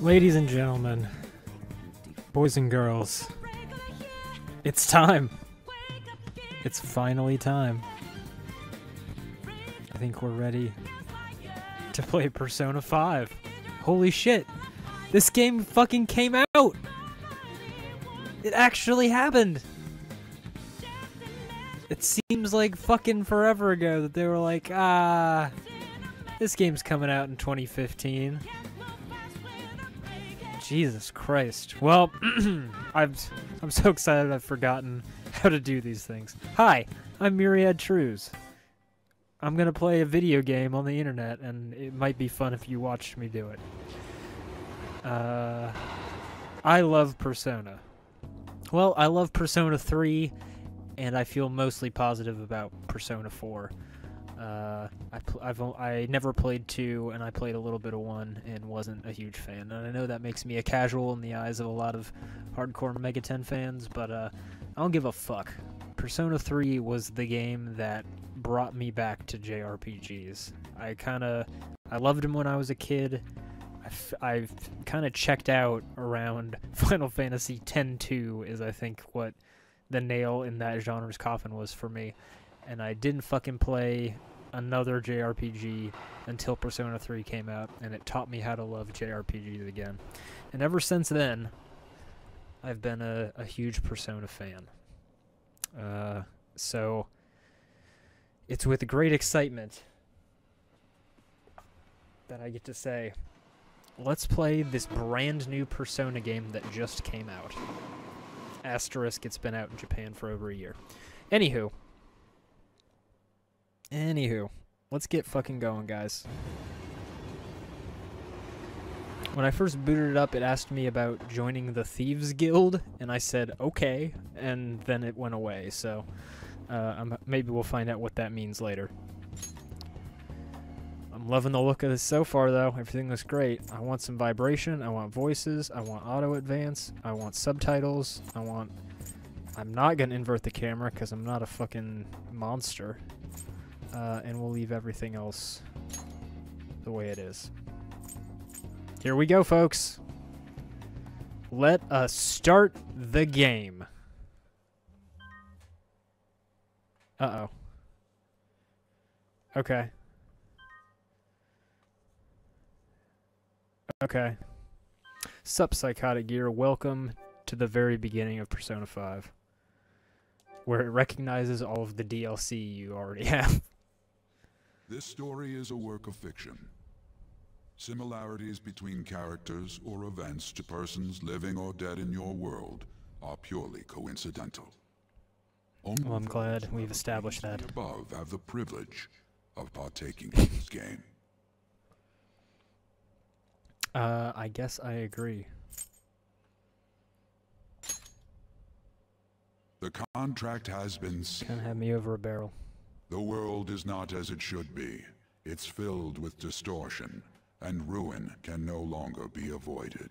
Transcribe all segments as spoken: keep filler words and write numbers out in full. Ladies and gentlemen, boys and girls, it's time! It's finally time. I think we're ready to play Persona five. Holy shit! This game fucking came out! It actually happened! It seems like fucking forever ago that they were like, ah, this game's coming out in twenty fifteen. Jesus Christ. Well, I'm, I'm so excited I've forgotten how to do these things. Hi, I'm Myriad Truths. I'm gonna play a video game on the internet, and it might be fun if you watched me do it. Uh, I love Persona. Well, I love Persona three, and I feel mostly positive about Persona four. Uh, I pl I've, I never played two, and I played a little bit of one, and wasn't a huge fan. And I know that makes me a casual in the eyes of a lot of hardcore Mega Ten fans, but uh, I don't give a fuck. Persona three was the game that brought me back to J R P Gs. I kind of, I loved them when I was a kid. I've, I've kind of checked out around Final Fantasy X two is, I think, what the nail in that genre's coffin was for me. And I didn't fucking play another J R P G until Persona three came out, and it taught me how to love J R P Gs again. And ever since then, I've been a, a huge Persona fan. Uh, so, it's with great excitement that I get to say, let's play this brand new Persona game that just came out. Asterisk, it's been out in Japan for over a year. Anywho. Anywho, let's get fucking going, guys. When I first booted it up, it asked me about joining the Thieves Guild, and I said, okay, and then it went away, so uh, I'm, maybe we'll find out what that means later. I'm loving the look of this so far, though. Everything looks great. I want some vibration, I want voices, I want auto advance, I want subtitles, I want... I'm not gonna invert the camera, because I'm not a fucking monster. Uh, and we'll leave everything else the way it is. Here we go, folks. Let us start the game. Uh-oh. Okay. Okay. Sup, Psychotic Gear. Welcome to the very beginning of Persona five. Where it recognizes all of the D L C you already have. This story is a work of fiction. Similarities between characters or events to persons living or dead in your world are purely coincidental. Only well, I'm glad we've established that. Above have the privilege of partaking in this game. Uh, I guess I agree. The contract has been sealed. Can't have me over a barrel. The world is not as it should be. It's filled with distortion, and ruin can no longer be avoided.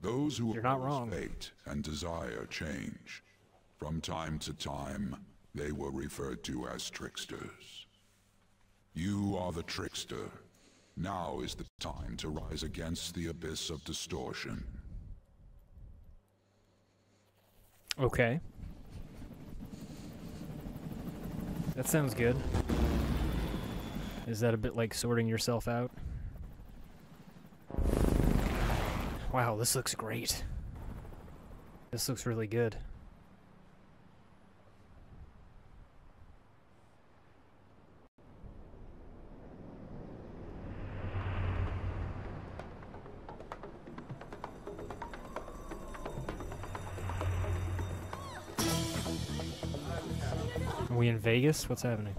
Those who oppose fate and desire change. From time to time, they were referred to as tricksters. You are the trickster. Now is the time to rise against the abyss of distortion. Okay. That sounds good. Is that a bit like sorting yourself out? Wow, this looks great. This looks really good. Are we in Vegas? What's happening?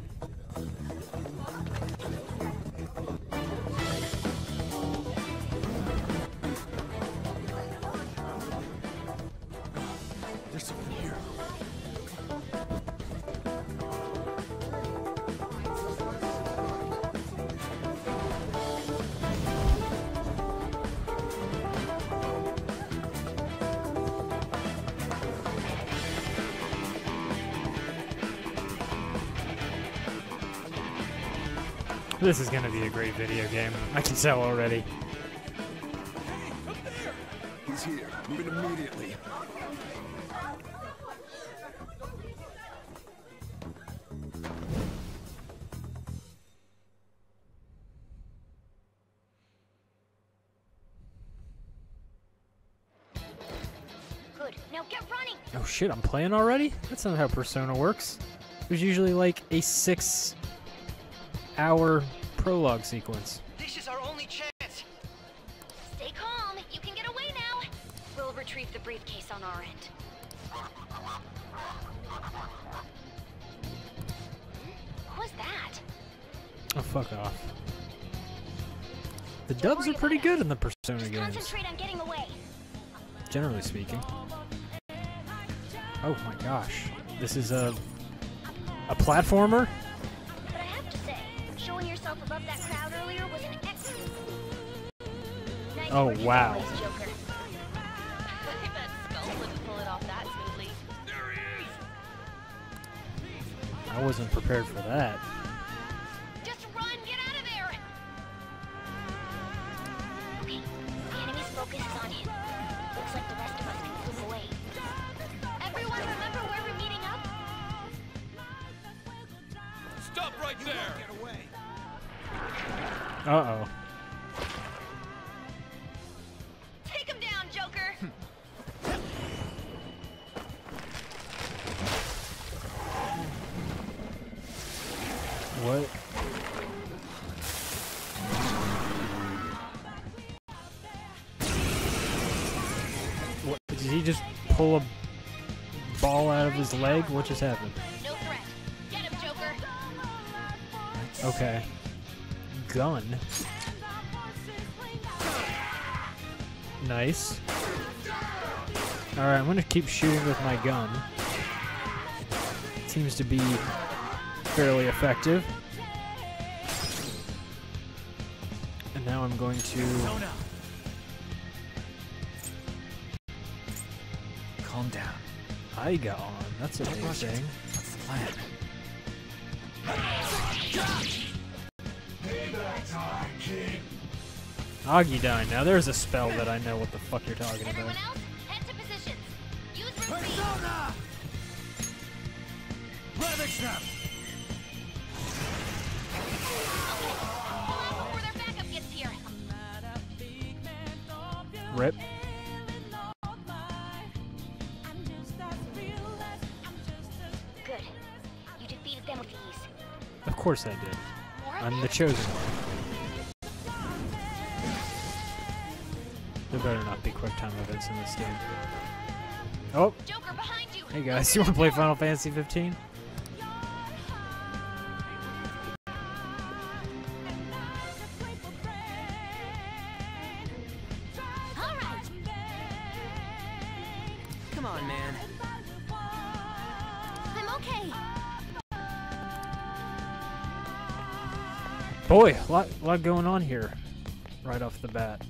This is gonna be a great video game. I can tell already. He's here. Move it immediately. Good. Now get running. Oh shit, I'm playing already? That's not how Persona works. There's usually like a six hour prologue sequence. This is our only chance. Stay calm. You can get away now. We'll retrieve the briefcase on our end. What was that? Oh, fuck off. The Don't dubs are pretty good us. in the Persona Just games. Concentrate on getting away. Generally speaking. Oh my gosh. This is a a platformer? That crowd earlier was an excellent. Nice oh wow. I bet Skull wouldn't pull it off that smoothly. There he is. I wasn't prepared for that. Just run, get out of there. Okay, the enemy's focus is on him. Looks like the rest of us can move away. Everyone remember where we're meeting up? Stop right there! Get away. Uh oh. Take him down, Joker. What? What? Did he just pull a ball out of his leg? What just happened? No threat. Get him, Joker. Okay. Gun. Nice. Alright, I'm gonna keep shooting with my gun. Seems to be fairly effective. And now I'm going to... Calm down. I got on. That's amazing. What's the plan? Agidine. Now there's a spell that I know what the fuck you're talking about. Everyone else, head to positions. Use Persona! Rabbit snap! Okay, pull out before their backup gets here. Rip. Good. You defeated them with ease. Of course I did. I'm the chosen one. There better not be quick time events in this game. Oh! Joker, behind you. Hey guys, you want to play Final Fantasy fifteen? Alright! Come on, man. I'm okay. Boy, a lot, a lot going on here. Right off the bat.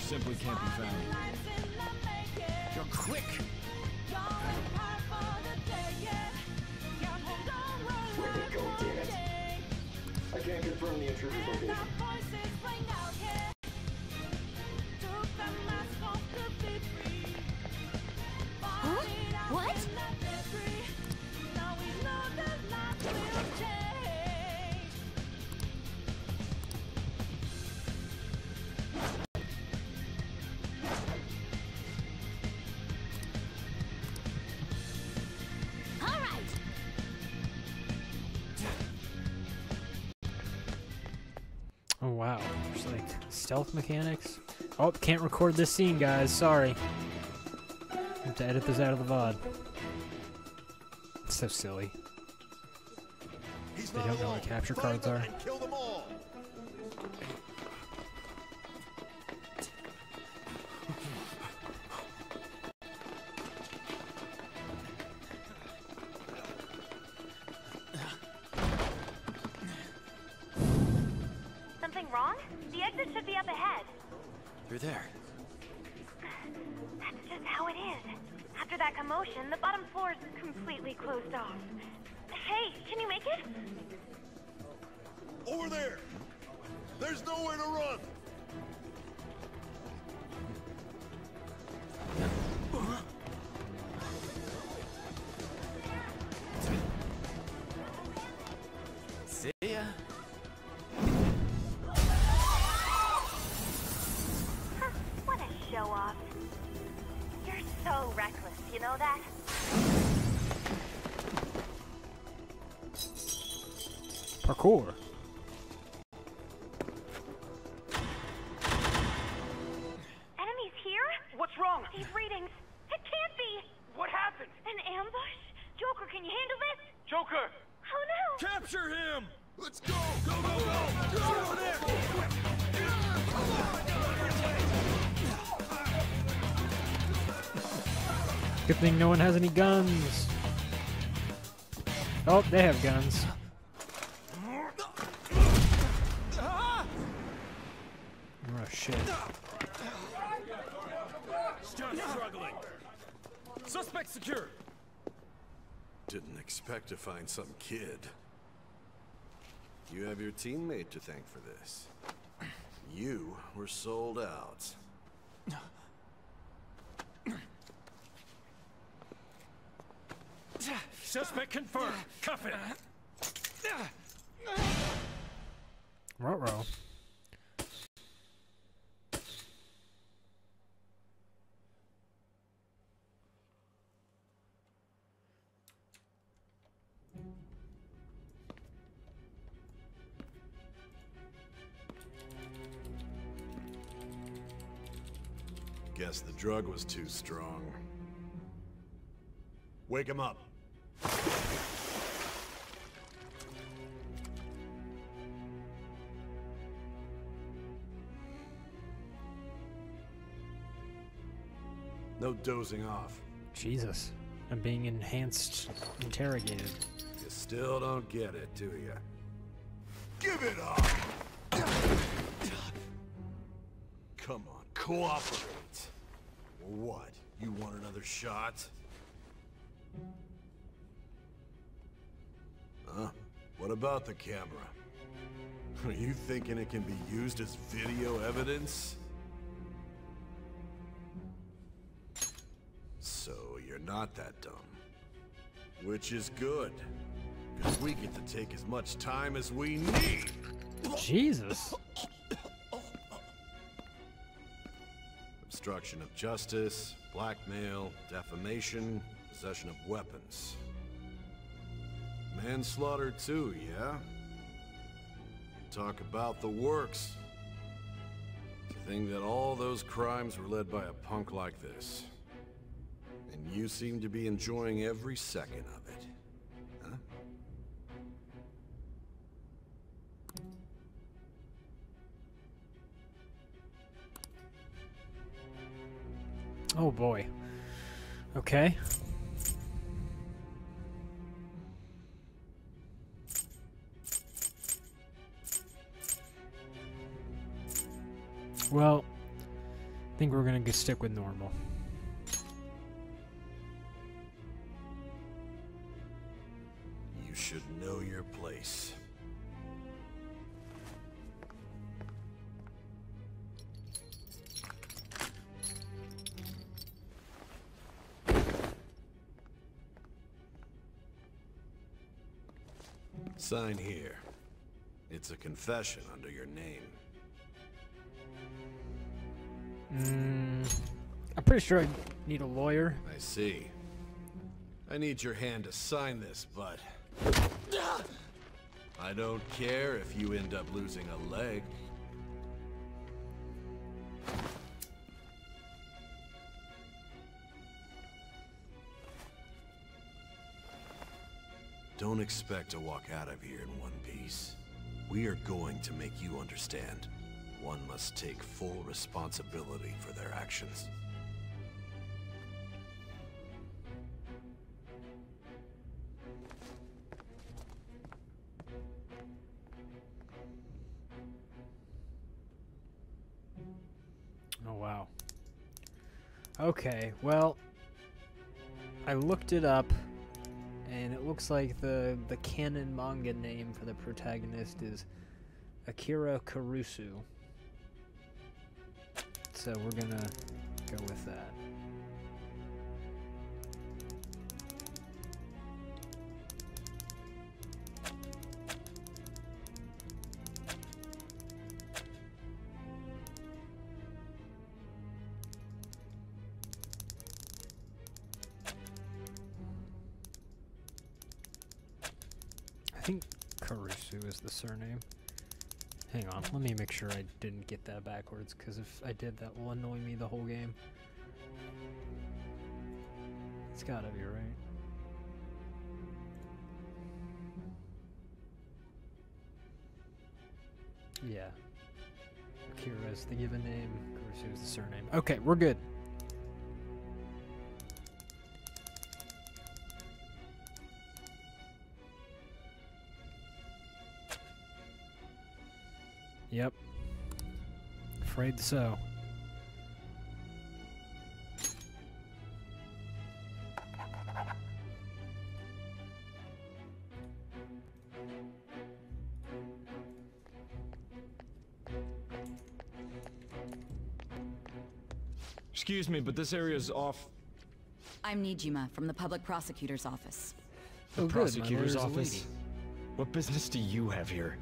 Simply can't be found. You're quick. Where did they go, damn it? I can't confirm the intruder's location. Huh? What? Wow, there's like stealth mechanics. Oh, can't record this scene, guys. Sorry. I have to edit this out of the V O D. It's so silly. He's they don't know what capture cards are. Kill them all. After that commotion, the bottom floor is completely closed off. Hey, can you make it? Over there! There's nowhere to run! See ya! Huh, what a show-off. You're so reckless, you know that? Parkour. Good thing no one has any guns. Oh, they have guns. Oh shit. Just struggling. Suspect secured. Didn't expect to find some kid. You have your teammate to thank for this. You were sold out. Suspect confirmed. Cuff it. Ruh-roh. Guess the drug was too strong. Wake him up. No dozing off. Jesus. I'm being enhanced, interrogated. You still don't get it, do you? Give it up! Come on, cooperate. What? You want another shot? Huh? What about the camera? Are you thinking it can be used as video evidence? So you're not that dumb. Which is good, because we get to take as much time as we need! Jesus! Obstruction of justice, blackmail, defamation, possession of weapons. Manslaughter too, yeah? Talk about the works. To think that all those crimes were led by a punk like this. And you seem to be enjoying every second of it. Huh? Oh boy. Okay. Well, I think we're gonna get stick with normal. You should know your place. Sign here. It's a confession under your name. Mm, I'm pretty sure I need a lawyer. I see. I need your hand to sign this, but I don't care if you end up losing a leg. Don't expect to walk out of here in one piece. We are going to make you understand. One must take full responsibility for their actions. Oh, wow. Okay, well, I looked it up, and it looks like the the canon manga name for the protagonist is Akira Kurusu. So we're gonna go with that. I think Kurusu is the surname. Hang on, let me make sure I didn't get that backwards, because if I did, that will annoy me the whole game. It's gotta be right. Yeah. Akira is the given name, Kurusu is the surname. Okay, we're good. Yep. Afraid so. Excuse me, but this area is off. I'm Nijima from the Public Prosecutor's Office. The oh, Prosecutor's Office? What business do you have here?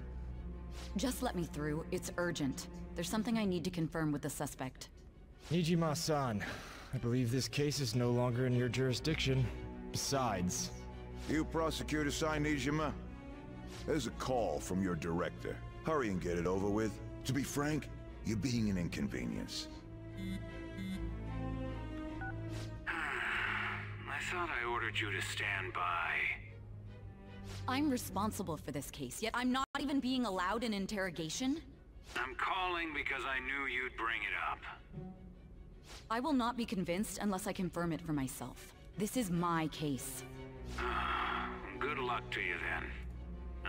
Just let me through. It's urgent. There's something I need to confirm with the suspect. Nijima-san, I believe this case is no longer in your jurisdiction. Besides... You prosecutor-san Nijima? There's a call from your director. Hurry and get it over with. To be frank, you're being an inconvenience. I thought I ordered you to stand by. I'm responsible for this case, yet I'm not even being allowed an interrogation? I'm calling because I knew you'd bring it up. I will not be convinced unless I confirm it for myself. This is my case. Uh, good luck to you then.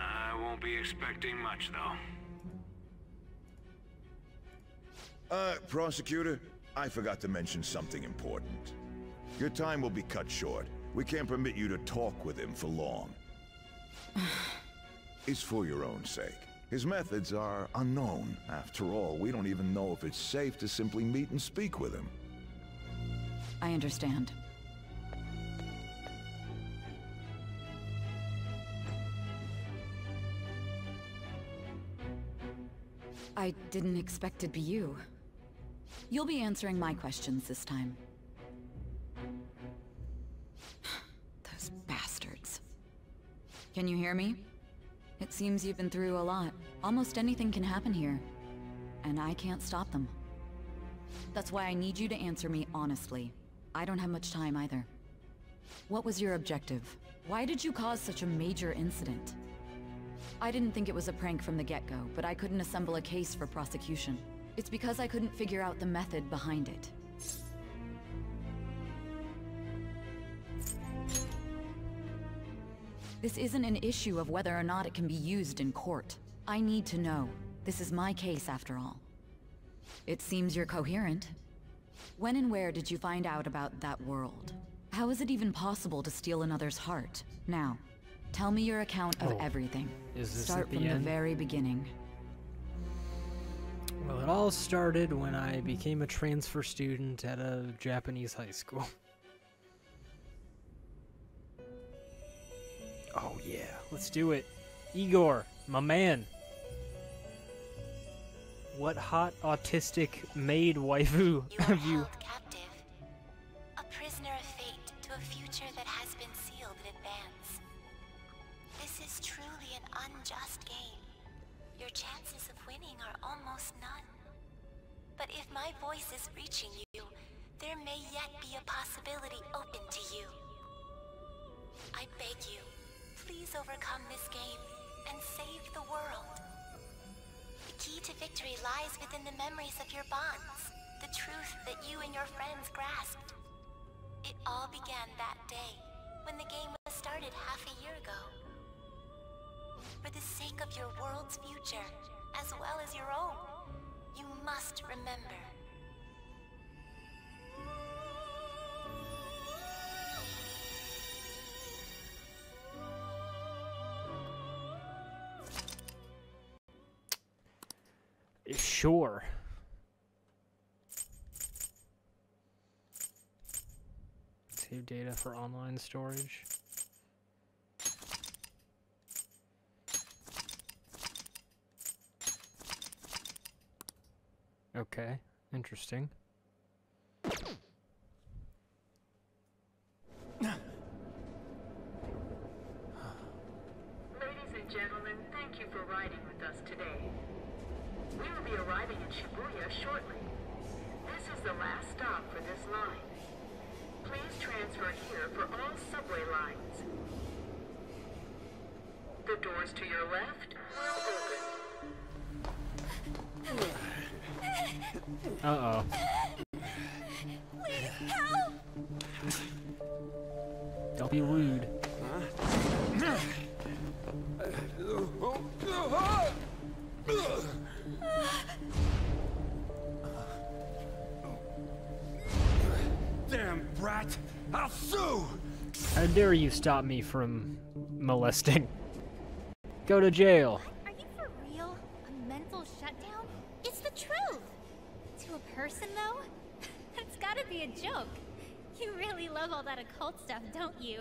I won't be expecting much though. Uh, prosecutor, I forgot to mention something important. Your time will be cut short. We can't permit you to talk with him for long. It's for your own sake. His methods are unknown. After all, we don't even know if it's safe to simply meet and speak with him. I understand. I didn't expect it'd be you. You'll be answering my questions this time. Those bastards. Can you hear me? It seems you've been through a lot. Almost anything can happen here. And I can't stop them. That's why I need you to answer me honestly. I don't have much time either. What was your objective? Why did you cause such a major incident? I didn't think it was a prank from the get-go, but I couldn't assemble a case for prosecution. It's because I couldn't figure out the method behind it. This isn't an issue of whether or not it can be used in court. I need to know. This is my case, after all. It seems you're coherent. When and where did you find out about that world? How is it even possible to steal another's heart? Now, tell me your account of oh. everything. Is this Start the from end? the very beginning. Well, it all started when I became a transfer student at a Japanese high school. Oh yeah, let's do it. Igor, my man. What hot autistic maid waifu have you? You are held captive, a prisoner of fate to a future that has been sealed in advance. This is truly an unjust game. Your chances of winning are almost none. But if my voice is reaching you, there may yet be a possibility open to you. I beg you. Please overcome this game, and save the world. The key to victory lies within the memories of your bonds, the truth that you and your friends grasped. It all began that day, when the game was started half a year ago. For the sake of your world's future, as well as your own, you must remember. sure. Save data for online storage. Okay, interesting. Dare you stop me from molesting? Go to jail. Are you for real? A mental shutdown? It's the truth. To a person, though, that's gotta be a joke. You really love all that occult stuff, don't you?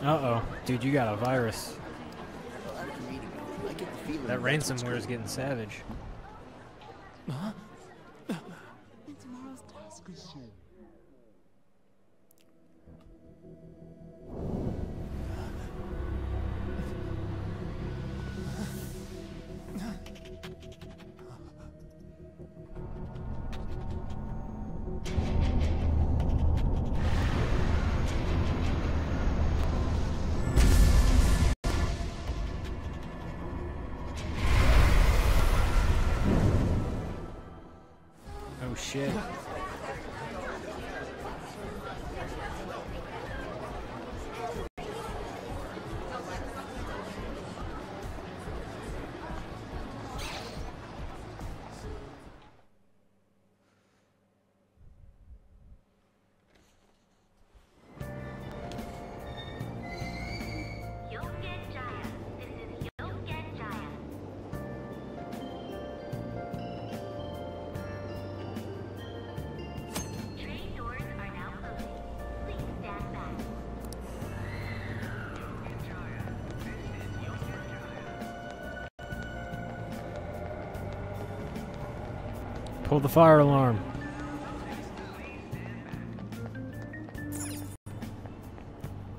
Uh-oh. Dude, you got a virus. That ransomware is getting savage. Huh? Tomorrow's task is soon. Pull the fire alarm.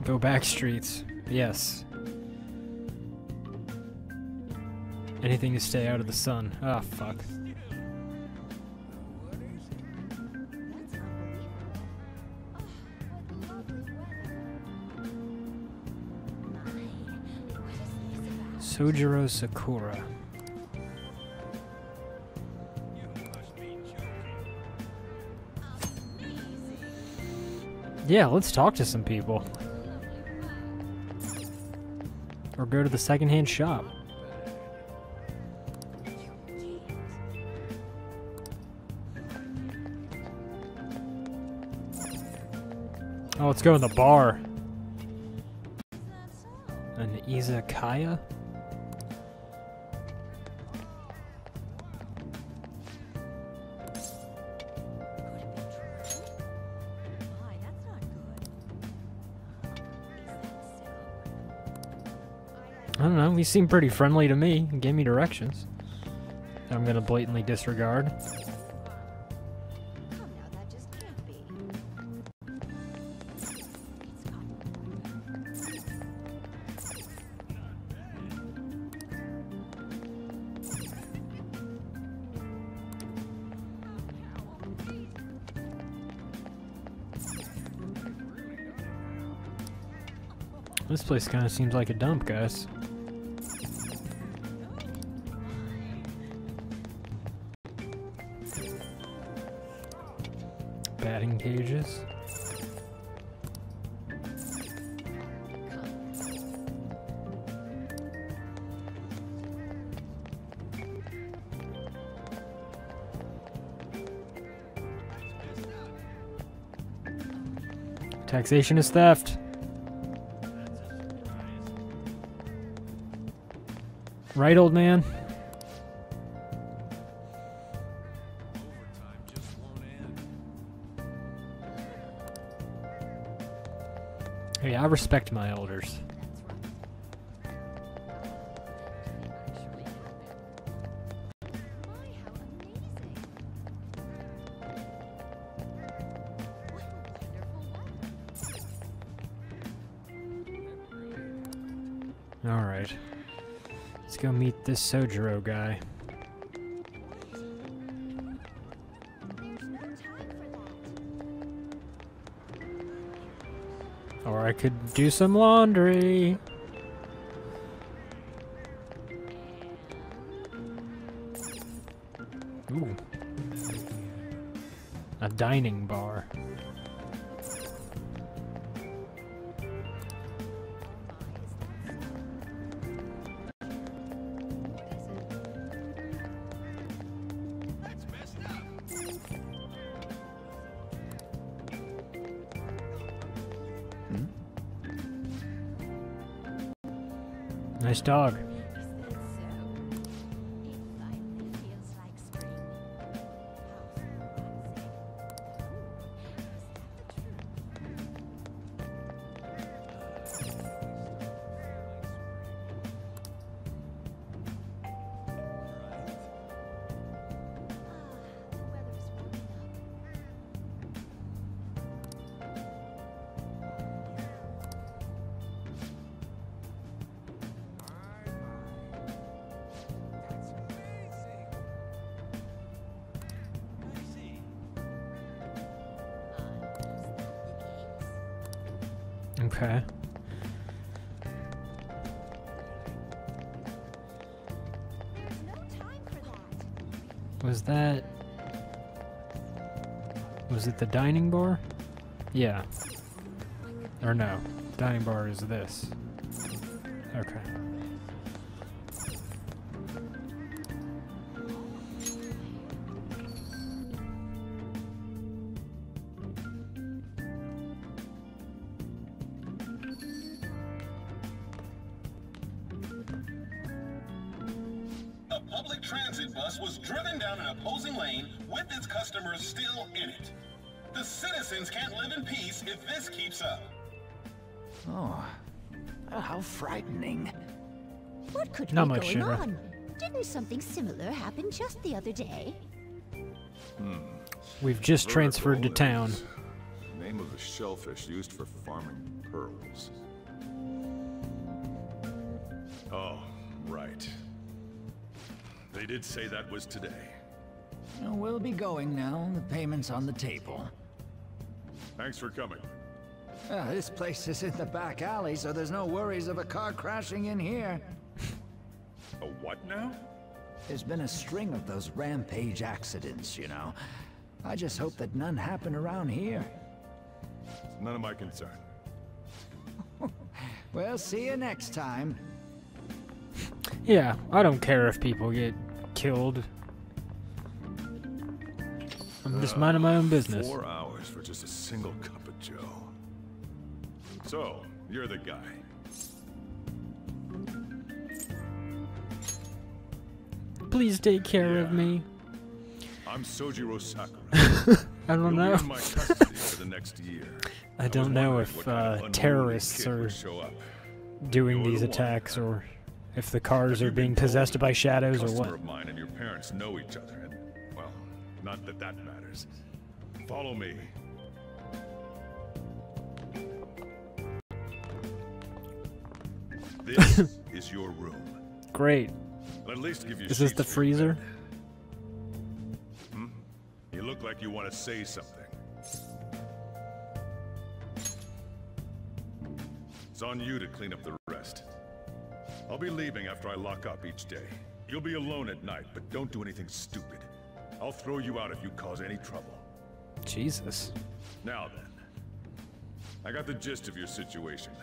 Go back streets. Yes. Anything to stay out of the sun. Ah, fuck. Sojiro Sakura. Yeah, let's talk to some people. Or go to the secondhand shop. Oh, let's go in the bar. An izakaya? You seem pretty friendly to me and gave me directions that I'm gonna blatantly disregard. This place kind of seems like a dump, guys. batting cages. Taxation is theft. Right, old man? Hey, I respect my elders. Go meet this Sojiro guy. Or I could do some laundry. Ooh. A dining bar. Nice dog. Okay. Was that... Was it the dining bar? Yeah. Or no. Dining bar is this. Okay. Not much, Shinra. Didn't something similar happen just the other day? Hmm. We've just Bird transferred to town. Name of a shellfish used for farming pearls. Oh, right. They did say that was today. We'll be going now. The payment's on the table. Thanks for coming. Uh, this place is in the back alley, so there's no worries of a car crashing in here. A what now? There's been a string of those rampage accidents, you know. I just hope that none happen around here. It's none of my concern. Well, see you next time. Yeah, I don't care if people get killed. I'm just minding my own business. Uh, four hours for just a single cup of joe. So, you're the guy. Please take care yeah. of me. I'm Sojiro Sakura. I don't You'll know. Be in my custody for the next year. I don't I know if uh, terrorists are doing You're these the attacks, one. Or if the cars Have are being possessed by shadows, or what. Of mine and your parents know each other, and, well, not that that matters. Follow me. This is your room. Great. At least give you is this the freezer? Hmm? You look like you want to say something. It's on you to clean up the rest. I'll be leaving after I lock up each day. You'll be alone at night, but don't do anything stupid. I'll throw you out if you cause any trouble. Jesus. Now then, I got the gist of your situation.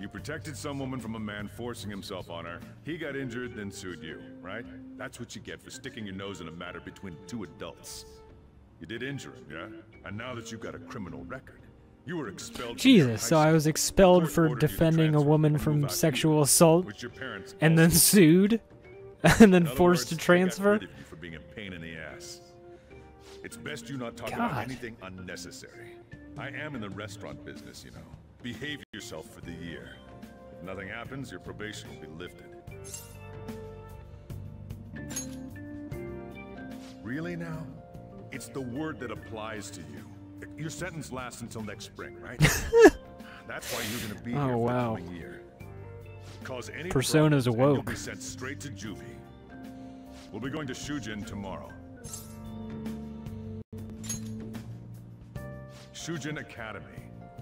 You protected some woman from a man forcing himself on her. He got injured, then sued you, right? That's what you get for sticking your nose in a matter between two adults. You did injure him, yeah? And now that you've got a criminal record, you were expelled. Jesus, so I was expelled for defending a woman from sexual assault, and then sued, and then forced to transfer? For being a pain in the ass. It's best you not talk about anything unnecessary. I am in the restaurant business, you know. Behave yourself for the year. If nothing happens, your probation will be lifted. Really now? It's the word that applies to you. Your sentence lasts until next spring, right? That's why you're going to be oh, here for wow. the coming year. Cause any Persona's woke. You'll be sent straight to juvie. We'll be going to Shujin tomorrow. Shujin Academy,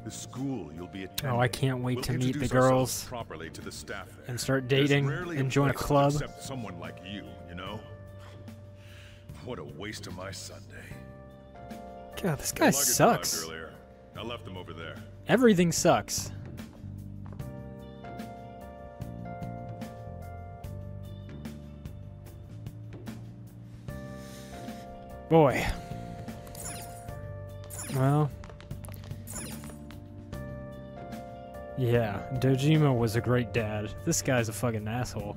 the school you'll be attending. Oh, I can't wait we'll to meet the girls properly to the staff there. And start dating and join a club. Except someone like you, you know? What a waste of my Sunday. God, this guy sucks. I left them over there. Everything sucks. Boy. Well. Yeah, Dojima was a great dad. This guy's a fucking asshole.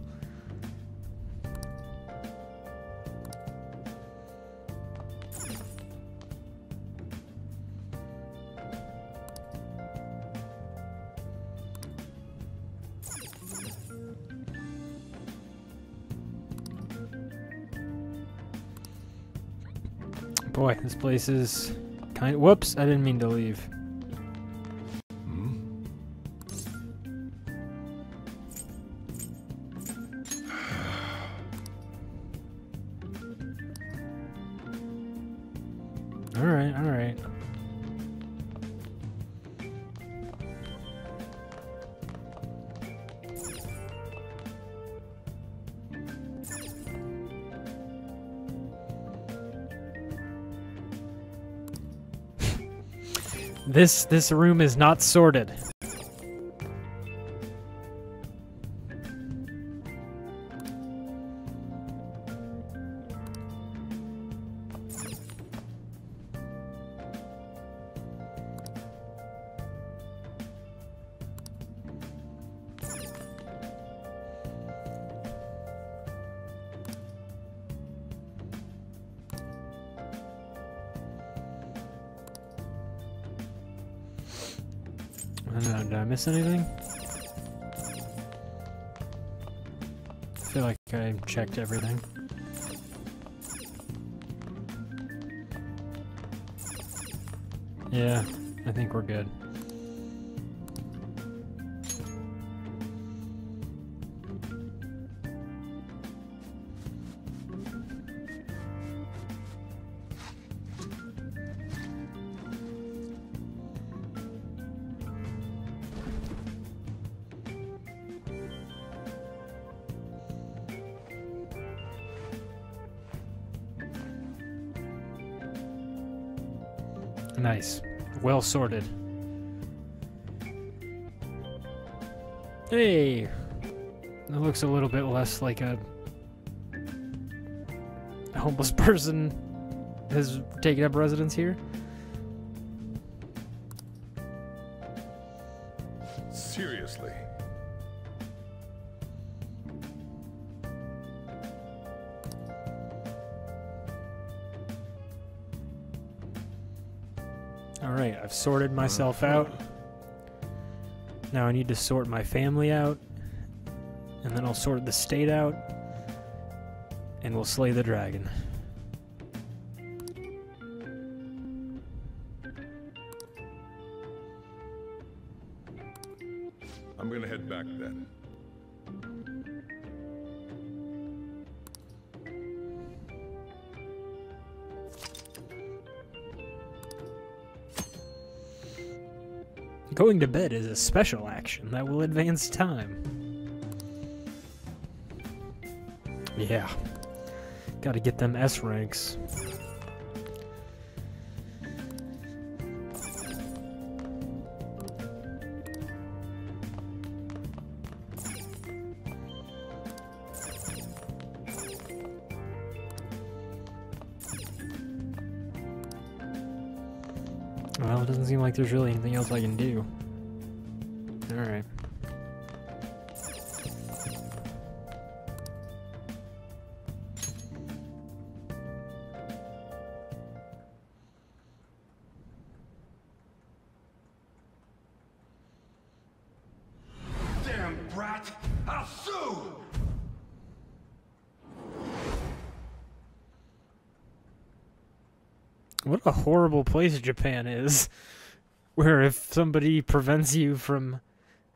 Boy, this place is kind of... Whoops, I didn't mean to leave. This this room is not sorted. Anything? I feel like I checked everything. Yeah, I think we're good. Nice. Well sorted. Hey! That looks a little bit less like a homeless person has taken up residence here. Seriously? I've sorted myself out. Now I need to sort my family out, and then I'll sort the state out, and we'll slay the dragon. I'm gonna head back then. Going to bed is a special action that will advance time. Yeah. Gotta get them S ranks. Well, it doesn't seem like there's really anything else I can do. Alright. What a horrible place Japan is, where if somebody prevents you from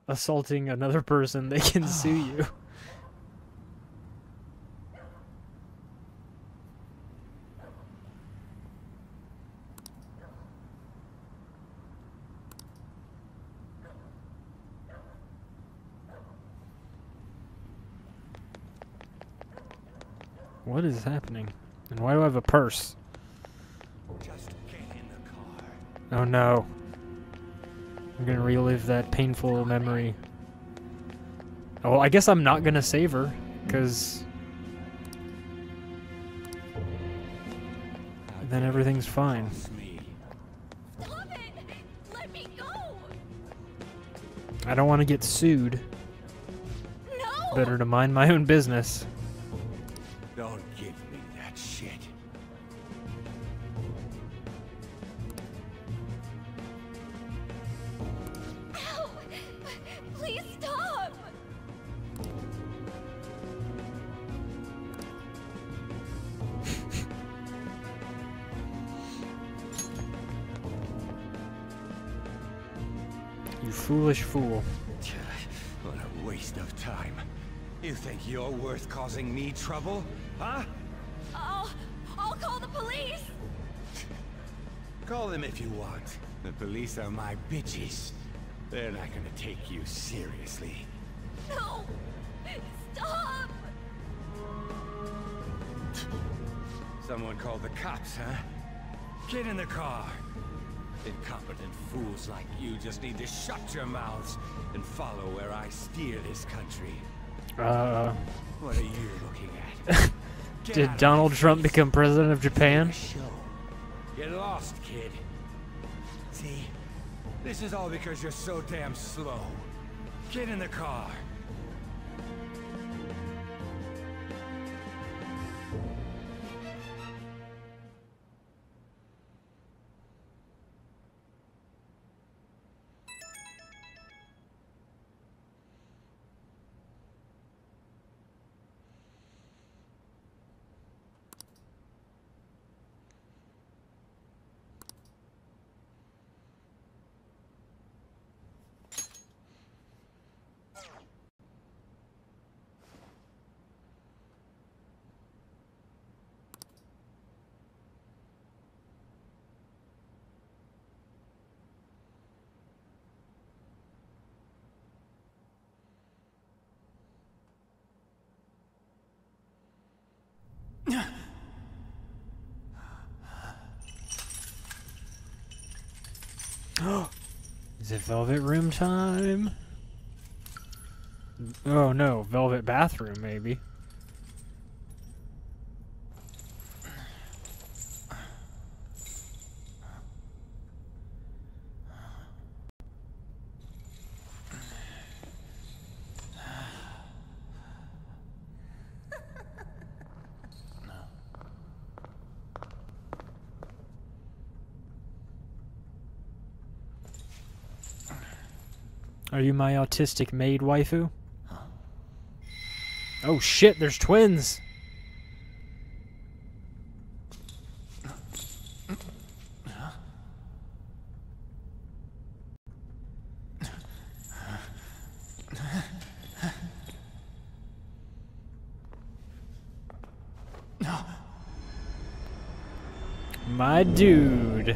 assaulting another person, they can sue you. What is happening? And why do I have a purse? Oh no. I'm gonna relive that painful memory. Oh, well, I guess I'm not gonna save her, because then everything's fine. Stop it! Let me go! I don't want to get sued. No! Better to mind my own business. Don't give me that shit. Foolish fool. What a waste of time. You think you're worth causing me trouble? Huh? I'll... I'll call the police! Call them if you want. The police are my bitches. They're not gonna take you seriously. No! Stop! Someone called the cops, huh? Get in the car! Incompetent fools like you just need to shut your mouths and follow where I steer this country. Uh... What are you looking at? Did Donald Trump become president of Japan? Get lost, kid. See? This is all because you're so damn slow. Get in the car. Is it Velvet Room time? Oh no, Velvet Bathroom maybe. Are you my autistic maid waifu? Huh. Oh shit, there's twins! My dude.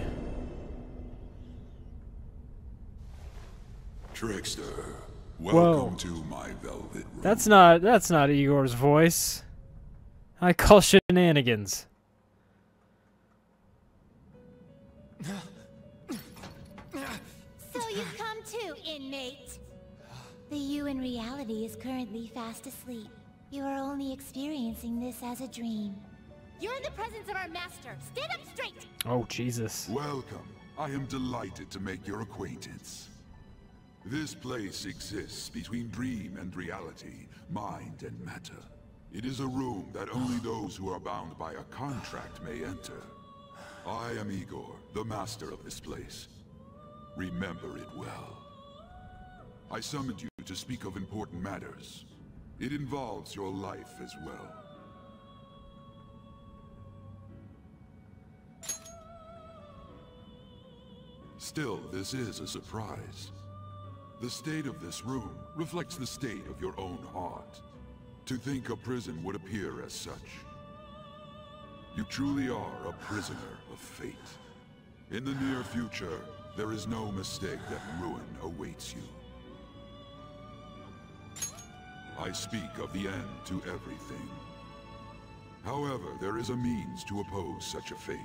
Trickster, welcome Whoa. to my Velvet Room. That's not, that's not Igor's voice. I call shenanigans. So you've come too, inmate. The you in reality is currently fast asleep. You are only experiencing this as a dream. You're in the presence of our master. Stand up straight. Oh, Jesus. Welcome. I am delighted to make your acquaintance. This place exists between dream and reality, mind and matter. It is a room that only those who are bound by a contract may enter. I am Igor, the master of this place. Remember it well. I summoned you to speak of important matters. It involves your life as well. Still, this is a surprise. The state of this room reflects the state of your own heart. To think a prison would appear as such. You truly are a prisoner of fate. In the near future, there is no mistake that ruin awaits you. I speak of the end to everything. However, there is a means to oppose such a fate.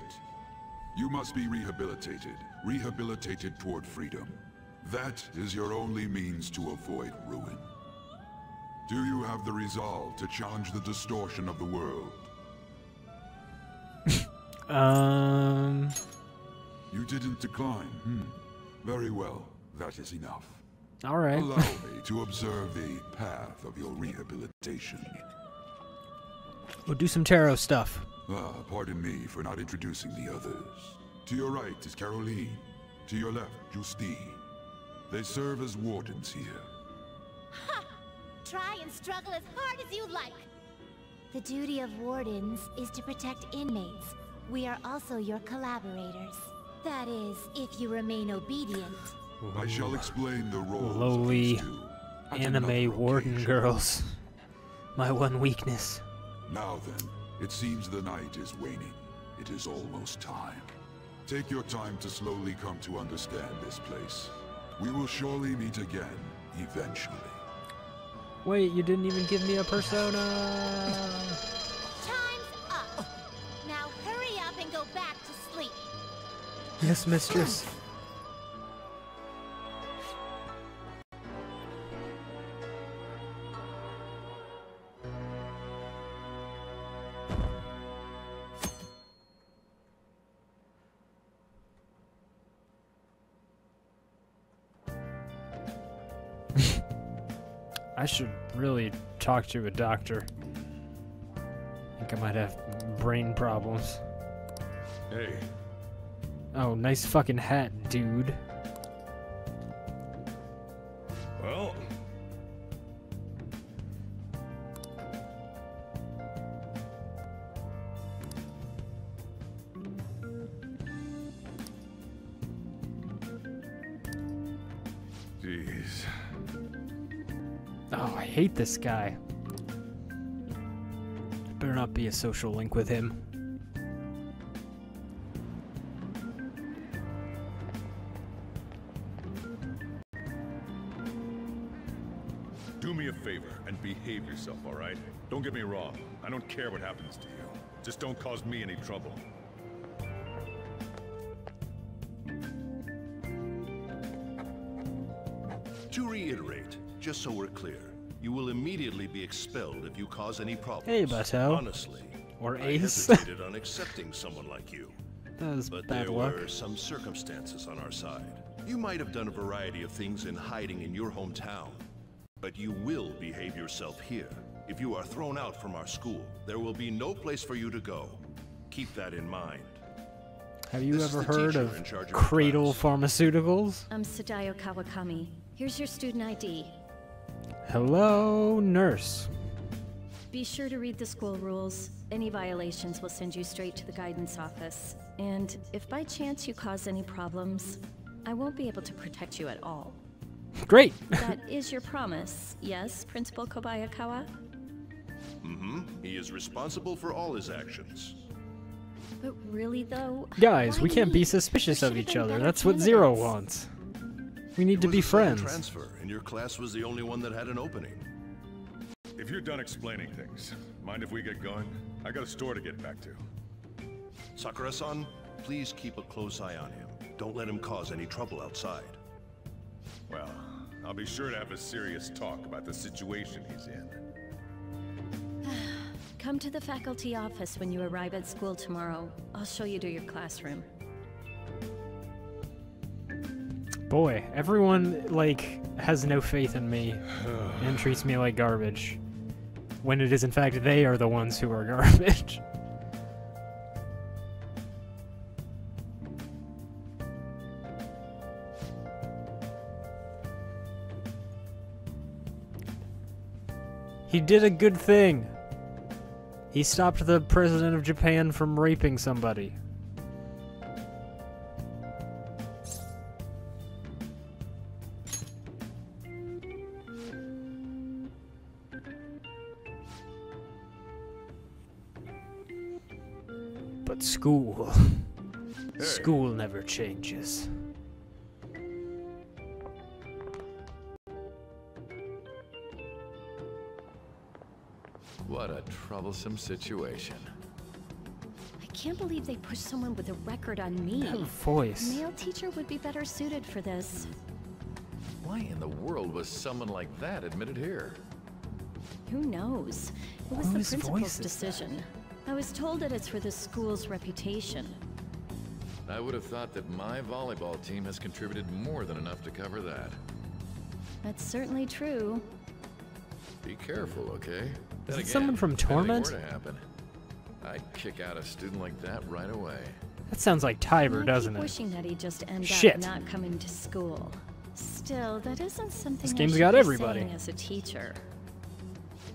You must be rehabilitated, rehabilitated toward freedom. That is your only means to avoid ruin. Do you have the resolve to challenge the distortion of the world? um... You didn't decline. Hmm. Very well. That is enough. All right. Allow me to observe the path of your rehabilitation. We'll do some tarot stuff. Ah, pardon me for not introducing the others. To your right is Caroline. To your left, Justine. They serve as wardens here. Ha! Try and struggle as hard as you like. The duty of wardens is to protect inmates. We are also your collaborators. That is, if you remain obedient. Ooh. I shall explain the roles. Lowly anime warden girls. My one weakness. Now then, it seems the night is waning. It is almost time. Take your time to slowly come to understand this place. We will surely meet again, eventually. Wait, you didn't even give me a persona! Time's up! Now hurry up and go back to sleep! Yes, mistress. I should really talk to a doctor. I think I might have brain problems. Hey. Oh, nice fucking hat, dude. Well. Jeez. Oh, I hate this guy. Better not be a social link with him. Do me a favor and behave yourself, all right? Don't get me wrong. I don't care what happens to you. Just don't cause me any trouble. To reiterate, just so we're clear, you will immediately be expelled if you cause any problems. Hey, Bato. Honestly, or Ace. I hesitated on accepting someone like you. That was but bad there luck. Were some circumstances on our side. You might have done a variety of things in hiding in your hometown, but you will behave yourself here. If you are thrown out from our school, there will be no place for you to go. Keep that in mind. Have you this ever heard of Cradle Pharmaceuticals? I'm Sadayo Kawakami. Here's your student I D. Hello, nurse. Be sure to read the school rules. Any violations will send you straight to the guidance office. And if by chance you cause any problems, I won't be able to protect you at all. Great. That is your promise, yes, Principal Kobayakawa? Mm-hmm. He is responsible for all his actions. But really, though... Guys, we can't be suspicious of each other. That's what Zero wants. We need to be friends. Transfer, and your class was the only one that had an opening. If you're done explaining things, mind if we get going? I got a store to get back to. Sakura-san, please keep a close eye on him. Don't let him cause any trouble outside. Well, I'll be sure to have a serious talk about the situation he's in. Come to the faculty office when you arrive at school tomorrow. I'll show you to your classroom. Boy, everyone, like, has no faith in me and treats me like garbage, when it is, in fact, they are the ones who are garbage. He did a good thing. He stopped the president of Japan from raping somebody. But school, hey. School never changes. What a troublesome situation. I can't believe they pushed someone with a record on me. That voice. A male teacher would be better suited for this. Why in the world was someone like that admitted here? Who knows? It was Whose the principal's decision. That? I was told that it's for the school's reputation. I would have thought that my volleyball team has contributed more than enough to cover that. That's certainly true. Be careful, okay? Is it again, someone from Torment? I'd kick out a student like that right away. That sounds like Tiber, doesn't it? Wishing that he just end Shit. Up not coming to school. Still, that isn't something this game's I got everybody as a teacher.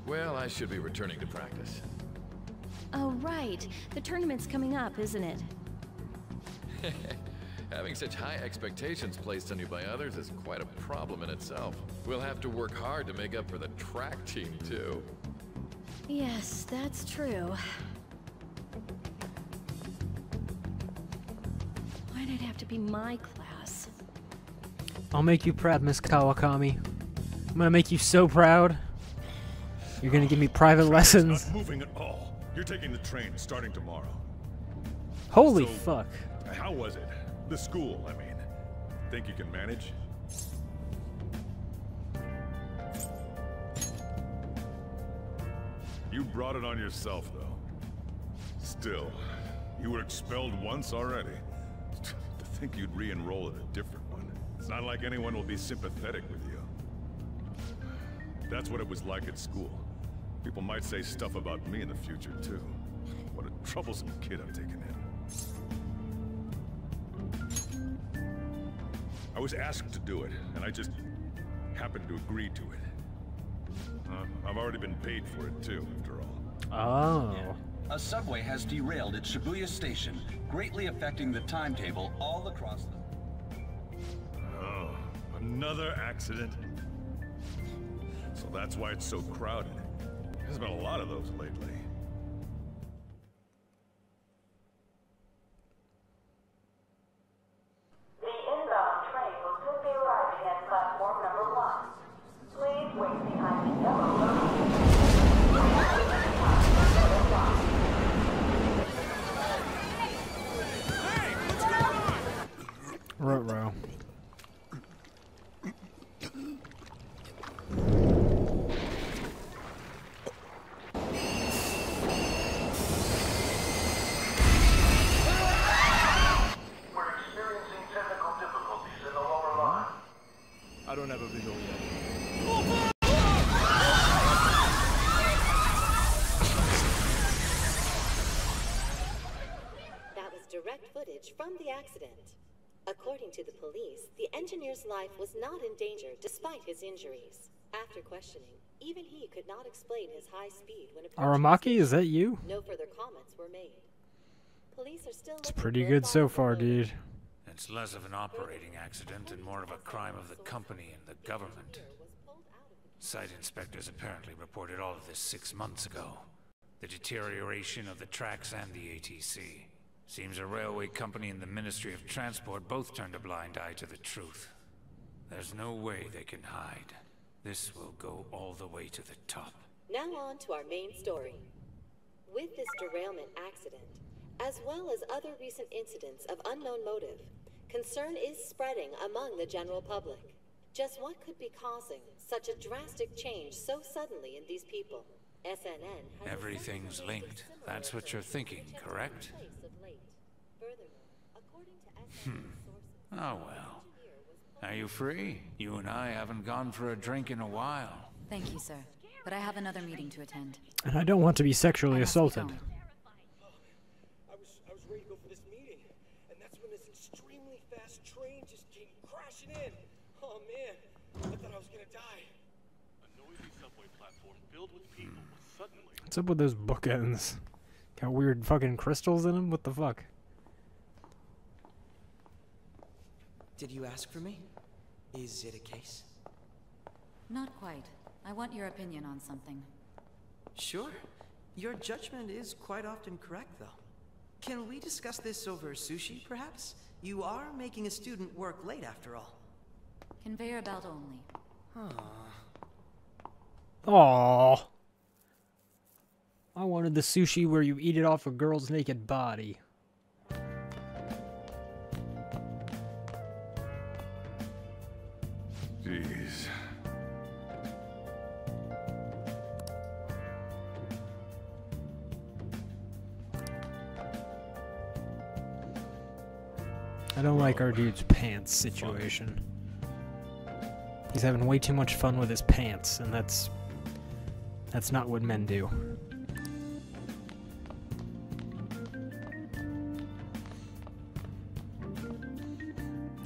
Well, I should be returning to practice. Oh right, the tournament's coming up, isn't it? Having such high expectations placed on you by others is quite a problem in itself. We'll have to work hard to make up for the track team too. Yes, that's true. Why'd it have to be my class? I'll make you proud, Miss Kawakami. I'm gonna make you so proud. You're gonna give me private lessons. Not moving at all. You're taking the train starting tomorrow. Holy so, fuck. How was it? The school, I mean. Think you can manage? You brought it on yourself, though. Still, you were expelled once already. To think you'd re-enroll in a different one. It's not like anyone will be sympathetic with you. That's what it was like at school. People might say stuff about me in the future, too. What a troublesome kid I'm taking in. I was asked to do it, and I just happened to agree to it. Uh, I've already been paid for it too, after all. Oh. A subway has derailed at Shibuya Station, greatly affecting the timetable all across the... Oh, another accident. So that's why it's so crowded. There's been a lot of those lately. From the accident. According to the police, the engineer's life was not in danger despite his injuries. After questioning, even he could not explain his high speed when Aramaki, is that you? No further comments were made. Police are still... It's pretty good so far, dude. It's less of an operating accident and more of a crime of the company and the government. Site inspectors apparently reported all of this six months ago. The deterioration of the tracks and the A T C. Seems a railway company and the Ministry of Transport both turned a blind eye to the truth. There's no way they can hide. This will go all the way to the top. Now on to our main story. With this derailment accident, as well as other recent incidents of unknown motive, concern is spreading among the general public. Just what could be causing such a drastic change so suddenly in these people? S N N... Everything's linked. That's what you're thinking, correct? Hmm. Oh well. Are you free? You and I haven't gone for a drink in a while. Thank you, sir. But I have another meeting to attend. And I don't want to be sexually assaulted. I was I was ready to go for this meeting, and that's when this extremely fast train just came crashing in. Oh man, I thought I was gonna die. A noisy subway platform filled with people was suddenly... What's up with those bookends? Got weird fucking crystals in them? What the fuck? Did you ask for me? Is it a case? Not quite. I want your opinion on something. Sure. Your judgment is quite often correct, though. Can we discuss this over sushi, perhaps? You are making a student work late, after all. Conveyor belt only. Aww. Aww. I wanted the sushi where you eat it off a girl's naked body. Jeez. I don't like our dude's pants situation. He's having way too much fun with his pants, and that's... that's not what men do.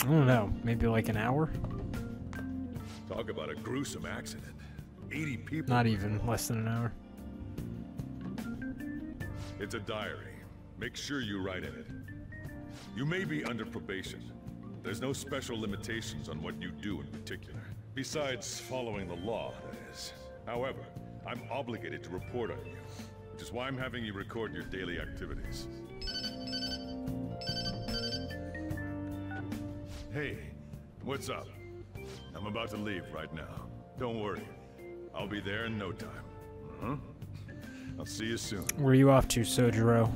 I don't know, maybe like an hour? Talk about a gruesome accident. eighty people... Not even, less than an hour. It's a diary. Make sure you write in it. You may be under probation. There's no special limitations on what you do in particular. Besides following the law, that is. However, I'm obligated to report on you, which is why I'm having you record your daily activities. Hey, what's up? I'm about to leave right now. Don't worry. I'll be there in no time. Uh-huh. I'll see you soon. Where are you off to, Sojiro?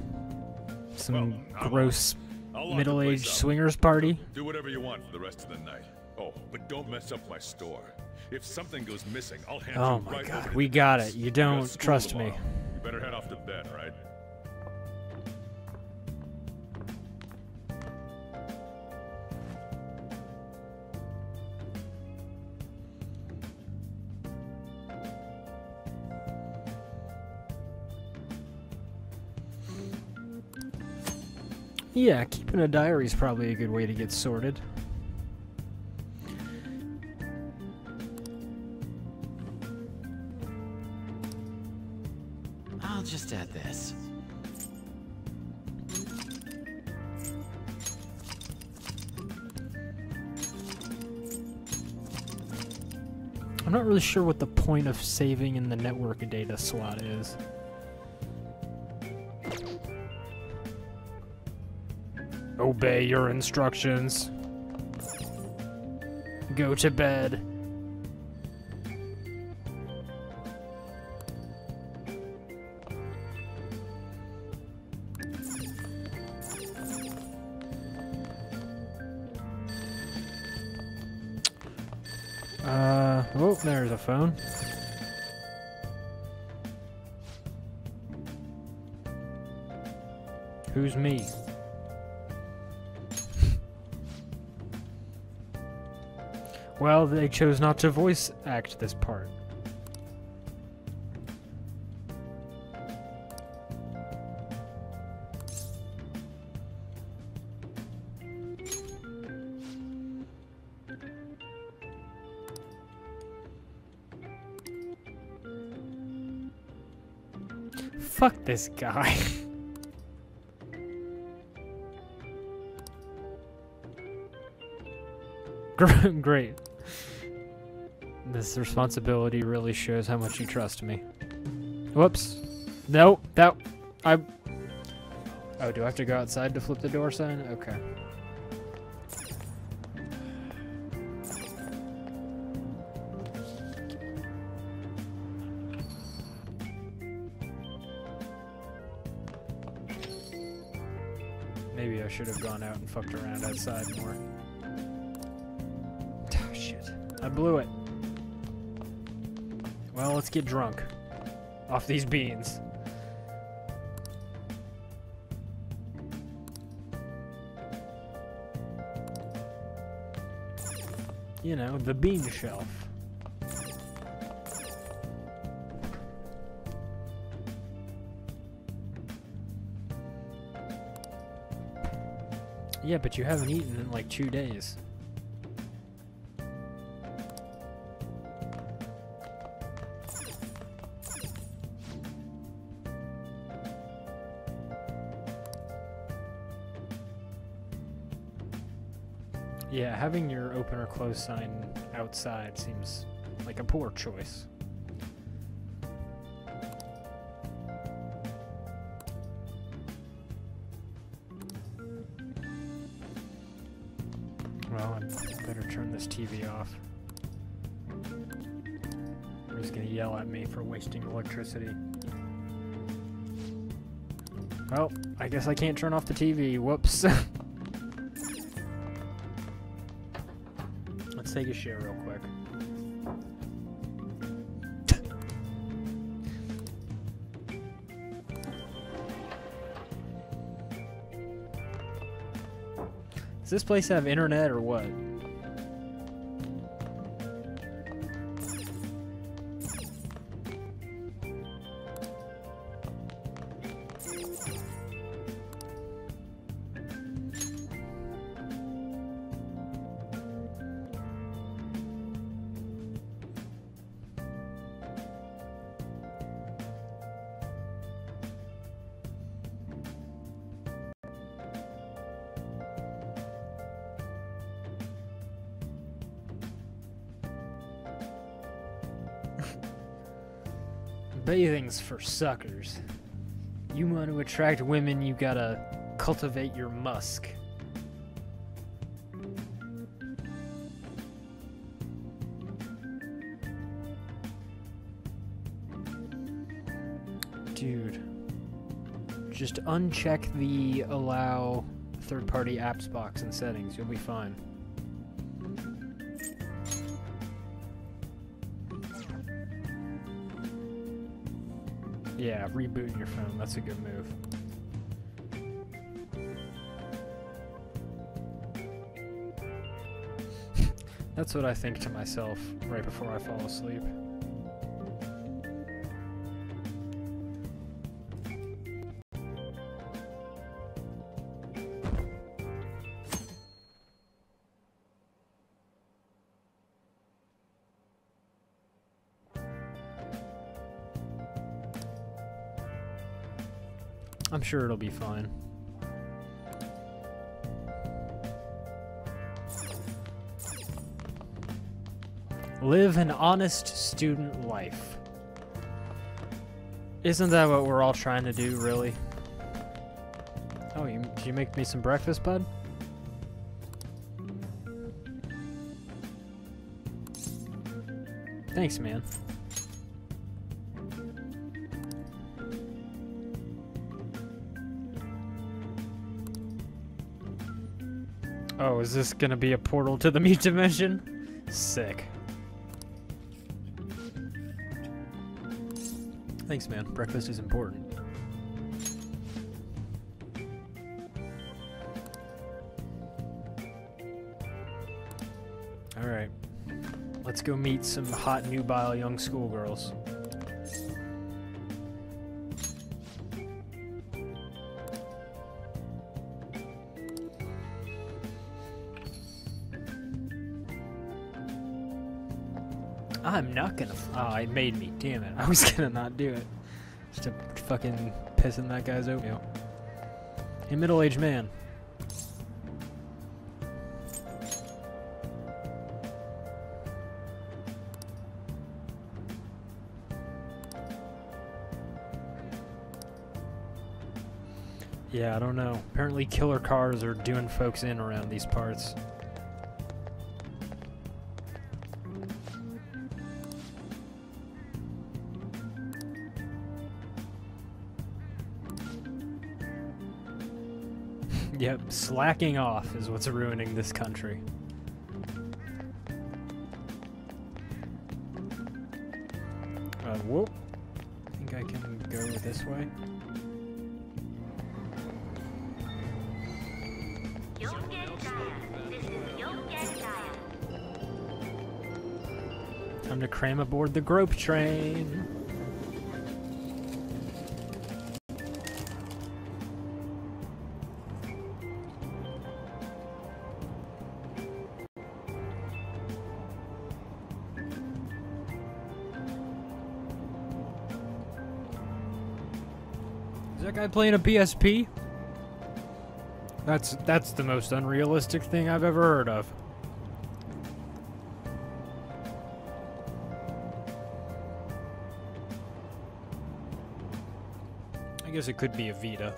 Some well, gross... middle-aged swingers party. Do whatever you want for the rest of the night. Oh, but don't mess up my store. If something goes missing, I'll hand you right over. Oh my God, we got it. You don't trust me. You better head off to bed, right? Yeah, keeping a diary is probably a good way to get sorted. I'll just add this. I'm not really sure what the point of saving in the network data slot is. Obey your instructions. Go to bed. Uh, oh, there's a phone. Who's me? Well, they chose not to voice act this part. Fuck this guy. Great. This responsibility really shows how much you trust me. Whoops. No, that... I... Oh, do I have to go outside to flip the door sign? Okay. Maybe I should have gone out and fucked around outside more. Oh, shit. I blew it. Well, let's get drunk off these beans. you know, the bean shelf. Yeah, but you haven't eaten in like two days. Yeah, having your open or close sign outside seems like a poor choice. Well, I better turn this T V off. They're just gonna yell at me for wasting electricity. Well, I guess I can't turn off the T V. Whoops. Let's take a share real quick. Does this place have internet or what? Bathing's for suckers. You want to attract women, you gotta cultivate your musk. Dude. Just uncheck the allow third-party apps box in settings. You'll be fine. Yeah, rebooting your phone, that's a good move. That's what I think to myself right before I fall asleep. I'm sure it'll be fine. Live an honest student life. Isn't that what we're all trying to do, really? Oh, you, did you make me some breakfast, bud? Thanks, man. Oh, is this gonna be a portal to the meat dimension? Sick. Thanks, man. Breakfast is important. Alright. Let's go meet some hot, nubile young schoolgirls. I'm not gonna. Oh, it made me. Damn it. I was gonna not do it. Just to fucking piss in that guy's oatmeal. A middle-aged man. Yeah, I don't know. Apparently killer cars are doing folks in around these parts. Yep, slacking off is what's ruining this country. Uh, whoop. I think I can go this way. Time to cram aboard the grope train. Is that guy playing a P S P? That's that's the most unrealistic thing I've ever heard of. I guess it could be a Vita.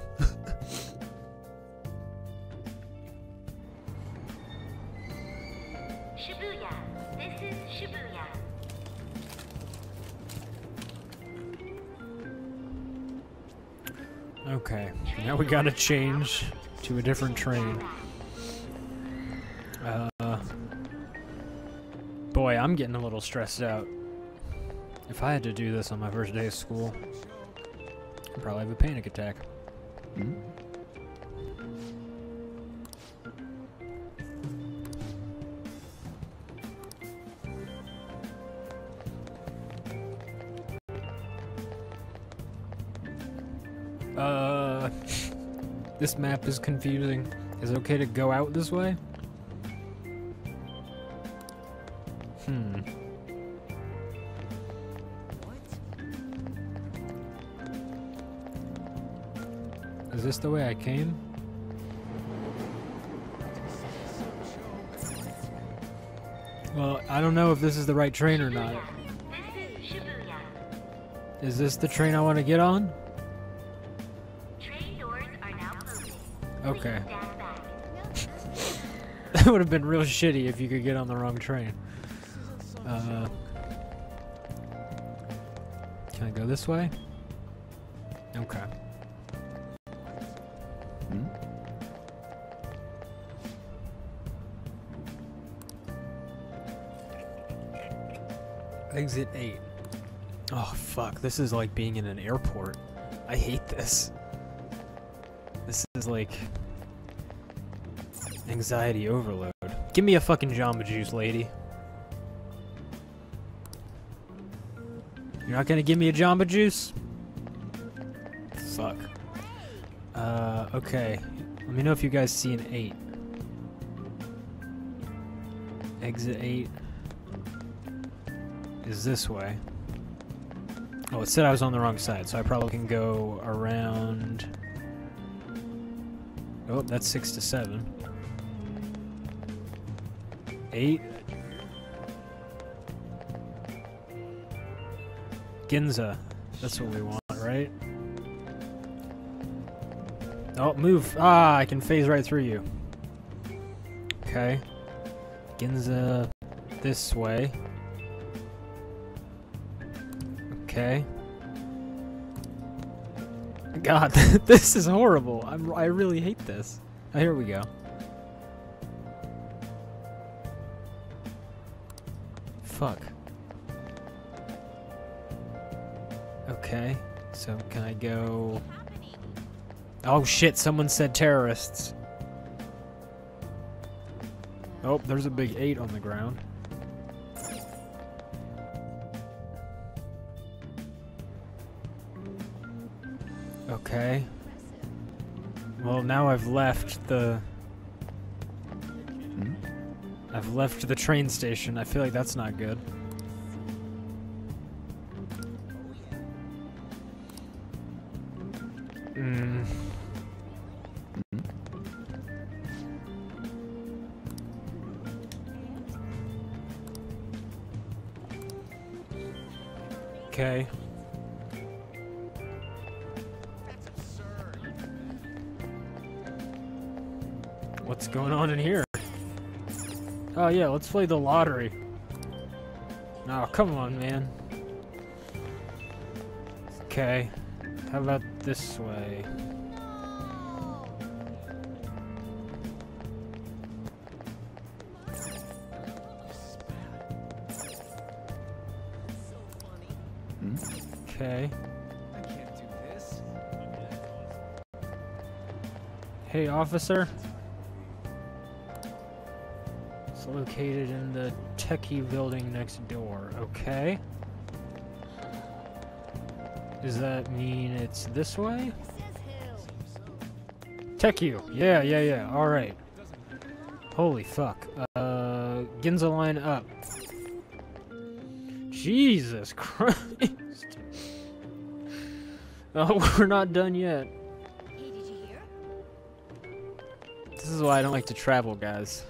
Shibuya, this is Shibuya. Okay, now we gotta change to a different train. Uh, boy, I'm getting a little stressed out. If I had to do this on my first day of school, I'd probably have a panic attack. Mm-hmm. This map is confusing. Is it okay to go out this way? Hmm. What? Is this the way I came? Well, I don't know if this is the right train or not. Is this the train I want to get on? Okay. That would have been real shitty if you could get on the wrong train. Uh, can I go this way? Okay. Hmm? Exit eight. Oh fuck, this is like being in an airport. I hate this. This is like anxiety overload. Give me a fucking Jamba Juice, lady. You're not gonna give me a Jamba Juice? Fuck. Uh, okay. Let me know if you guys see an eight. Exit eight is this way. Oh, it said I was on the wrong side, so I probably can go around... Oh, that's six to seven. Eight. Ginza. That's what we want, right? Oh, move. Ah, I can phase right through you. Okay. Ginza this way. Okay. God, this is horrible. I'm, I really hate this. Oh, here we go. Fuck. Okay, so can I go... Oh shit, someone said terrorists. Oh, there's a big eight on the ground. Okay. Well, now I've left the... Hmm? I've left the train station. I feel like that's not good. Mm. Hmm? Okay. What's going on in here? Oh yeah, let's play the lottery. Oh, come on, man. Okay, how about this way? Okay. I can't do this. Hey, officer. It's located in the techie building next door. Okay. Does that mean it's this way? Tekkyu. Yeah, yeah, yeah. All right. Holy fuck. Uh, Ginza line up. Jesus Christ. Oh, we're not done yet. This is why I don't like to travel, guys.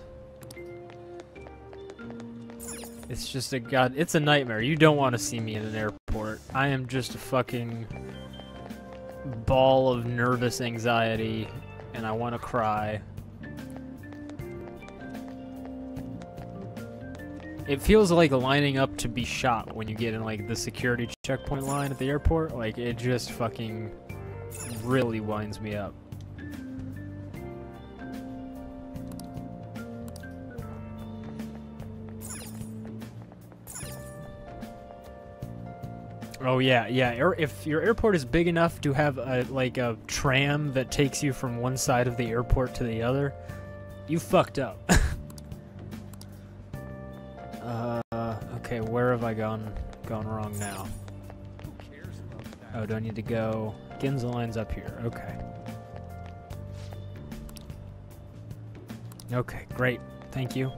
It's just a god. It's a nightmare. You don't want to see me in an airport. I am just a fucking ball of nervous anxiety, and I want to cry. It feels like lining up to be shot when you get in, like, the security checkpoint line at the airport. Like, it just fucking really winds me up. Oh yeah, yeah. If your airport is big enough to have a like a tram that takes you from one side of the airport to the other, you fucked up. uh, okay, where have I gone gone wrong now? Oh, do I need to go? Ginza line's up here. Okay. Okay, great. Thank you.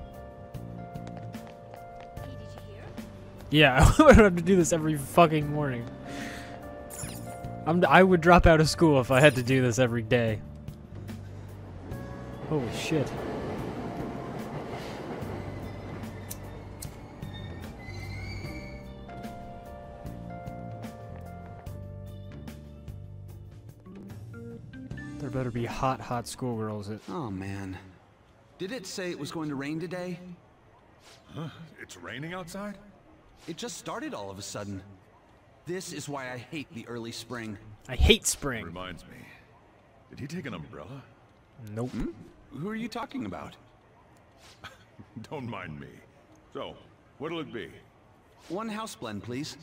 Yeah, I would have to do this every fucking morning. I'm, I would drop out of school if I had to do this every day. Holy shit. There better be hot, hot schoolgirls at... Oh, man. Did it say it was going to rain today? Huh? It's raining outside? It just started all of a sudden. This is why I hate the early spring. I hate spring. Reminds me. Did he take an umbrella? Nope. Hmm? Who are you talking about? Don't mind me. So, what'll it be? One house blend, please.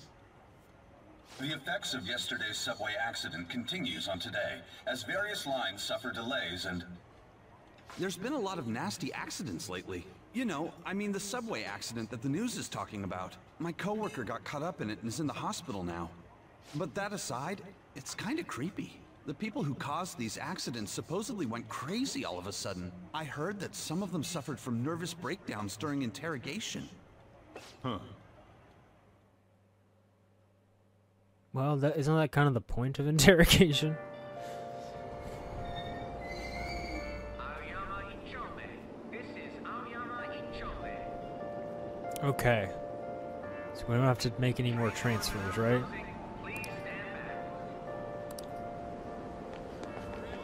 The effects of yesterday's subway accident continues on today, as various lines suffer delays and... There's been a lot of nasty accidents lately. You know, I mean the subway accident that the news is talking about. My coworker got caught up in it and is in the hospital now. But that aside, it's kind of creepy. The people who caused these accidents supposedly went crazy all of a sudden. I heard that some of them suffered from nervous breakdowns during interrogation. Huh. Well, that, isn't that kind of the point of interrogation? Okay, so we don't have to make any more transfers, right?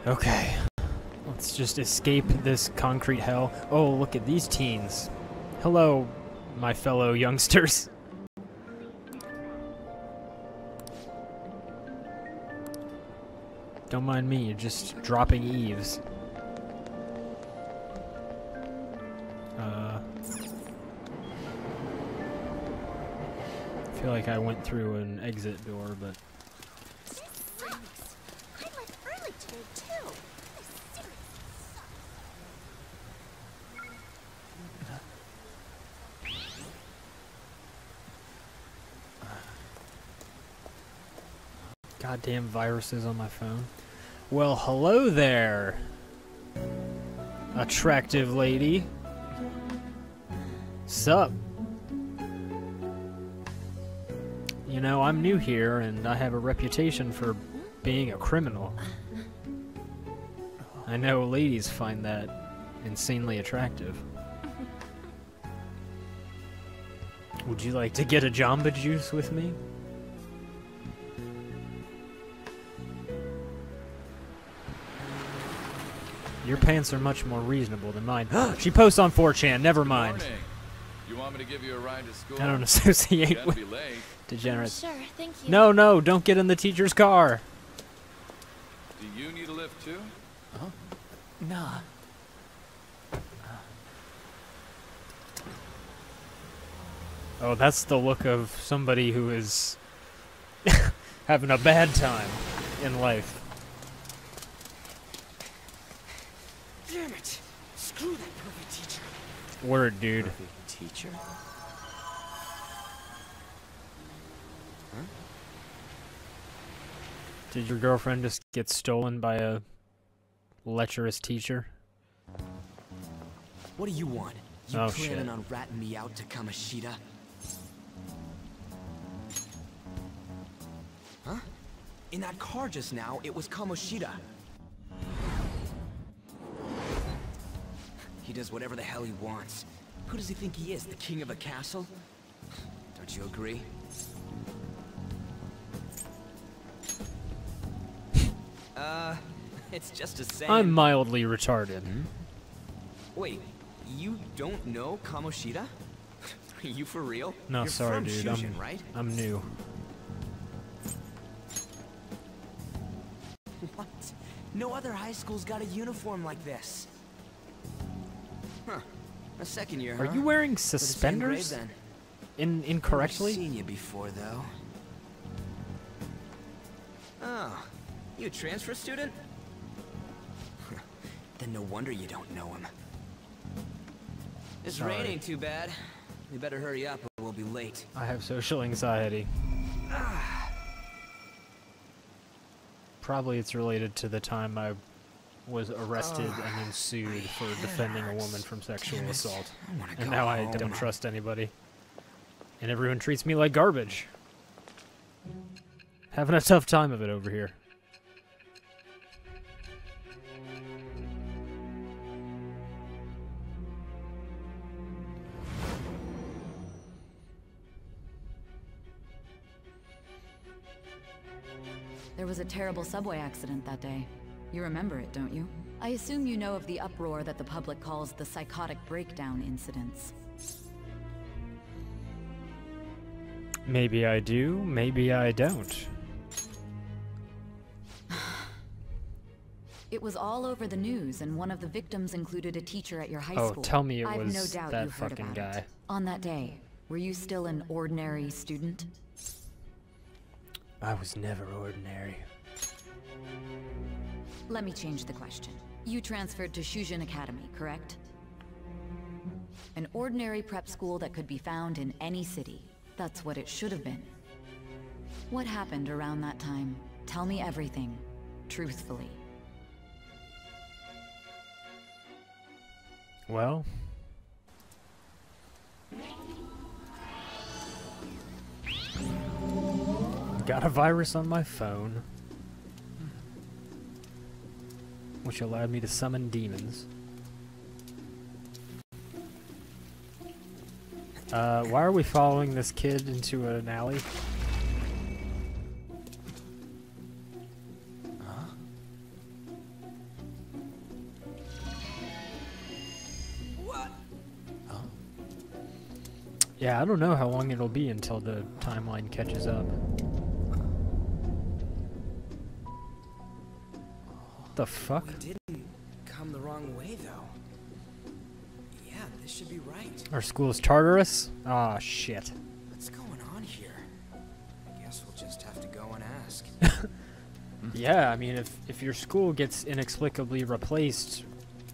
Okay, let's just escape this concrete hell. Oh, look at these teens. Hello, my fellow youngsters. Don't mind me, just dropping eaves. Uh... I feel like I went through an exit door, but... This sucks! I left early today, too! This seriously sucks! Goddamn viruses on my phone. Well, hello there! Attractive lady. Sup? You know, I'm new here, and I have a reputation for being a criminal. I know ladies find that insanely attractive. Would you like to get a Jamba Juice with me? Your pants are much more reasonable than mine. She posts on four chan, never mind. You want me to give you a ride to school? I don't associate with degenerates. Sure, thank you. No, no, don't get in the teacher's car. Do you need a lift too? Huh? Nah. Oh, that's the look of somebody who is having a bad time in life. Damn it! Screw that perfect teacher. Word, dude. Perfect teacher. Huh? Did your girlfriend just get stolen by a lecherous teacher? What do you want? You oh, planning shit. on ratting me out to Kamoshida? Huh? In that car just now, it was Kamoshida. He does whatever the hell he wants. Who does he think he is, the king of a castle? Don't you agree? Uh, it's just a saying. I'm mildly retarded. Mm-hmm. Wait, you don't know Kamoshida? Are you for real? No, You're sorry, dude. Shujin, I'm, right? I'm new. What? No other high school's got a uniform like this. Huh. A second year. Are huh? you wearing suspenders? Grade, In incorrectly. I've seen you before, though. Oh, you a transfer student? Then no wonder you don't know him. This Sorry. rain ain't too bad. We better hurry up, or we'll be late. I have social anxiety. Probably it's related to the time I was arrested oh, and then sued for defending a woman from sexual assault. And now home. I don't trust anybody. And everyone treats me like garbage. Having a tough time of it over here. There was a terrible subway accident that day. You remember it, don't you? I assume you know of the uproar that the public calls the psychotic breakdown incidents. Maybe I do, maybe I don't. It was all over the news, and one of the victims included a teacher at your high oh, school. Oh, tell me it I've was no doubt that fucking guy. It. On that day, were you still an ordinary student? I was never ordinary. Let me change the question. You transferred to Shujin Academy, correct? An ordinary prep school that could be found in any city. That's what it should have been. What happened around that time? Tell me everything, truthfully. Well... got a virus on my phone, which allowed me to summon demons. Uh, why are we following this kid into an alley? Huh? What? Huh? Yeah, I don't know how long it'll be until the timeline catches up. The fuck? We didn't come the wrong way, though. Yeah, this should be right. Our school is Tartarus? Ah, oh, shit. What's going on here? I guess we'll just have to go and ask. Yeah, I mean, if, if your school gets inexplicably replaced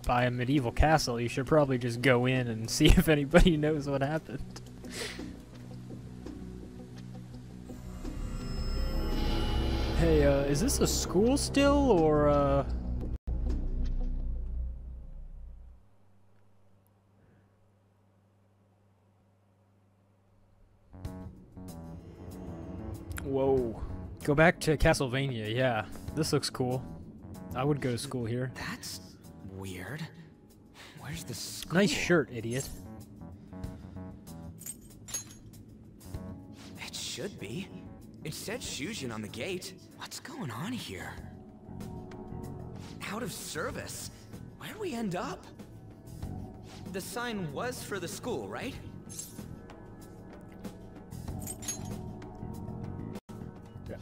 by a medieval castle, you should probably just go in and see if anybody knows what happened. Hey, uh, is this a school still, or, uh... Whoa. Go back to Castlevania, yeah. This looks cool. I would go to school here. That's... weird. Where's the school? Nice shirt, idiot. It should be. It said Shujin on the gate. What's going on here? Out of service? Where'd we end up? The sign was for the school, right?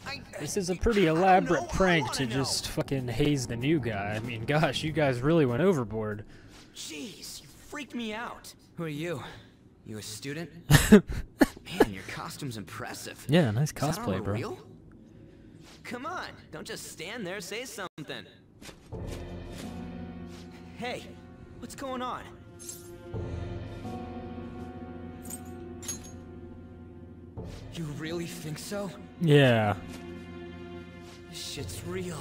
I, this is a pretty elaborate prank to know. just fucking haze the new guy. I mean, gosh, you guys really went overboard. Jeez, you freaked me out. Who are you? You a student? Man, your costume's impressive. Yeah, nice cosplay, bro. Real? Come on, don't just stand there, say something. Hey, what's going on? You really think so? Yeah. This shit's real.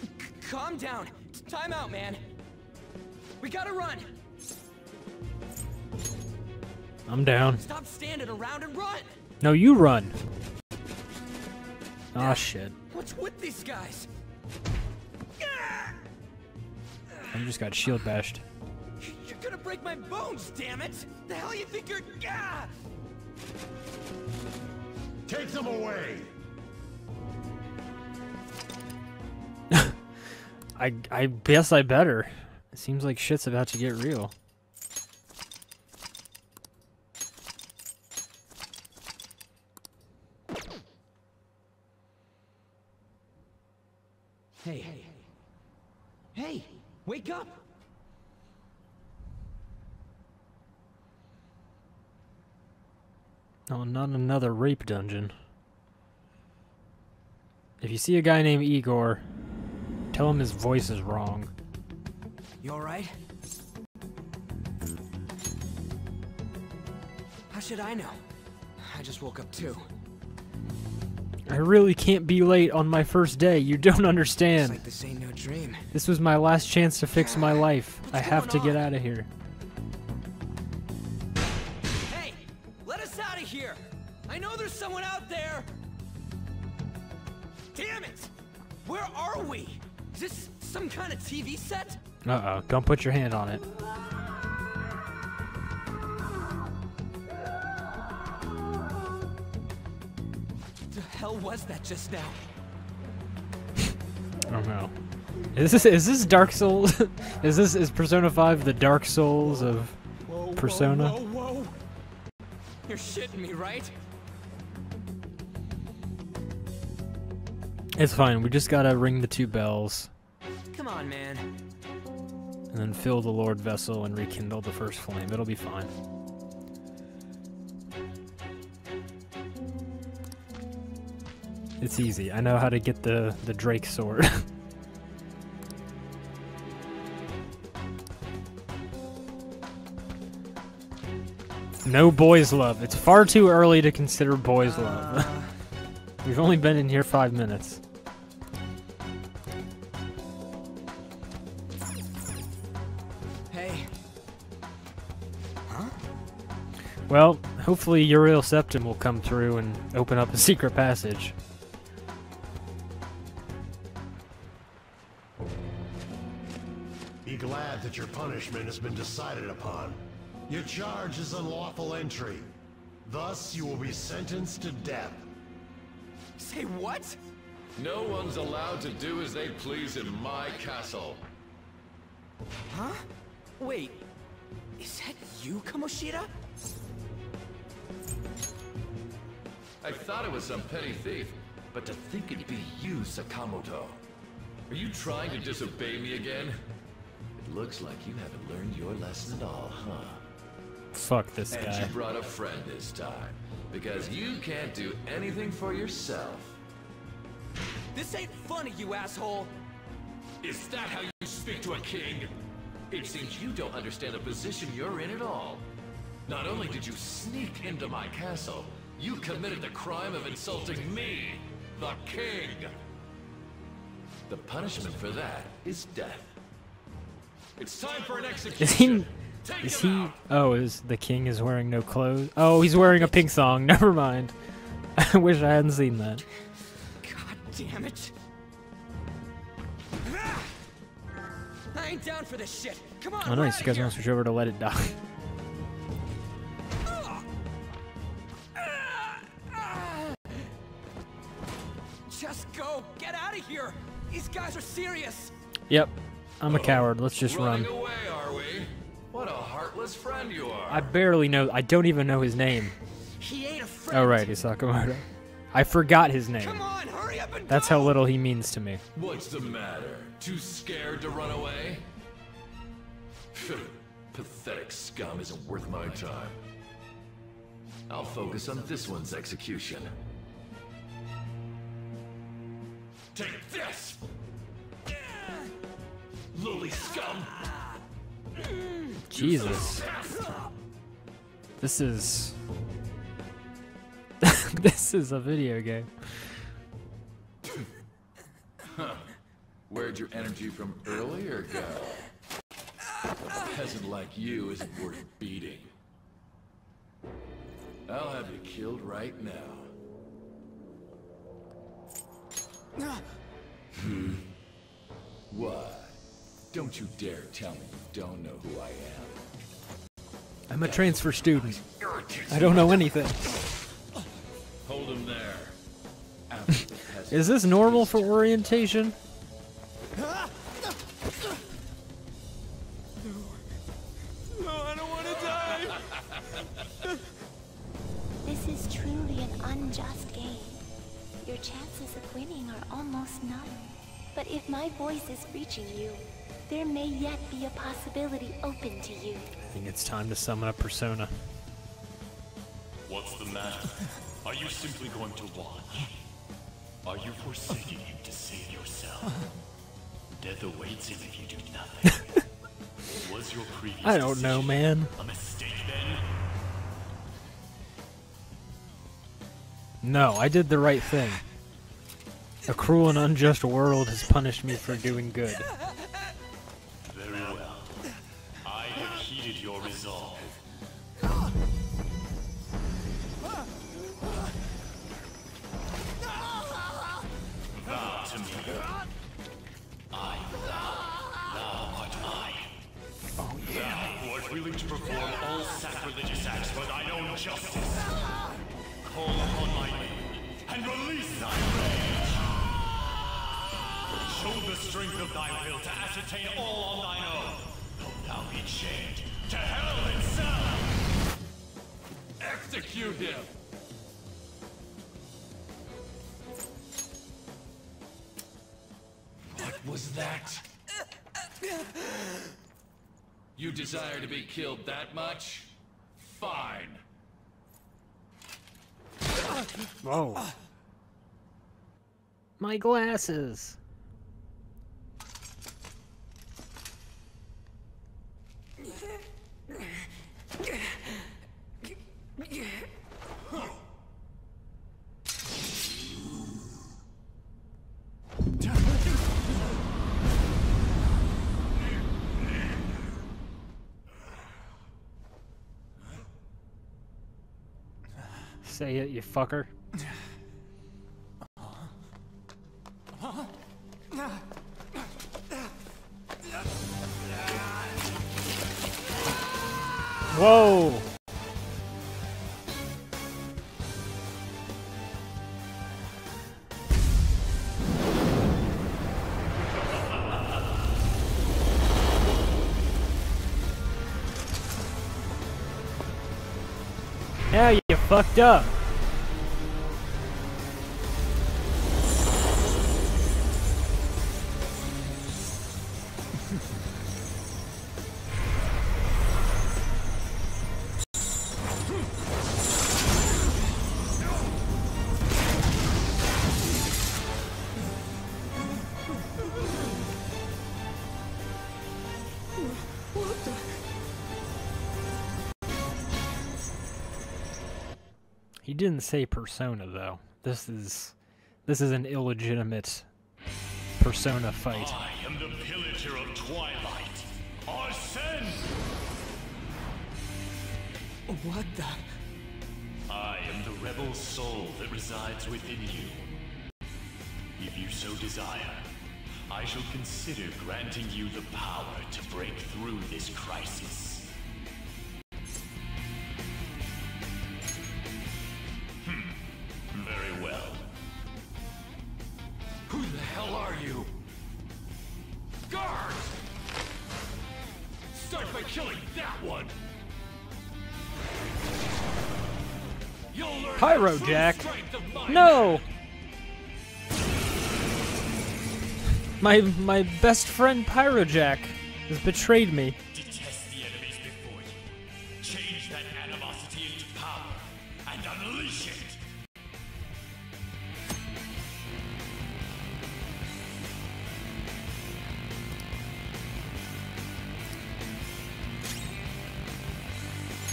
C calm down. It's time out, man. We gotta run. I'm down. Stop standing around and run. No, you run. Ah, shit. What's with these guys? I just got shield bashed. You're gonna break my bones, damn it! The hell you think you're? Ah! Take them away. I I guess I better. It seems like shit's about to get real. Hey, hey, hey, wake up. Oh, not another rape dungeon. If you see a guy named Igor, tell him his voice is wrong. You alright? How should I know? I just woke up too. I really can't be late on my first day. You don't understand. It's like this ain't no dream. This was my last chance to fix my life. What's I have to on? Get out of here. Hey, let us out of here. I know there's someone out there. Damn it. Where are we? Is this some kind of T V set? Uh-oh. Don't put your hand on it. Hell was that just now? I don't know. Is this is this Dark Souls? is this is Persona five the Dark Souls of whoa, Persona? Whoa, whoa, whoa. You're shitting me, right? It's fine. We just gotta ring the two bells. Come on, man. And then fill the Lord vessel and rekindle the first flame. It'll be fine. It's easy. I know how to get the, the Drake sword. No boys love. It's far too early to consider boys uh... love. We've only been in here five minutes. Hey. Huh? Well, hopefully Uriel Septim will come through and open up a secret passage. That your punishment has been decided upon. Your charge is unlawful entry. Thus, you will be sentenced to death. Say what? No one's allowed to do as they please in my castle. Huh? Wait. Is that you, Kamoshida? I thought it was some petty thief, but to think it'd be you, Sakamoto. Are you trying to disobey me again? Looks like you haven't learned your lesson at all, huh? Fuck this guy. And you brought a friend this time, because you can't do anything for yourself. This ain't funny, you asshole! Is that how you speak to a king? It seems you don't understand the position you're in at all. Not only did you sneak into my castle, you committed the crime of insulting me, the king! The punishment for that is death. It's time for an execution. Is he? Is he? Oh, is the king is wearing no clothes? Oh, he's wearing a pink thong. Never mind. I wish I hadn't seen that. God damn it! I ain't down for this shit. Come on. Oh, nice. You guys want to switch over to Let It Die? Just go. Get out of here. These guys are serious. Yep. I'm a coward. Let's just Running run. Away, are we? What a heartless friend you are. I barely know. I don't even know his name. He ain't a friend. Oh, right, it's Sakamoto. I forgot his name. Come on, hurry up and That's go. How little he means to me. What's the matter? Too scared to run away? Pathetic scum isn't worth my time. I'll focus on this one's execution. Take this! Lily scum. Jesus. This is This is a video game. Huh. Where'd your energy from earlier go? A peasant like you isn't worth beating. I'll have you killed right now. Hmm. What? Don't you dare tell me you don't know who I am. I'm a transfer student. I don't know anything. Hold him there. Is this normal for orientation? Is reaching you, there may yet be a possibility open to you. I think it's time to summon a persona. What's the matter? Are you simply going to watch? Are you forsaking him to save yourself? Death awaits him if you do nothing. Was your previous I don't know, man. A mistake then? No, I did the right thing. A cruel and unjust world has punished me for doing good. Very well. I have heeded your resolve. Vow to me. I vow. Thou art mine. Oh, yeah. Thou art willing to perform all sacrilegious acts for thine own justice. Call upon my name and release thy rage. Show the strength of thy will to ascertain all on thine own. Though thou be chained to hell itself. Execute him. What was that? You desire to be killed that much? Fine. Whoa. My glasses. Say it, you fucker. Whoa! Now you fucked up. Didn't say Persona though. This is this is an illegitimate Persona fight. I am the pillager of twilight, Arsene. What the? I am the rebel soul that resides within you. If you so desire, I shall consider granting you the power to break through this crisis. Pyrojack. No. My my best friend Pyrojack has betrayed me. Detest the enemies before you. Change that animosity into power and unleash it.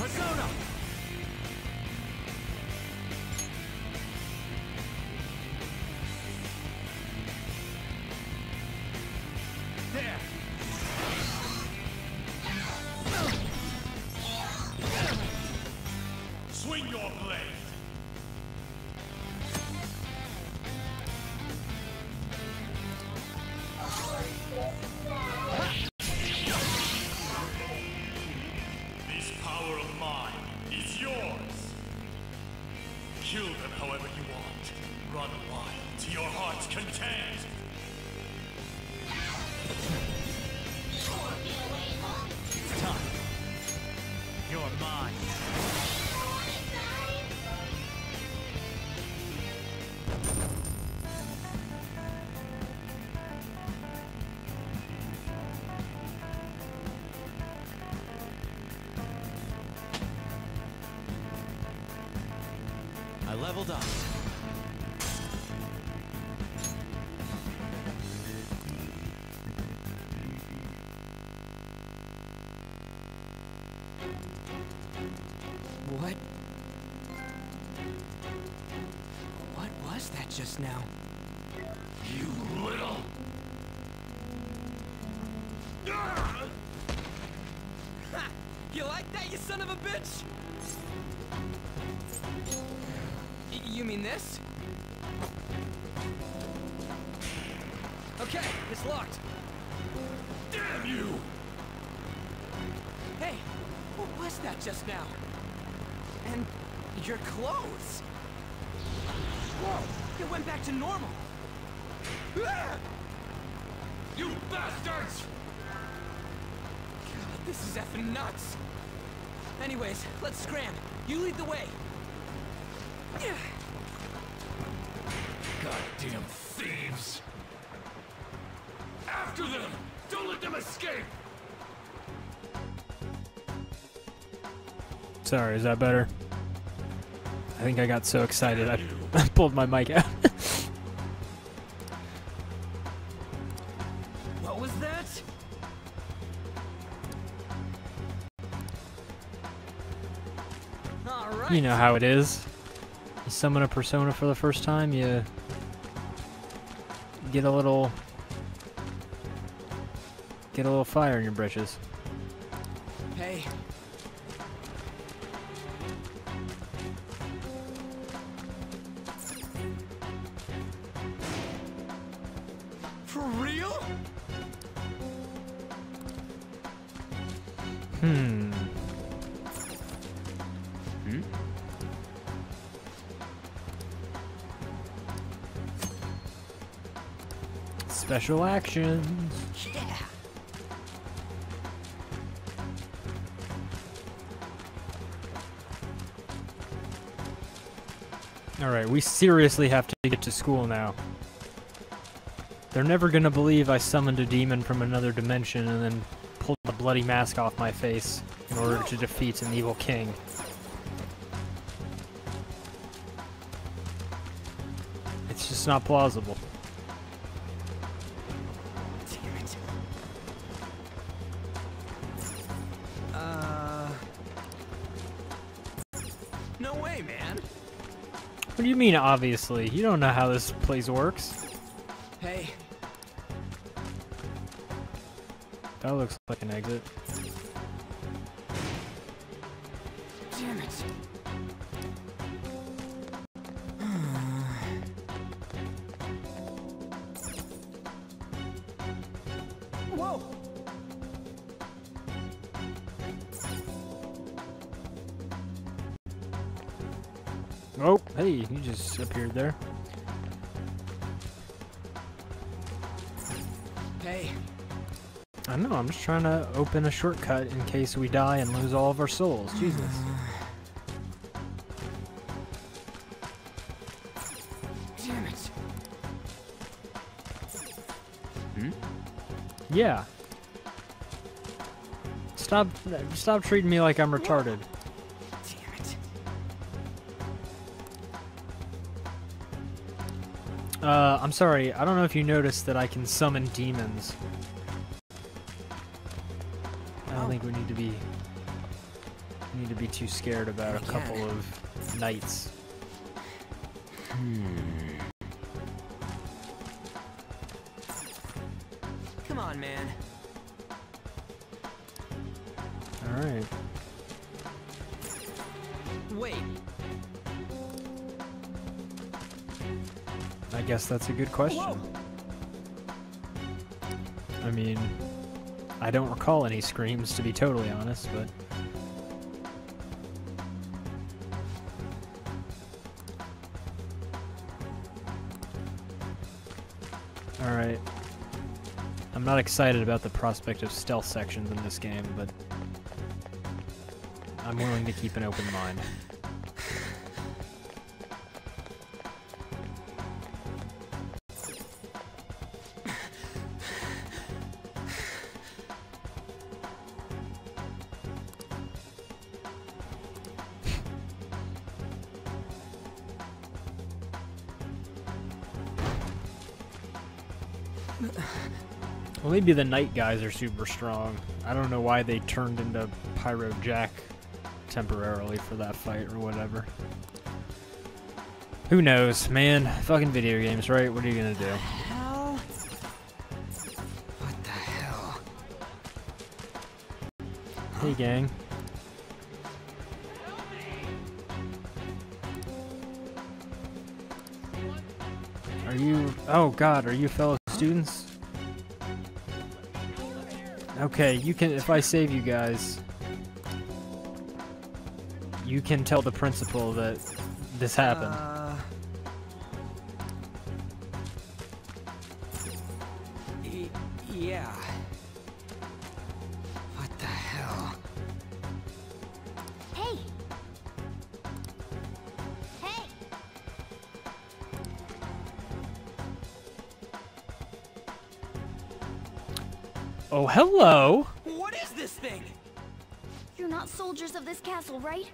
Persona. Swing your blade. This power of mine is yours. Kill them however you want. Run wild to your heart's content. It's time. You're mine. Up. What? What was that just now? You little... Ha! You like that, you son of a bitch? You mean this? Okay, it's locked. Damn you! Hey, what was that just now? And your clothes? Whoa, it went back to normal. You bastards! God, this is effing nuts. Anyways, let's scram. You lead the way. Goddamn thieves! After them! Don't let them escape! Sorry, is that better? I think I got so excited I, I pulled my mic out. What was that? All right. You know how it is. You summon a persona for the first time, you get a little get a little fire in your britches. Hey. For real? Hmm. Hmm? Special actions. Yeah. All right, we seriously have to get to school now. They're never gonna believe I summoned a demon from another dimension and then pulled the bloody mask off my face in order to defeat an evil king. It's just not plausible. You mean obviously? You don't know how this place works. Hey. That looks like an exit. Damn it. Whoa. Oh, hey, you just appeared there. Hey. I know, I'm just trying to open a shortcut in case we die and lose all of our souls. Jesus. Damn it. Hmm? Yeah. Stop, stop treating me like I'm retarded. Uh, I'm sorry, I don't know if you noticed that I can summon demons. I don't think we need to be we need to be too scared about a couple of knights. Hmm. Come on, man. All right. wait. I guess that's a good question. Whoa. I mean, I don't recall any screams, to be totally honest, but... Alright. I'm not excited about the prospect of stealth sections in this game, but... I'm willing to keep an open mind. Well, maybe the night guys are super strong. I don't know why they turned into Pyrojack temporarily for that fight or whatever. Who knows, man? Fucking video games, right? What are you gonna do? Hell? What the hell? Hey, gang. Are you... Oh, God, are you fellow students? Okay, you can... If I save you guys... You can tell the principal that this happened. Uh, y yeah. What the hell? Hey. Hey. Oh, hello. What is this thing? You're not soldiers of this castle, right?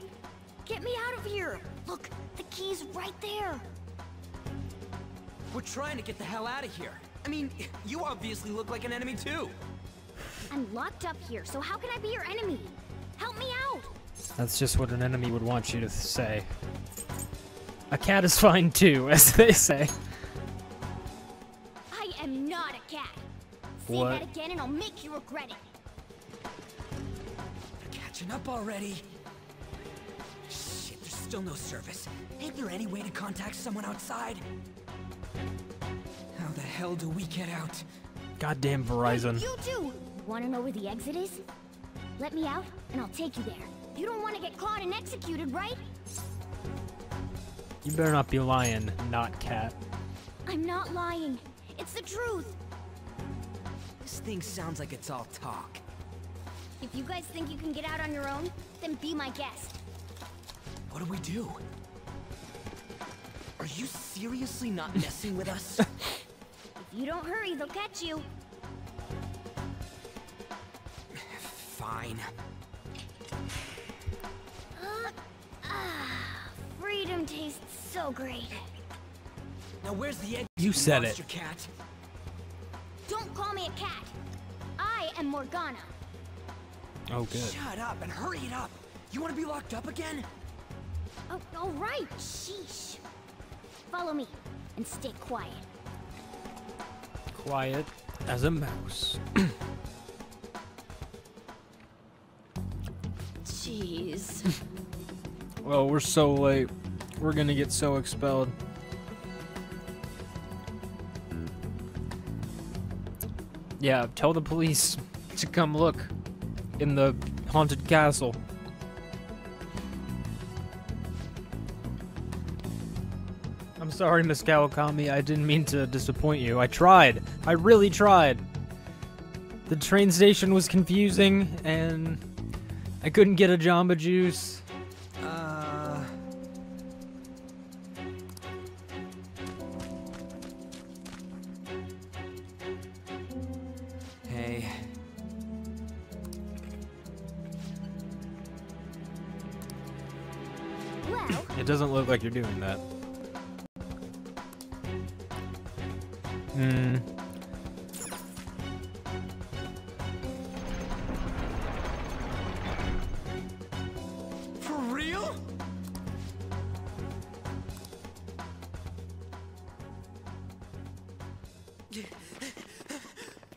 Get me out of here! Look, the key's right there! We're trying to get the hell out of here. I mean, you obviously look like an enemy too. I'm locked up here, so how can I be your enemy? Help me out! That's just what an enemy would want you to say. A cat is fine too, as they say. I am not a cat! What? Say that again and I'll make you regret it! They're catching up already! Still no service. Ain't there any way to contact someone outside? How the hell do we get out? Goddamn Verizon. Hey, you too! Wanna know where the exit is? Let me out, and I'll take you there. You don't want to get caught and executed, right? You better not be lying, not cat. I'm not lying. It's the truth. This thing sounds like it's all talk. If you guys think you can get out on your own, then be my guest. What do we do? Are you seriously not messing with us? If you don't hurry, they'll catch you. Fine. Uh, ah, freedom tastes so great. Now where's the egg? You said it. Cat? Don't call me a cat. I am Morgana. Oh, good. Shut up and hurry it up. You want to be locked up again? Oh, all right, sheesh. Follow me and stay quiet. Quiet as a mouse. Jeez. Well, we're so late. We're gonna get so expelled. Yeah, tell the police to come look in the haunted castle. Sorry, Miss Kawakami, I didn't mean to disappoint you. I tried. I really tried. The train station was confusing, and I couldn't get a Jamba Juice. Uh... Hey. Well. It doesn't look like you're doing that. Hmm. For real?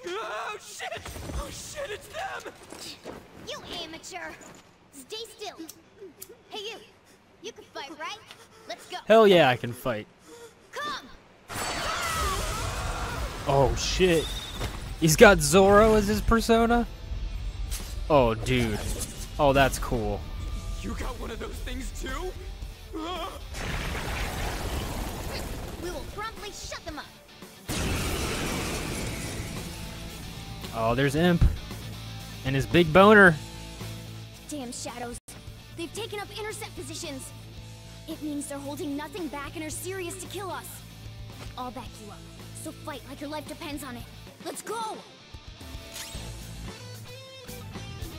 Oh shit! Oh shit! It's them! You amateur! Stay still. Hey, you. Hell yeah, I can fight. Come. Oh shit. He's got Zoro as his persona? Oh dude. Oh, that's cool. You got one of those things too? We will promptly shut them up. Oh, there's Imp. And his big boner. Damn shadows. They've taken up intercept positions. It means they're holding nothing back and are serious to kill us. I'll back you up. So fight like your life depends on it. Let's go!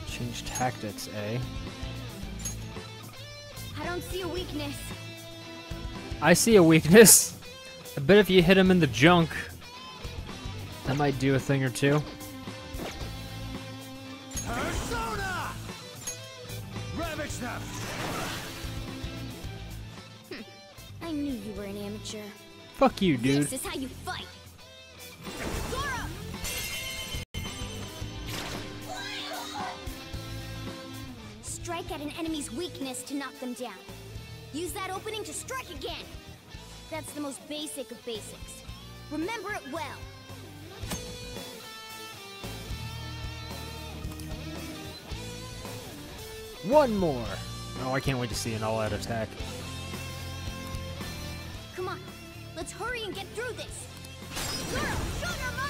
Change tactics, eh? I don't see a weakness. I see a weakness. I bet if you hit him in the junk, that might do a thing or two. Persona! Ravage them! Hm. I knew you were an amateur. Fuck you, dude. This is how you fight. Strike at an enemy's weakness to knock them down. Use that opening to strike again. That's the most basic of basics. Remember it well. One more. Oh, I can't wait to see an all-out attack. Come on, let's hurry and get through this. Girl, show her might.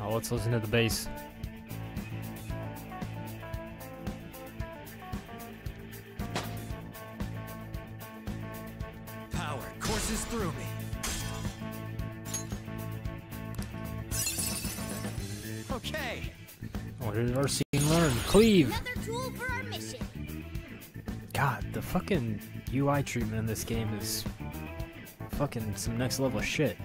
Oh, let's listen to the bass. Power courses through me. Okay. What did Arsene learn? Cleave. Another tool for our mission. God, the fucking U I treatment in this game is fucking some next level shit.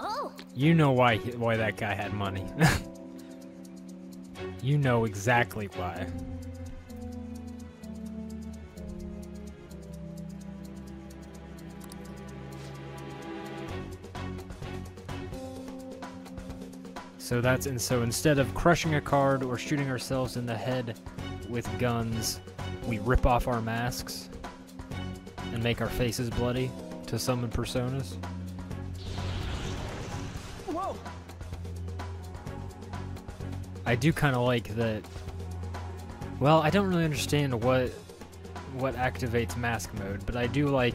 Oh. You know why why that guy had money. You know exactly why. So that's and so instead of crushing a card or shooting ourselves in the head with guns, we rip off our masks and make our faces bloody to summon personas. Whoa! I do kind of like that. Well, I don't really understand what what activates mask mode, but I do like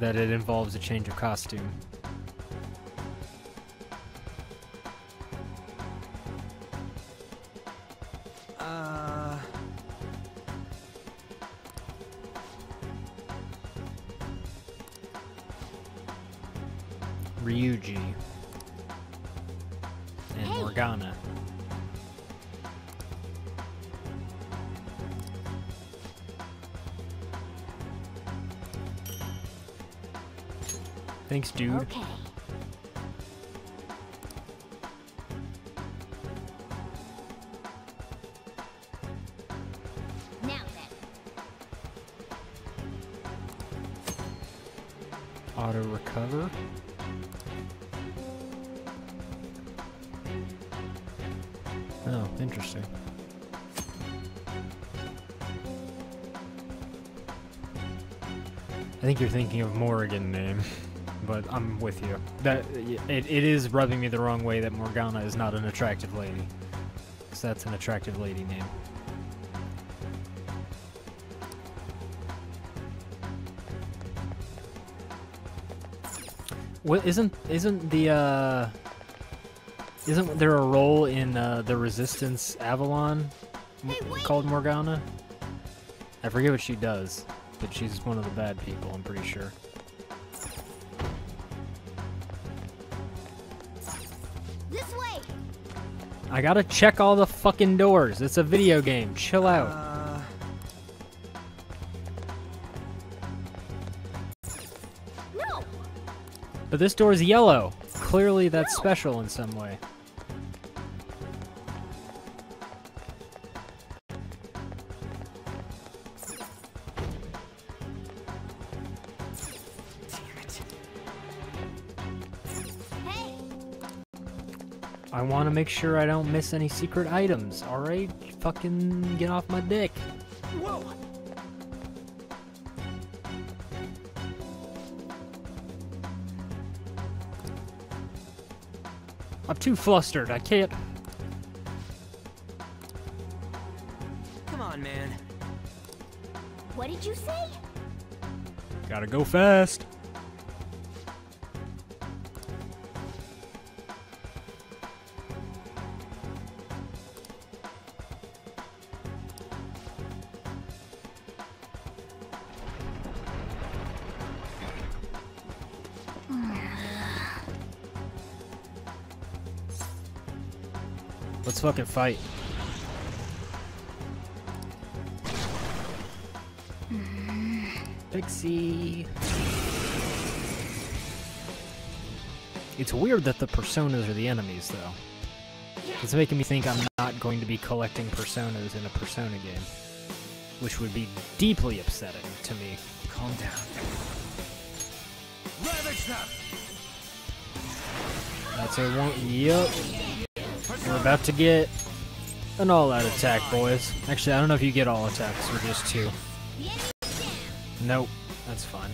that it involves a change of costume. Ryuji and hey. Morgana. Thanks, dude. Okay. Now then. Auto recover. Oh, interesting. I think you're thinking of Morrigan name, but I'm with you. That it, it is rubbing me the wrong way that Morgana is not an attractive lady. So that's an attractive lady name. What isn't isn't the uh Isn't there a role in uh, the Resistance Avalon hey, called Morgana? I forget what she does, but she's one of the bad people, I'm pretty sure. This way. I gotta check all the fucking doors. It's a video game. Chill out. Uh... No. But this door's yellow. Clearly that's no. special in some way. I want to make sure I don't miss any secret items, alright? Fucking get off my dick. Whoa! I'm too flustered, I can't... Come on, man. What did you say? Gotta go fast. Let's fucking fight. Pixie. It's weird that the personas are the enemies, though. It's making me think I'm not going to be collecting personas in a Persona game, which would be deeply upsetting to me. Calm down. That's a one. Yup. We're about to get an all-out attack, boys. Actually, I don't know if you get all attacks or just two. Nope, that's fine.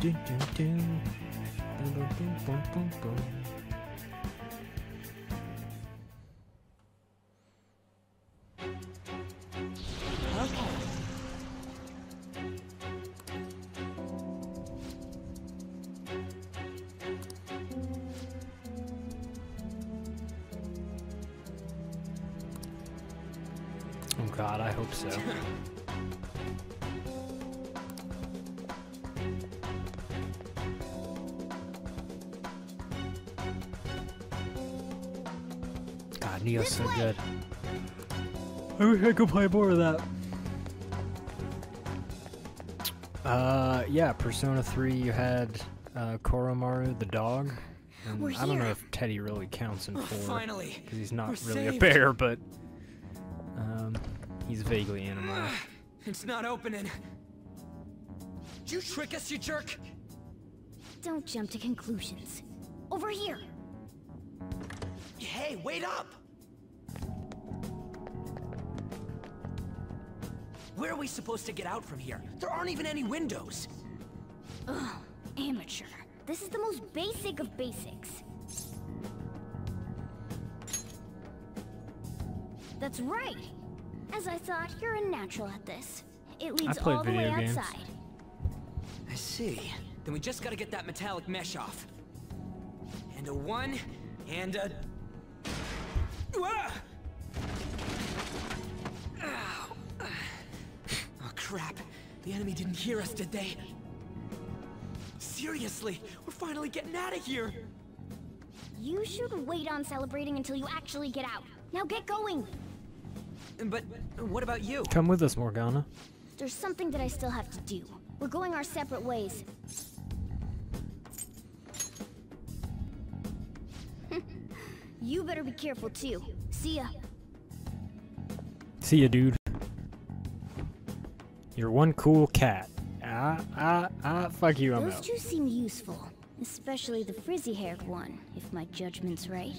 Do, do, do. Boom, boom, boom, boom, boom. So good. I wish I could play more of that. Uh, yeah, Persona three, you had uh, Koromaru the dog. And We're I don't here. know if Teddy really counts in four, because he's not We're really saved. a bear, but um, he's vaguely animal. It's not opening. Did you trick us, you jerk? Don't jump to conclusions. Over here. Hey, wait up! Where are we supposed to get out from here? There aren't even any windows. Ugh, amateur. This is the most basic of basics. That's right. As I thought, you're a natural at this. It leads all the way games. outside. I see. Then we just gotta get that metallic mesh off. And a one, and a... Ah! Crap. The enemy didn't hear us, did they? Seriously, we're finally getting out of here. You should wait on celebrating until you actually get out. Now get going. But what about you? Come with us, Morgana. There's something that I still have to do. We're going our separate ways. You better be careful too. See ya. See ya, dude. You're one cool cat. Ah, ah, ah, fuck you, I'm Those out. Those two seem useful, especially the frizzy-haired one, if my judgment's right.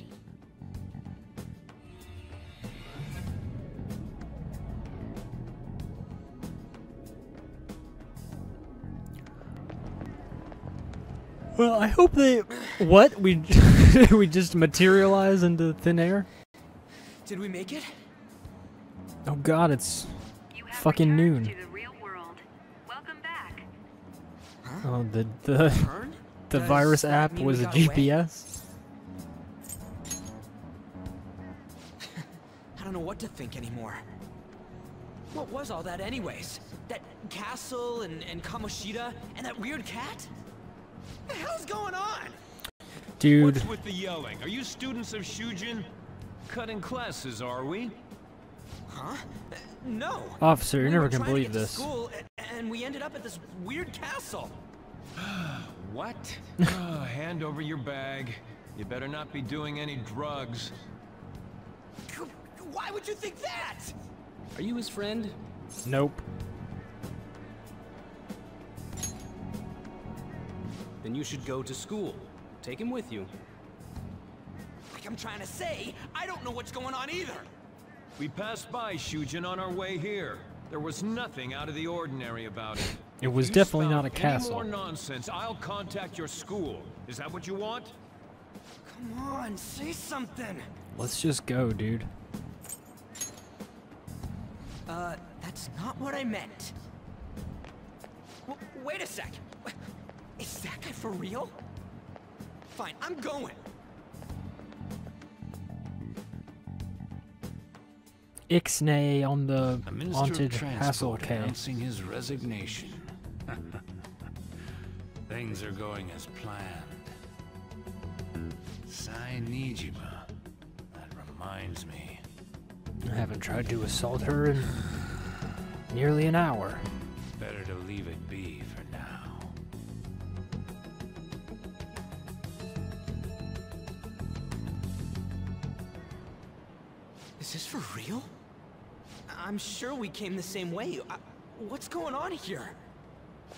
Well, I hope they... What? We, we just materialize into thin air? Did we make it? Oh god, it's fucking noon. Oh, the the, the virus app was a G P S? I don't know what to think anymore. What was all that anyways? That castle and, and Kamoshida and that weird cat? What the hell's going on? Dude. What's with the yelling? Are you students of Shujin? Cutting classes, are we? Huh? Uh, no. Officer, you're we never gonna believe this. School, and we ended up at this weird castle. What? Oh, hand over your bag. You better not be doing any drugs. Why Why would you think that? Are you his friend? Nope. Then you should go to school. Take him with you. Like I'm trying to say, I don't know what's going on either. We passed by Shujin on our way here. There was nothing out of the ordinary about it. It was definitely not a castle. More nonsense. I'll contact your school. Is that what you want? Come on, say something. Let's just go, dude. Uh, that's not what I meant. W wait a sec. Is that guy for real? Fine, I'm going. Ixnay on the haunted castle announcing his resignation. Things are going as planned. Sai Nijima. That reminds me. I haven't tried to assault her in nearly an hour. Better to leave it be for now. Is this for real? I'm sure we came the same way. I, what's going on here?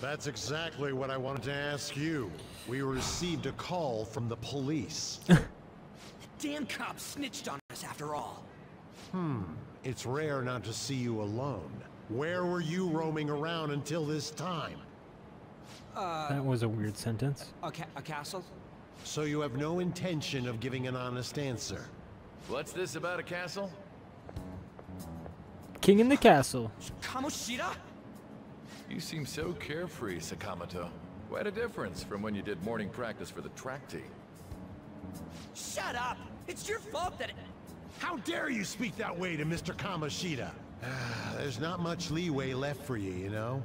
That's exactly what I wanted to ask you. We received a call from the police. The damn cops snitched on us after all. Hmm. It's rare not to see you alone. Where were you roaming around until this time? Uh, that was a weird sentence. A, ca a castle? So you have no intention of giving an honest answer. What's this about a castle? King in the castle. Kamoshida? You seem so carefree, Sakamoto. Quite a difference from when you did morning practice for the track team. Shut up! It's your fault that it... How dare you speak that way to Mister Kamoshida? There's not much leeway left for you, you know?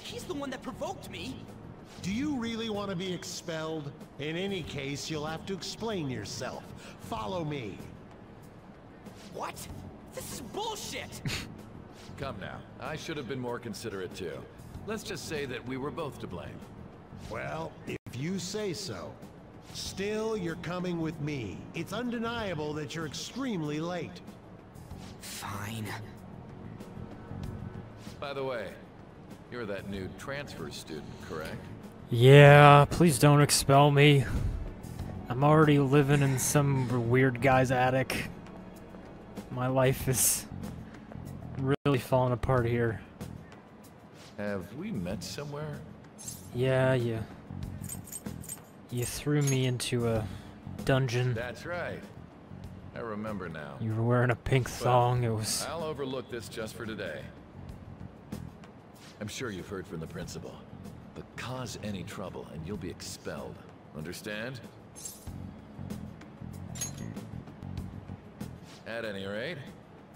He's the one that provoked me. Do you really want to be expelled? In any case, you'll have to explain yourself. Follow me. What? This is bullshit! Come now. I should have been more considerate too. Let's just say that we were both to blame. Well, if you say so. Still, you're coming with me. It's undeniable that you're extremely late. Fine. By the way, you're that new transfer student, correct? Yeah, please don't expel me. I'm already living in some weird guy's attic. My life is really falling apart here. Have we met somewhere? Yeah, yeah. You threw me into a dungeon. That's right. I remember now. You were wearing a pink thong. It was... I'll overlook this just for today. I'm sure you've heard from the principal. But cause any trouble and you'll be expelled. Understand? At any rate,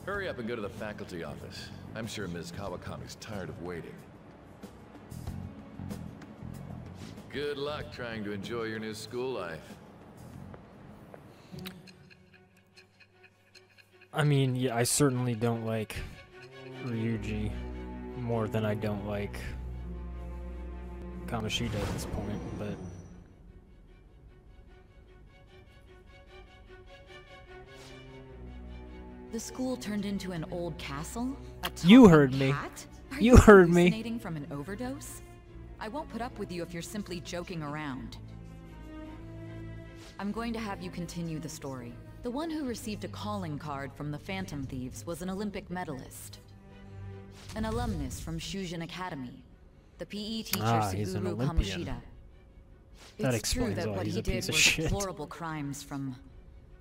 hurry up and go to the faculty office. I'm sure Miz Kawakami's tired of waiting. Good luck trying to enjoy your new school life. I mean, yeah, I certainly don't like Ryuji more than I don't like Kamoshida at this point, but... The school turned into an old castle. A you heard cat? me. Are you, you heard me. From an overdose? I won't put up with you if you're simply joking around. I'm going to have you continue the story. The one who received a calling card from the Phantom Thieves was an Olympic medalist, an alumnus from Shujin Academy. The P E teacher ah, Suguru Kamoshida. That it's true that all. what he's he did was deplorable crimes from.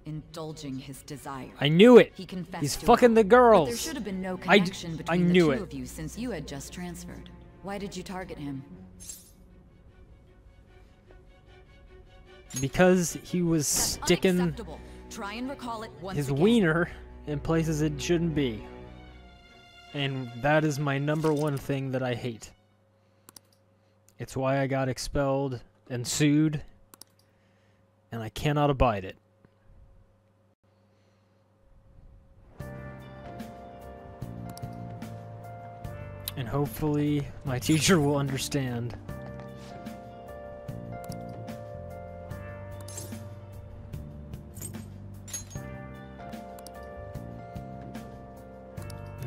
Indulging his desire. I knew it. He confessed He's fucking it. the girls. But there should have been no connection I, between I knew the two it. of you since you had just transferred. Why did you target him? Because he was That's sticking Try and recall it once his again. wiener in places it shouldn't be. And that is my number one thing that I hate. It's why I got expelled and sued, and I cannot abide it. And hopefully, my teacher will understand.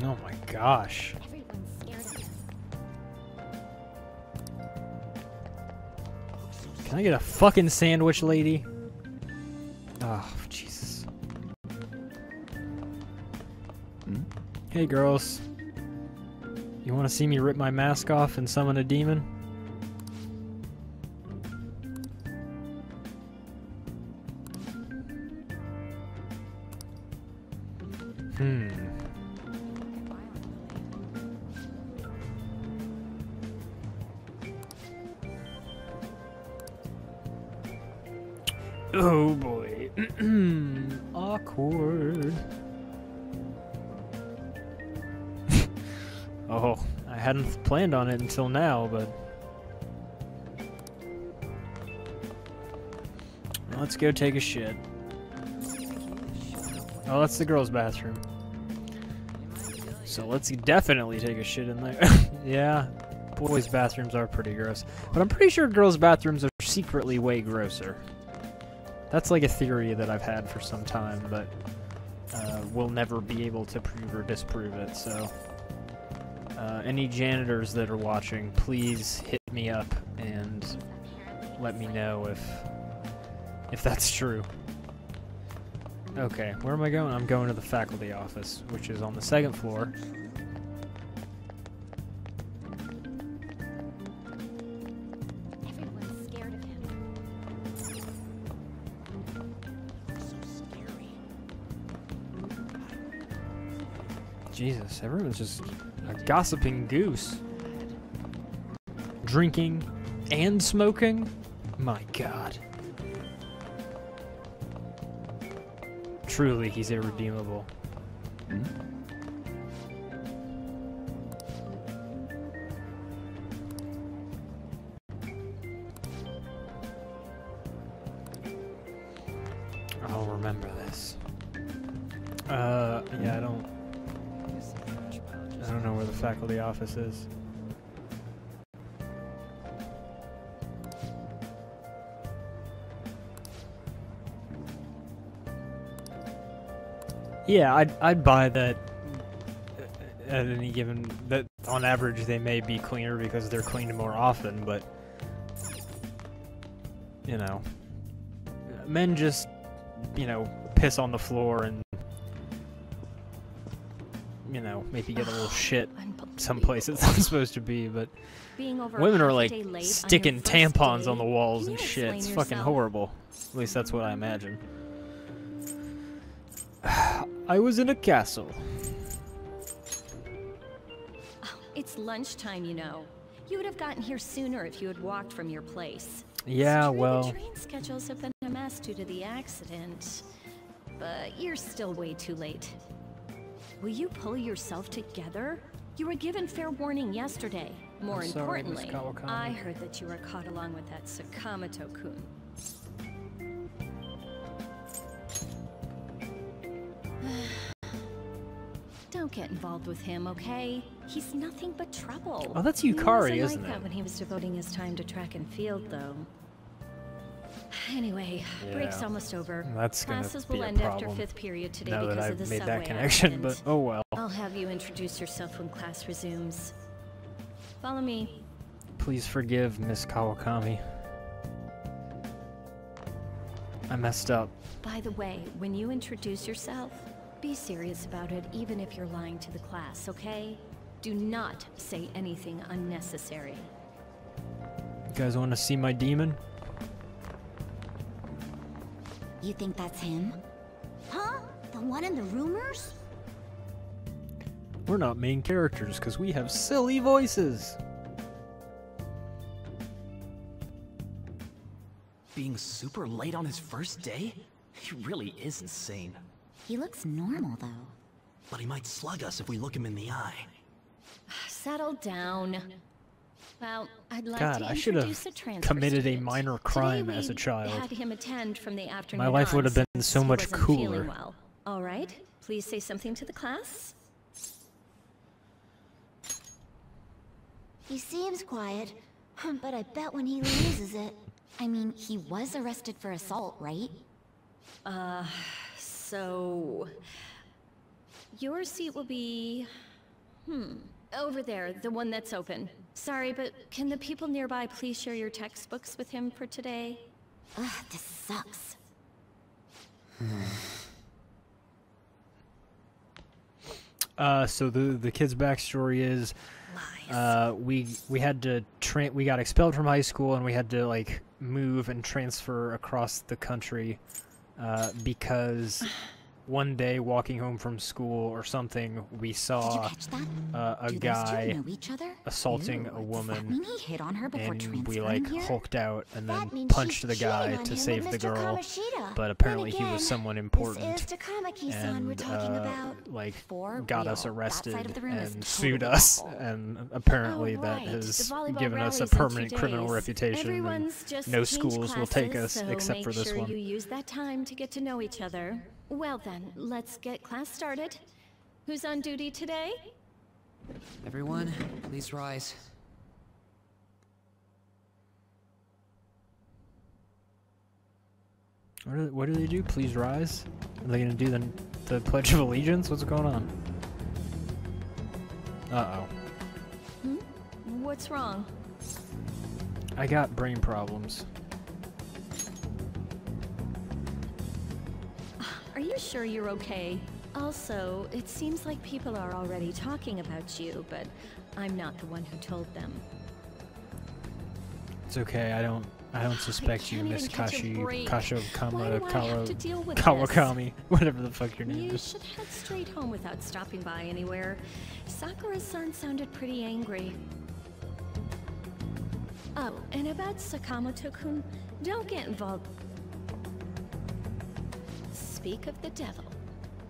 Oh my gosh. Everyone's scared of us. Can I get a fucking sandwich, lady? Oh, Jesus. Hmm? Hey, girls. You want to see me rip my mask off and summon a demon? Hmm. Oh boy. Awkward. Oh, I hadn't planned on it until now, but let's go take a shit. Oh, that's the girls' bathroom. So let's definitely take a shit in there. Yeah, boys' bathrooms are pretty gross. But I'm pretty sure girls' bathrooms are secretly way grosser. That's like a theory that I've had for some time, but uh, we'll never be able to prove or disprove it, so... Uh, any janitors that are watching, please hit me up and let me know if if that's true. Okay, where am I going? I'm going to the faculty office, which is on the second floor. Everyone's scared of him. So scary. Jesus, everyone's just a gossiping goose. Drinking and smoking? My God. Truly, he's irredeemable. Hmm? I'll remember this. Uh, yeah, I don't... I don't know where the faculty office is. Yeah, I'd, I'd buy that at any given... that on average they may be cleaner because they're cleaned more often, but... You know... Men just, you know, piss on the floor and... You know, maybe get a little shit someplace it's not supposed to be, but... Women are like sticking tampons on the walls and shit. It's fucking horrible. At least that's what I imagine. I was in a castle. It's lunchtime, you know. You would have gotten here sooner if you had walked from your place. Yeah, well... The train schedules have been a mess due to the accident, but you're still way too late. Will you pull yourself together? You were given fair warning yesterday. More I'm sorry, importantly, I heard that you were caught along with that Sakamoto-kun. Don't get involved with him, okay? He's nothing but trouble. Oh, that's Yukari, isn't it? He wasn't like that when he was devoting his time to track and field, though. Anyway, yeah. Break's almost over. That's gonna Classes will be end a problem. After fifth period today now because that I've of the made subway that connection, accident. But oh well. I'll have you introduce yourself when class resumes. Follow me. Please forgive Miss Kawakami. I messed up. By the way, when you introduce yourself, be serious about it, even if you're lying to the class, okay? Do not say anything unnecessary. You guys want to see my demon? You think that's him? Huh? The one in the rumors? We're not main characters because we have silly voices. Being super late on his first day? He really is insane. He looks normal, though. But he might slug us if we look him in the eye. Settle down. Well, I'd like God, to I should have a committed student. a minor crime as a child. Had him attend from the afternoon My life would have been so much cooler. Well. All right, please say something to the class. He seems quiet, but I bet when he loses it... I mean, he was arrested for assault, right? Uh... So, your seat will be Hmm. Over there, the one that's open. Sorry, but can the people nearby please share your textbooks with him for today? Ugh, this sucks. Uh, so the the kid's backstory is, uh, we we had to tra we got expelled from high school and we had to like move and transfer across the country, uh, because one day walking home from school or something we saw uh, a Do guy assaulting Ew, a woman hit on her and we like here? Hulked out and then punched the guy to save the girl, Kamoshida. But apparently again, he was someone important and uh, like For got real. Us arrested and totally sued awful. Us and apparently oh, right. that has given us a permanent criminal reputation and no schools classes, will take us so except for this sure one. You use that time to get to know each other. Well then, let's get class started. Who's on duty today? Everyone, please rise. What do, what do they do? Please rise? Are they gonna do the, the Pledge of Allegiance? What's going on? Uh-oh. Hmm? What's wrong? I got brain problems. Are you sure you're okay? Also, it seems like people are already talking about you, but I'm not the one who told them. It's okay. I don't. I don't suspect I you, Miss Kashi, Kasho, Kama, Kawa, Kawakami, whatever the fuck your name you is. You should head straight home without stopping by anywhere. Sakura-san sounded pretty angry. Oh, and about Sakamoto-kun, don't get involved. Speak of the devil.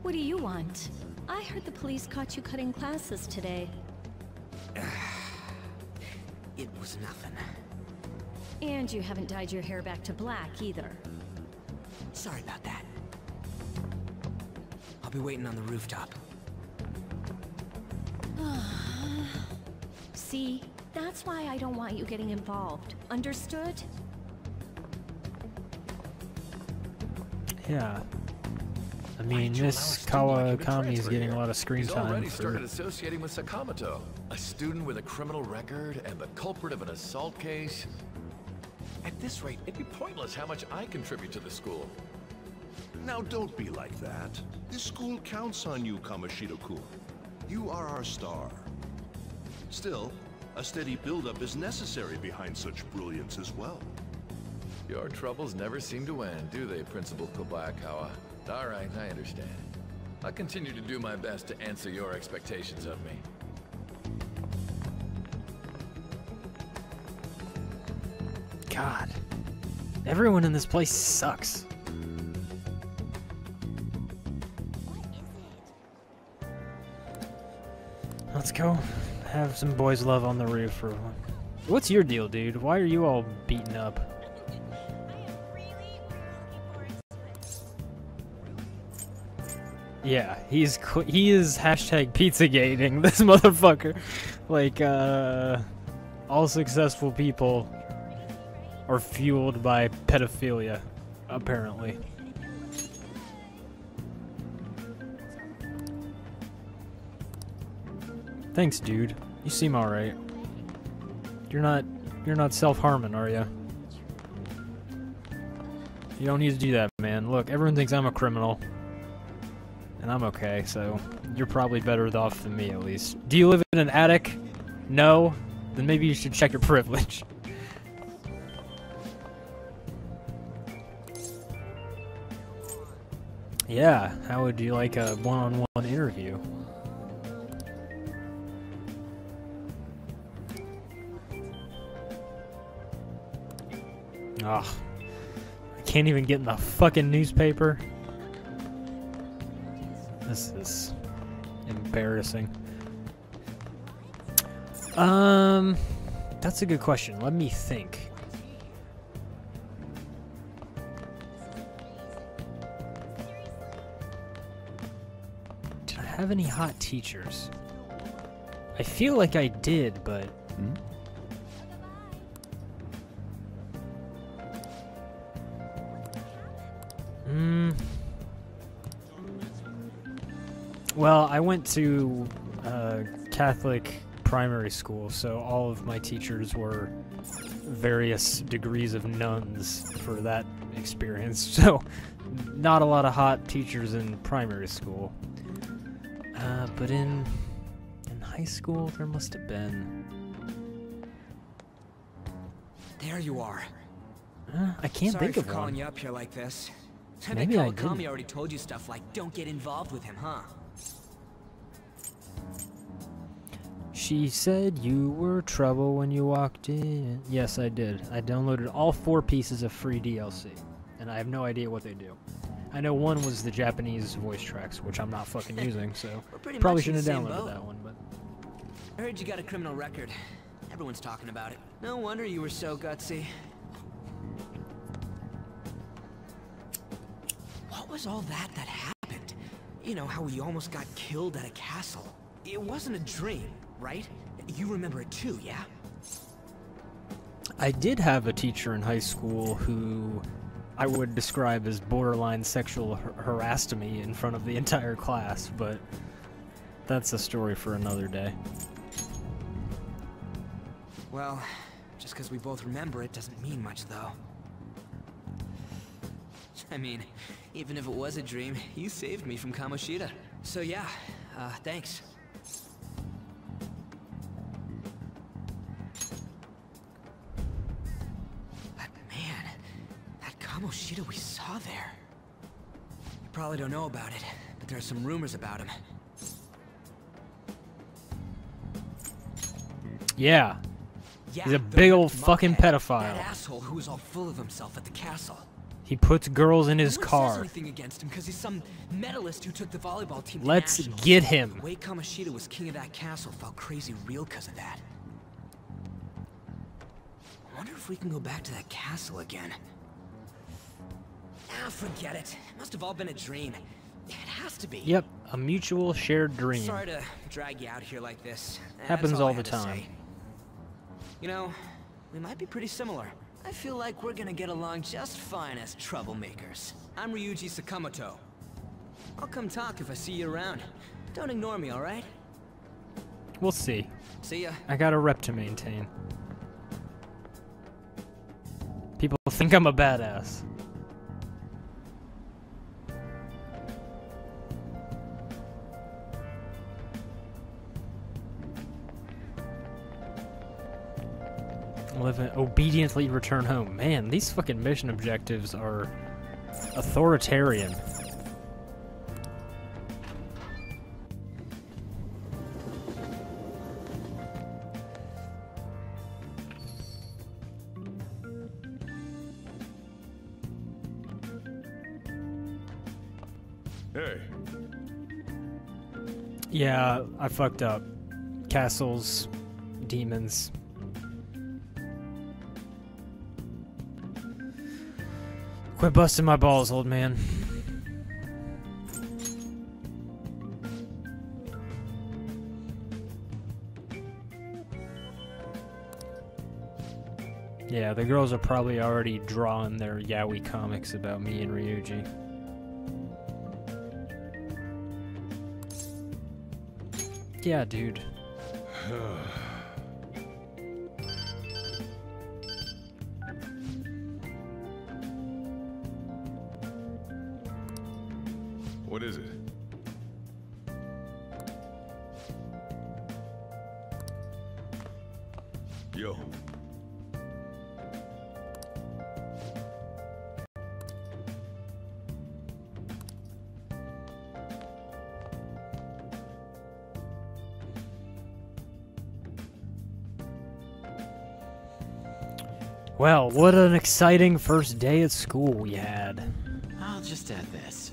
What do you want? I heard the police caught you cutting classes today. It was nothing. And you haven't dyed your hair back to black either. Sorry about that. I'll be waiting on the rooftop. See, that's why I don't want you getting involved. Understood? Yeah. I mean, Miss Kawakami is getting here. A lot of screen He's time. He's already for... started associating with Sakamoto, a student with a criminal record and the culprit of an assault case. At this rate, it'd be pointless how much I contribute to the school. Now don't be like that. This school counts on you, Kamoshida-kun. You are our star. Still, a steady buildup is necessary behind such brilliance as well. Your troubles never seem to end, do they, Principal Kobayakawa? All right, I understand. I'll continue to do my best to answer your expectations of me. God. Everyone in this place sucks. What is it? Let's go have some boys' love on the roof for one. What's your deal, dude? Why are you all beaten up? Yeah, he's he is hashtag pizzagating this motherfucker. Like, uh, all successful people are fueled by pedophilia, apparently. Thanks, dude. You seem all right. You're not you're not self-harming, are you? You don't need to do that, man. Look, everyone thinks I'm a criminal. And I'm okay, so you're probably better off than me, at least. Do you live in an attic? No? Then maybe you should check your privilege. Yeah, how would you like a one-on-one interview? Ugh. I can't even get in the fucking newspaper. This is embarrassing. Um, that's a good question. Let me think. Did I have any hot teachers? I feel like I did, but... Hmm? Well, I went to uh, Catholic primary school, so all of my teachers were various degrees of nuns for that experience. So, not a lot of hot teachers in primary school. Uh, but in in high school, there must have been. There you are. Uh, I can't Sorry think of for calling one. you up here like this. Maybe Kawakami already told you stuff like don't get involved with him, huh? She said you were trouble when you walked in. Yes, I did. I downloaded all four pieces of free D L C, and I have no idea what they do. I know one was the Japanese voice tracks, which I'm not fucking using, so probably shouldn't have downloaded boat. that one. But I heard you got a criminal record. Everyone's talking about it. No wonder you were so gutsy. What was all that that happened? You know, how we almost got killed at a castle. It wasn't a dream, right? You remember it too, yeah? I did have a teacher in high school who I would describe as borderline sexual har harassed me in front of the entire class, but that's a story for another day. Well, just because we both remember it doesn't mean much, though. I mean, even if it was a dream, you saved me from Kamoshida. So yeah, uh, thanks. But man, that Kamoshida we saw there. You probably don't know about it, but there are some rumors about him. Yeah. Yeah, he's a big old fucking pedophile. That asshole who was all full of himself at the castle. He puts girls in his car. Anything against him because he's some medalist who took the volleyball team. Let's get him. The way Kamoshida was king of that castle felt crazy real because of that. I wonder if we can go back to that castle again. Ah, forget it. It must have all been a dream. It has to be. Yep, a mutual shared dream. Sorry to drag you out here like this. Happens all the time. You know, we might be pretty similar. I feel like we're gonna get along just fine as troublemakers. I'm Ryuji Sakamoto. I'll come talk if I see you around. Don't ignore me, alright? We'll see. See ya. I got a rep to maintain. People think I'm a badass. Live and obediently return home. Man, these fucking mission objectives are authoritarian. Hey. Yeah, I fucked up. Castles, demons. Quit busting my balls, old man. Yeah, the girls are probably already drawing their yaoi comics about me and Ryuji. Yeah, dude. What is it? Yo. Well, what an exciting first day at school we had. I'll just add this.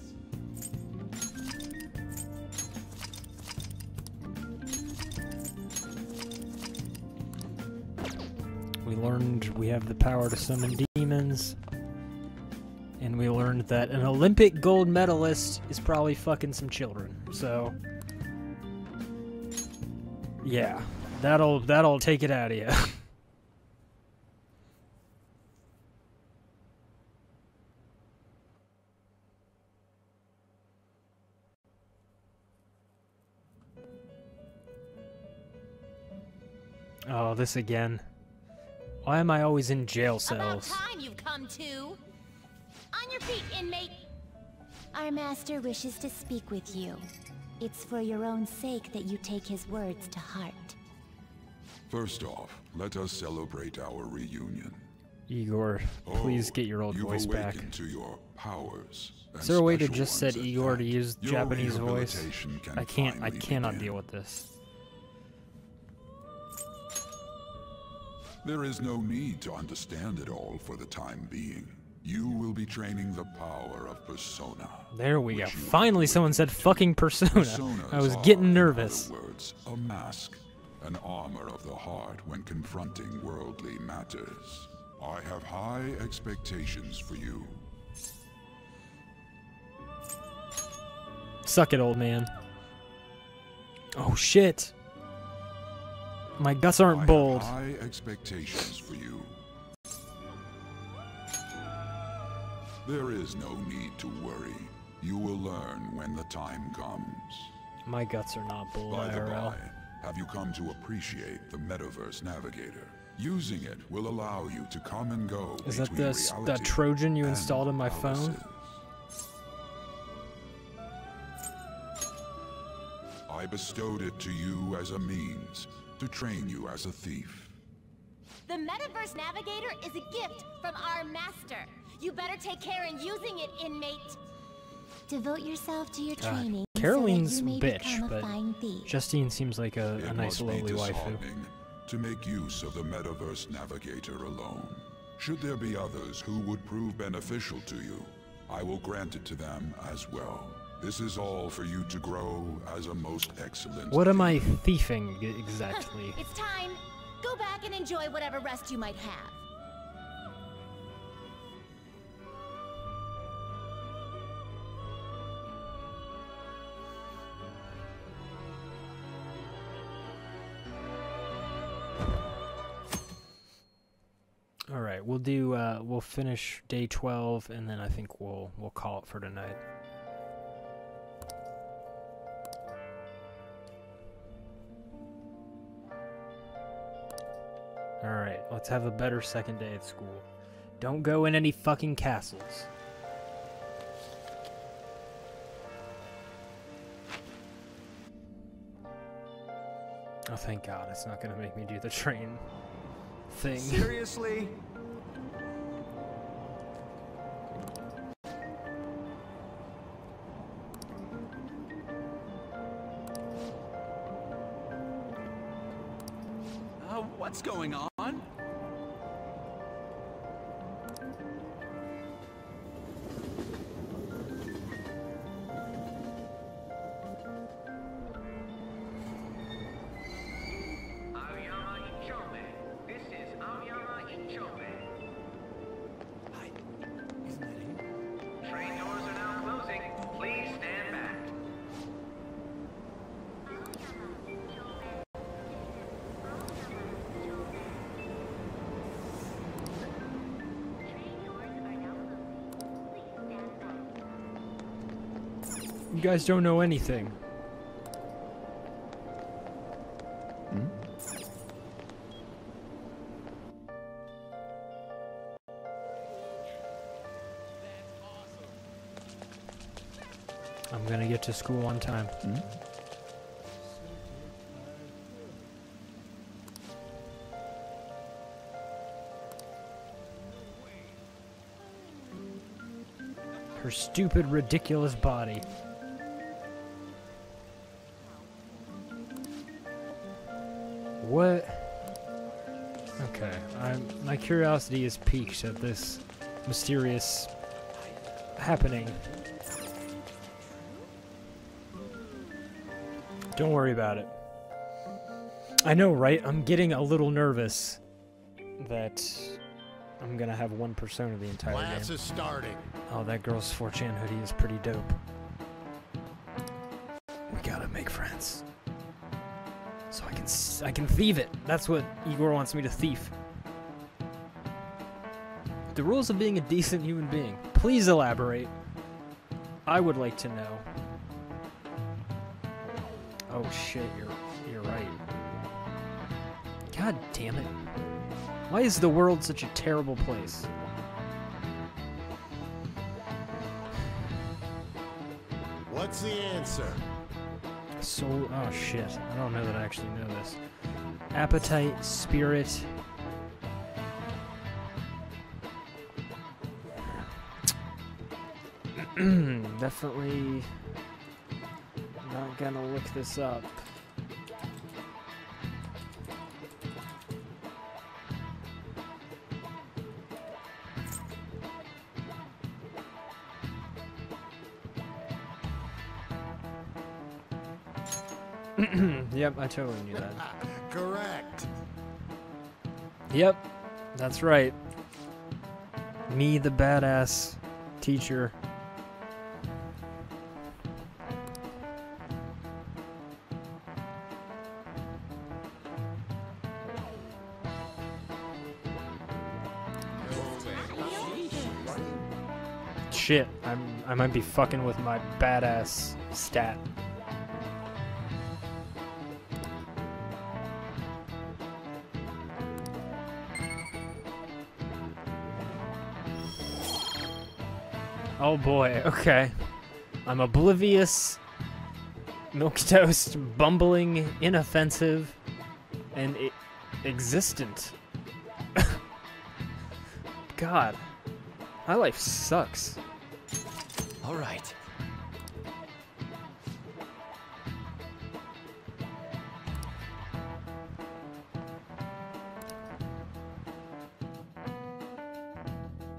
Learned we have the power to summon demons, and we learned that an Olympic gold medalist is probably fucking some children. So, yeah, that'll that'll take it out of you. Oh, this again. Why am I always in jail cells? About time you've come to. On your feet, inmate. Our master wishes to speak with you. It's for your own sake that you take his words to heart. First off, let us celebrate our reunion. Igor, please oh, get your old voice back. To your powers. Is there a way to just set Igor to use Japanese voice? Can I can't. I cannot begin. deal with this. There is no need to understand it all for the time being. You will be training the power of Persona. There we go. Finally, someone said fucking Persona. I was getting nervous. In other words, a mask, an armor of the heart when confronting worldly matters. I have high expectations for you. Suck it, old man. Oh shit. My guts aren't bold. I have high expectations for you. There is no need to worry. You will learn when the time comes. My guts are not bold. By the by, have you come to appreciate the Metaverse Navigator? Using it will allow you to come and go. Is that this that Trojan you installed in my phone? I bestowed it to you as a means to train you as a thief. The Metaverse Navigator is a gift from our master. You better take care in using it, inmate. Devote yourself to your God. training. Caroline's so bitch, but Justine seems like a, a nice lowly waifu. To make use of the Metaverse Navigator alone. Should there be others who would prove beneficial to you, I will grant it to them as well. This is all for you to grow as a most excellent. What am I thieving exactly? It's time. Go back and enjoy whatever rest you might have. All right, we'll do. Uh, we'll finish day twelve, and then I think we'll we'll call it for tonight. All right, let's have a better second day at school. Don't go in any fucking castles. Oh, thank God, it's not gonna make me do the train thing. Seriously? Uh, what's going on? You guys don't know anything. Hmm? I'm gonna get to school on time. Hmm? Her stupid, ridiculous body. What? Okay, I'm, my curiosity is piqued at this mysterious happening. Don't worry about it. I know, right? I'm getting a little nervous that I'm gonna have one persona the entire game. Class is starting. Oh, that girl's four chan hoodie is pretty dope. We gotta make friends. So I can I can thieve it. That's what Igor wants me to thief. The rules of being a decent human being. Please elaborate. I would like to know. Oh shit, you're you're right. God damn it. Why is the world such a terrible place? What's the answer? So, oh shit. I don't know that I actually know this. Appetite, spirit. Definitely not gonna look this up. Yep, I totally knew that. Correct. Yep, that's right. Me, the badass teacher. Shit, I'm, I might be fucking with my badass stat. Oh boy, okay. I'm oblivious, milquetoast, bumbling, inoffensive, and I existent. God, my life sucks. All right.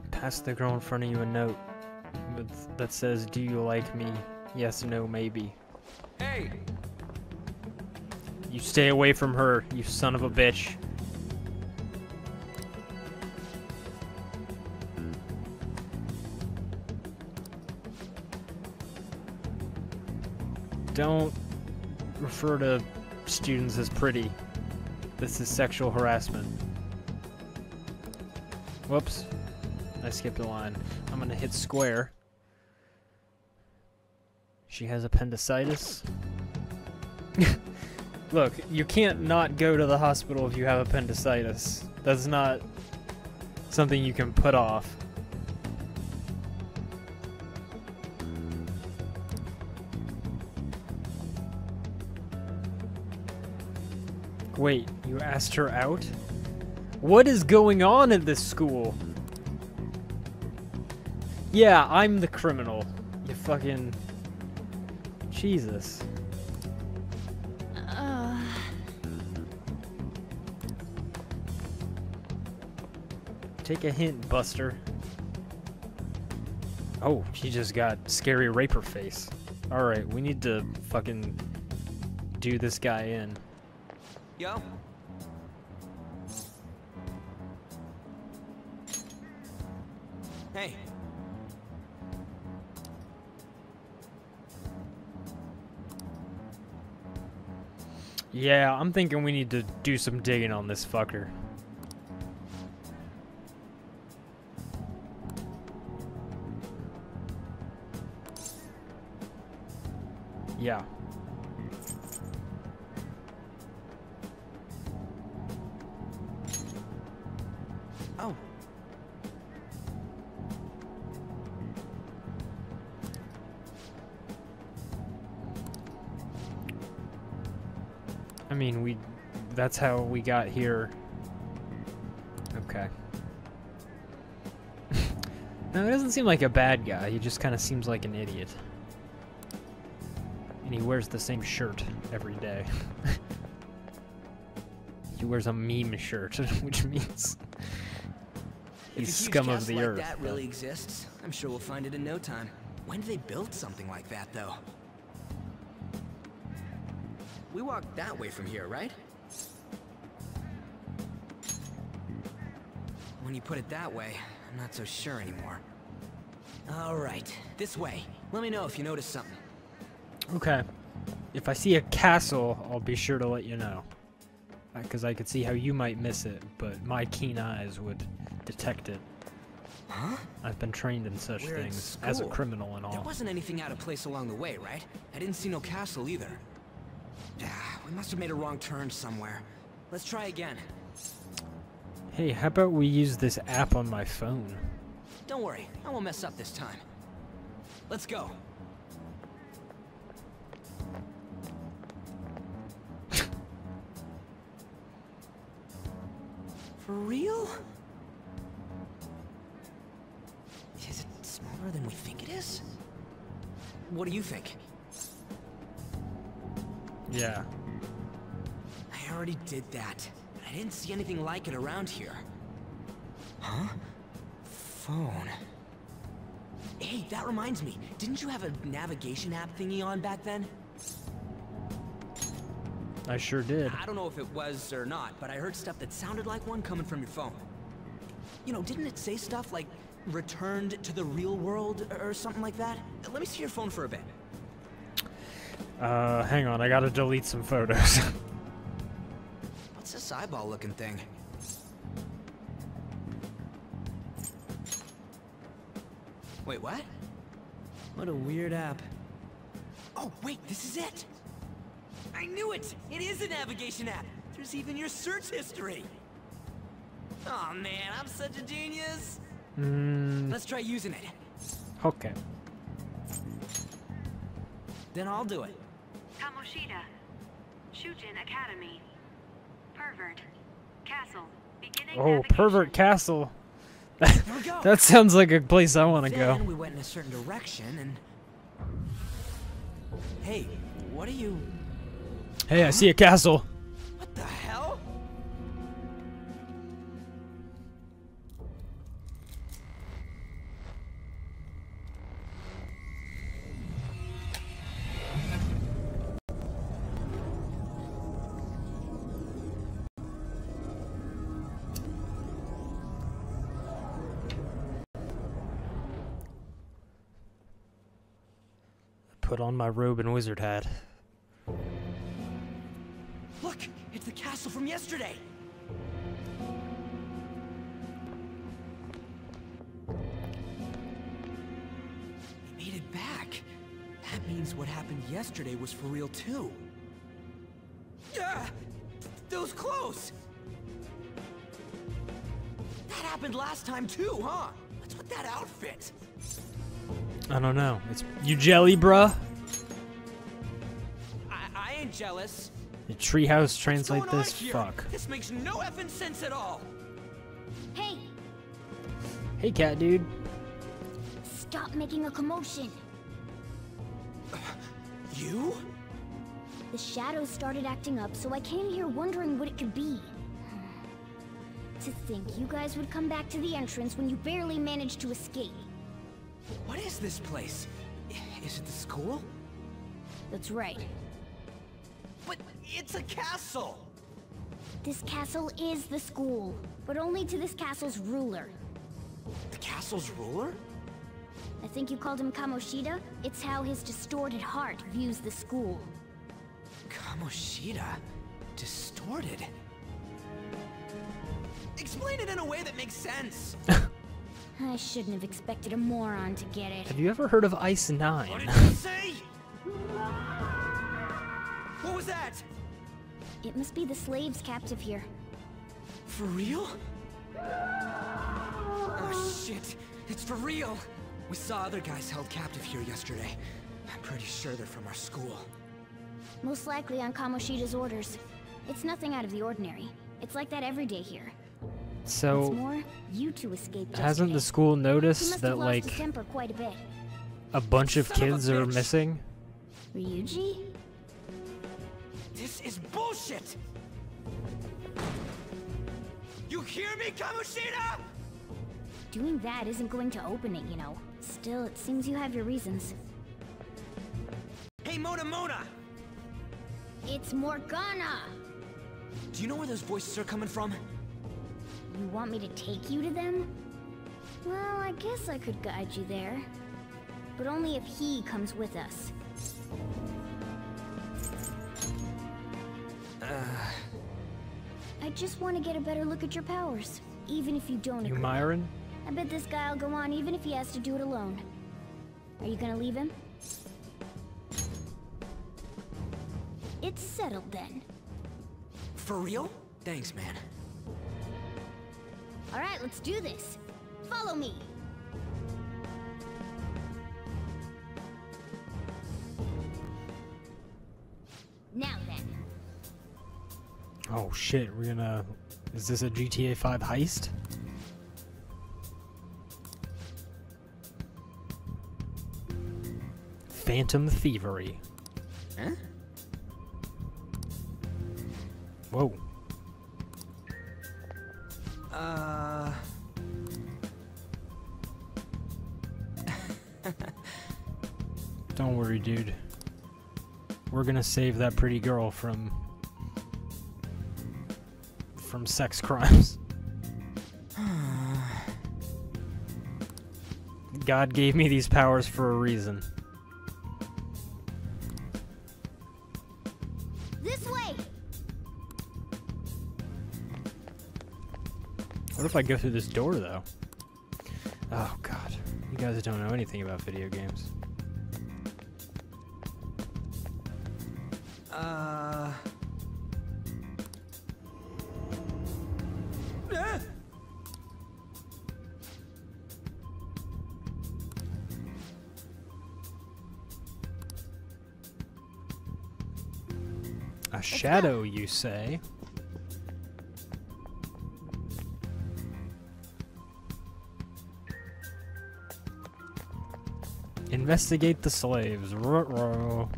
Pass the girl in front of you a note that says, do you like me? Yes, no, maybe. Hey! You stay away from her, you son of a bitch. Don't refer to students as pretty. This is sexual harassment. Whoops. I skipped a line. I'm gonna hit square. She has appendicitis. Look, you can't not go to the hospital if you have appendicitis. That's not something you can put off. Wait, you asked her out? What is going on at this school? Yeah, I'm the criminal. You fucking... Jesus. Uh. Take a hint, Buster. Oh, she just got scary raper face. Alright, we need to fucking do this guy in. Yo. Hey. Yeah, I'm thinking we need to do some digging on this fucker. Yeah. Oh. I mean, we, that's how we got here. Okay. No, he doesn't seem like a bad guy. He just kind of seems like an idiot. And he wears the same shirt every day. He wears a meme shirt, which means he's scum of the earth. If a huge gas like that really exists, I'm sure we'll find it in no time. When did they build something like that, though? We walked that way from here, right? When you put it that way, I'm not so sure anymore. All right, this way. Let me know if you notice something. Okay. If I see a castle, I'll be sure to let you know. Because I could see how you might miss it, but my keen eyes would detect it. Huh? I've been trained in such We're things, as a criminal and all. There wasn't anything out of place along the way, right? I didn't see no castle either. We must have made a wrong turn somewhere. Let's try again. Hey, how about we use this app on my phone? Don't worry, I won't mess up this time. Let's go. For real? Is it smaller than we think it is? What do you think? Yeah. I already did that. I didn't see anything like it around here. Huh? Phone. Hey, that reminds me. Didn't you have a navigation app thingy on back then? I sure did. I don't know if it was or not, but I heard stuff that sounded like one coming from your phone. You know, didn't it say stuff like returned to the real world or something like that? Let me see your phone for a bit. Uh, hang on, I gotta delete some photos. What's this eyeball looking thing? Wait, what? What a weird app. Oh, wait, this is it! I knew it! It is a navigation app! There's even your search history! Aw, man, I'm such a genius! Mm. Let's try using it. Okay. Then I'll do it. Kamoshida. Shujin Academy. Pervert. Castle. Beginning oh, navigation. Pervert Castle. That sounds like a place I want to go. We went in a certain direction and... Hey, what are you... Hey, huh? I see a castle. What the hell? Put on my robe and wizard hat. Look, it's the castle from yesterday. We made it back. That means what happened yesterday was for real too. Ah, those clothes. That happened last time too, huh? What's with that outfit? I don't know. It's you jelly, bruh. I, I ain't jealous. The treehouse translate this fuck. This makes no effing sense at all. Hey. Hey, cat dude. Stop making a commotion. Uh, you? The shadows started acting up, so I came here wondering what it could be. To think you guys would come back to the entrance when you barely managed to escape. What is this place? Is it the school? That's right. But it's a castle! This castle is the school, but only to this castle's ruler. The castle's ruler? I think you called him Kamoshida. It's how his distorted heart views the school. Kamoshida? Distorted? Explain it in a way that makes sense! I shouldn't have expected a moron to get it. Have you ever heard of Ice Nine? What did you say? What was that? It must be the slaves captive here. For real? Oh shit! It's for real! We saw other guys held captive here yesterday. I'm pretty sure they're from our school. Most likely on Kamoshida's orders. It's nothing out of the ordinary. It's like that every day here. So, more, you two escaped hasn't yesterday. The school noticed that, like, quite a, bit. a bunch of Son kids of are missing? Ryuji? This is bullshit! You hear me, Kamoshida? Doing that isn't going to open it, you know. Still, it seems you have your reasons. Hey, Mona Mona! It's Morgana! Do you know where those voices are coming from? You want me to take you to them? Well, I guess I could guide you there. But only if he comes with us. Uh, I just want to get a better look at your powers, even if you don't agree. You Myron? I bet this guy'll go on even if he has to do it alone. Are you gonna leave him? It's settled then. For real? Thanks, man. All right, let's do this. Follow me. Now then. Oh shit, we're gonna... Is this a G T A five heist? Phantom thievery. Huh? Whoa. Uh... Don't worry, dude. We're gonna save that pretty girl from... from sex crimes. God gave me these powers for a reason. What if I go through this door, though? Oh, God. You guys don't know anything about video games. Uh... Ah! A shadow, you say? Investigate the slaves. Ruh-roh.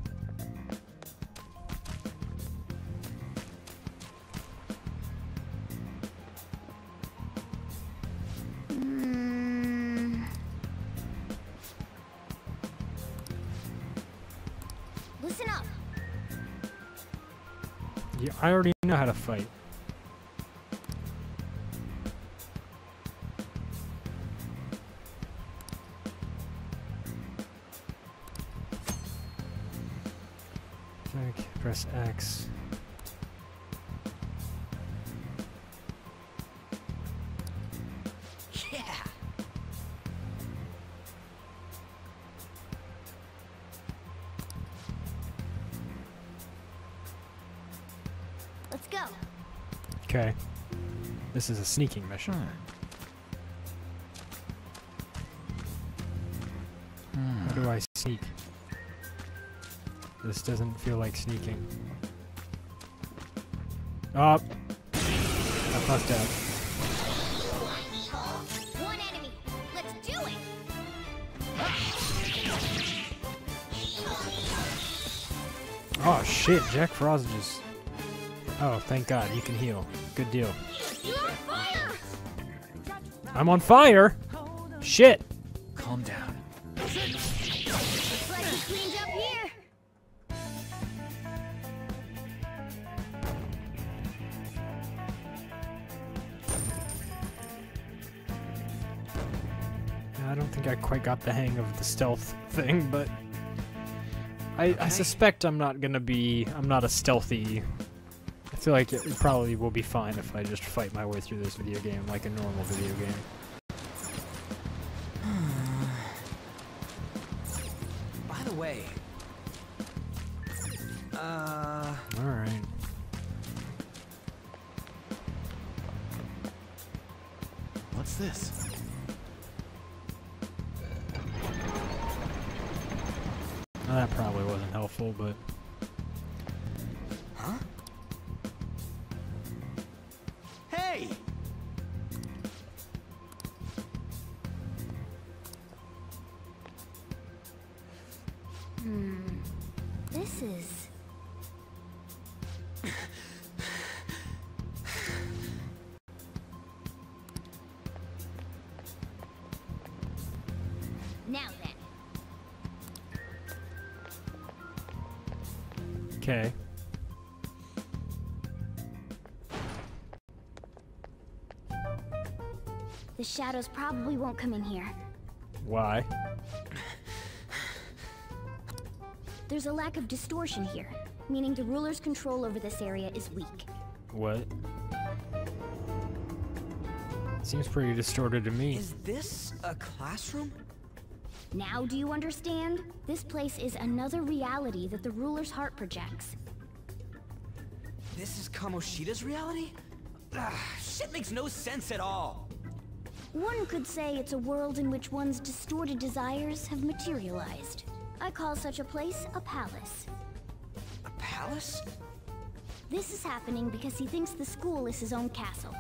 Mm. Listen up. Yeah, I already know how to fight. X. Yeah. Let's go. Okay. This is a sneaking mission. Hmm. How do I sneak? This doesn't feel like sneaking. Oh! I fucked up. One enemy. Let's do it. Oh shit, Jack Frost just... Oh, thank God, you can heal. Good deal. You're on fire! I'm on fire? Shit! Calm down. I quite got the hang of the stealth thing, but I, I suspect I'm not gonna be, I'm not a stealthy, I feel like it probably will be fine if I just fight my way through this video game like a normal video game. By the way, uh... alright. What's this? That probably wasn't helpful, but... Huh? Hey! Hmm... This is... Now then. Okay. The shadows probably won't come in here. Why? There's a lack of distortion here, meaning the ruler's control over this area is weak. What? Seems pretty distorted to me. Is this a classroom? Now do you understand? This place is another reality that the ruler's heart projects. This is Kamoshida's reality? Ugh, shit makes no sense at all. One could say it's a world in which one's distorted desires have materialized. I call such a place a palace. A palace? This is happening because he thinks the school is his own castle.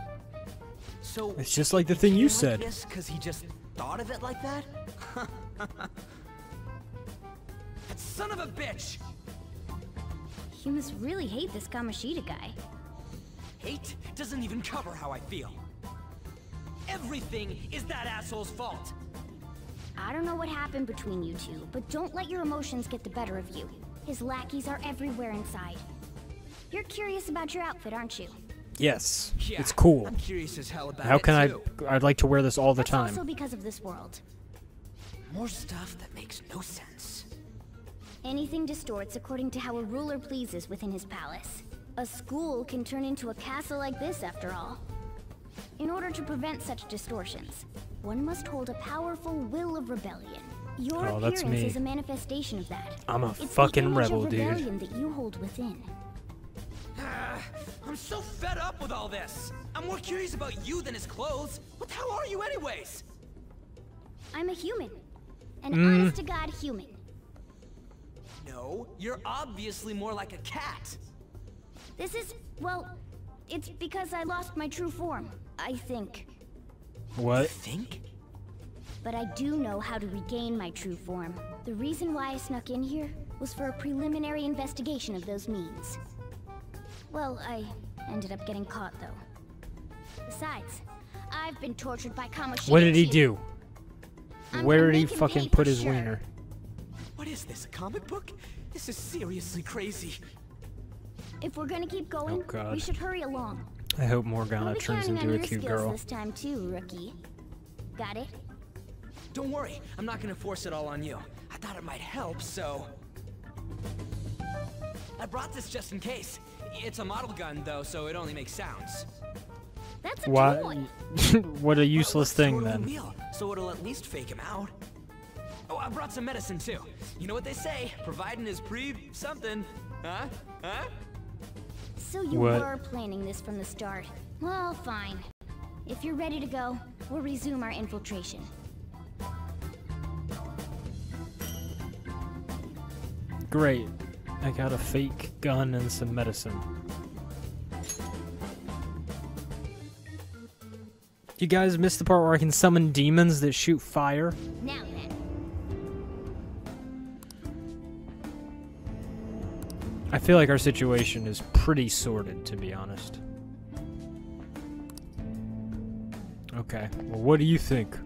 So it's just like the thing you said. Yes, because he just thought of it like that? That son of a bitch! You must really hate this Kamoshida guy. Hate doesn't even cover how I feel. Everything is that asshole's fault. I don't know what happened between you two, but don't let your emotions get the better of you. His lackeys are everywhere inside. You're curious about your outfit, aren't you? Yes. Yeah, it's cool. I'm curious as hell about How can it too. I I'd like to wear this all the That's time. Also because of this world. More stuff that makes no sense. Anything distorts according to how a ruler pleases within his palace. A school can turn into a castle like this after all. In order to prevent such distortions, one must hold a powerful will of rebellion. Your oh, that's appearance me. Is a manifestation of that. I'm a it's fucking rebel, dude. It's the image of rebellion that you hold within. I'm so fed up with all this. I'm more curious about you than his clothes. What the hell are you anyways? I'm a human. An mm. honest to God human. No, you're obviously more like a cat. This is, well, it's because I lost my true form, I think. What? You think? But I do know how to regain my true form. The reason why I snuck in here was for a preliminary investigation of those means. Well, I ended up getting caught, though. Besides, I've been tortured by Kamoshida. What did he do? I'm Where did he fucking put his sure. wiener? What is this, a comic book? This is seriously crazy. If we're gonna keep going, oh we should hurry along. I hope Morgana turns into a cute girl. This time too, rookie. Got it? Don't worry, I'm not gonna force it all on you. I thought it might help, so... I brought this just in case. It's a model gun, though, so it only makes sounds. That's a what? What a useless well, thing, then. Real, so it'll at least fake him out. Oh, I brought some medicine, too. You know what they say, providing is pre-something. Huh? Huh? So you what? were planning this from the start. Well, fine. If you're ready to go, we'll resume our infiltration. Great. I got a fake gun and some medicine. You guys missed the part where I can summon demons that shoot fire? Now then. I feel like our situation is pretty sorted, to be honest. Okay, well, what do you think?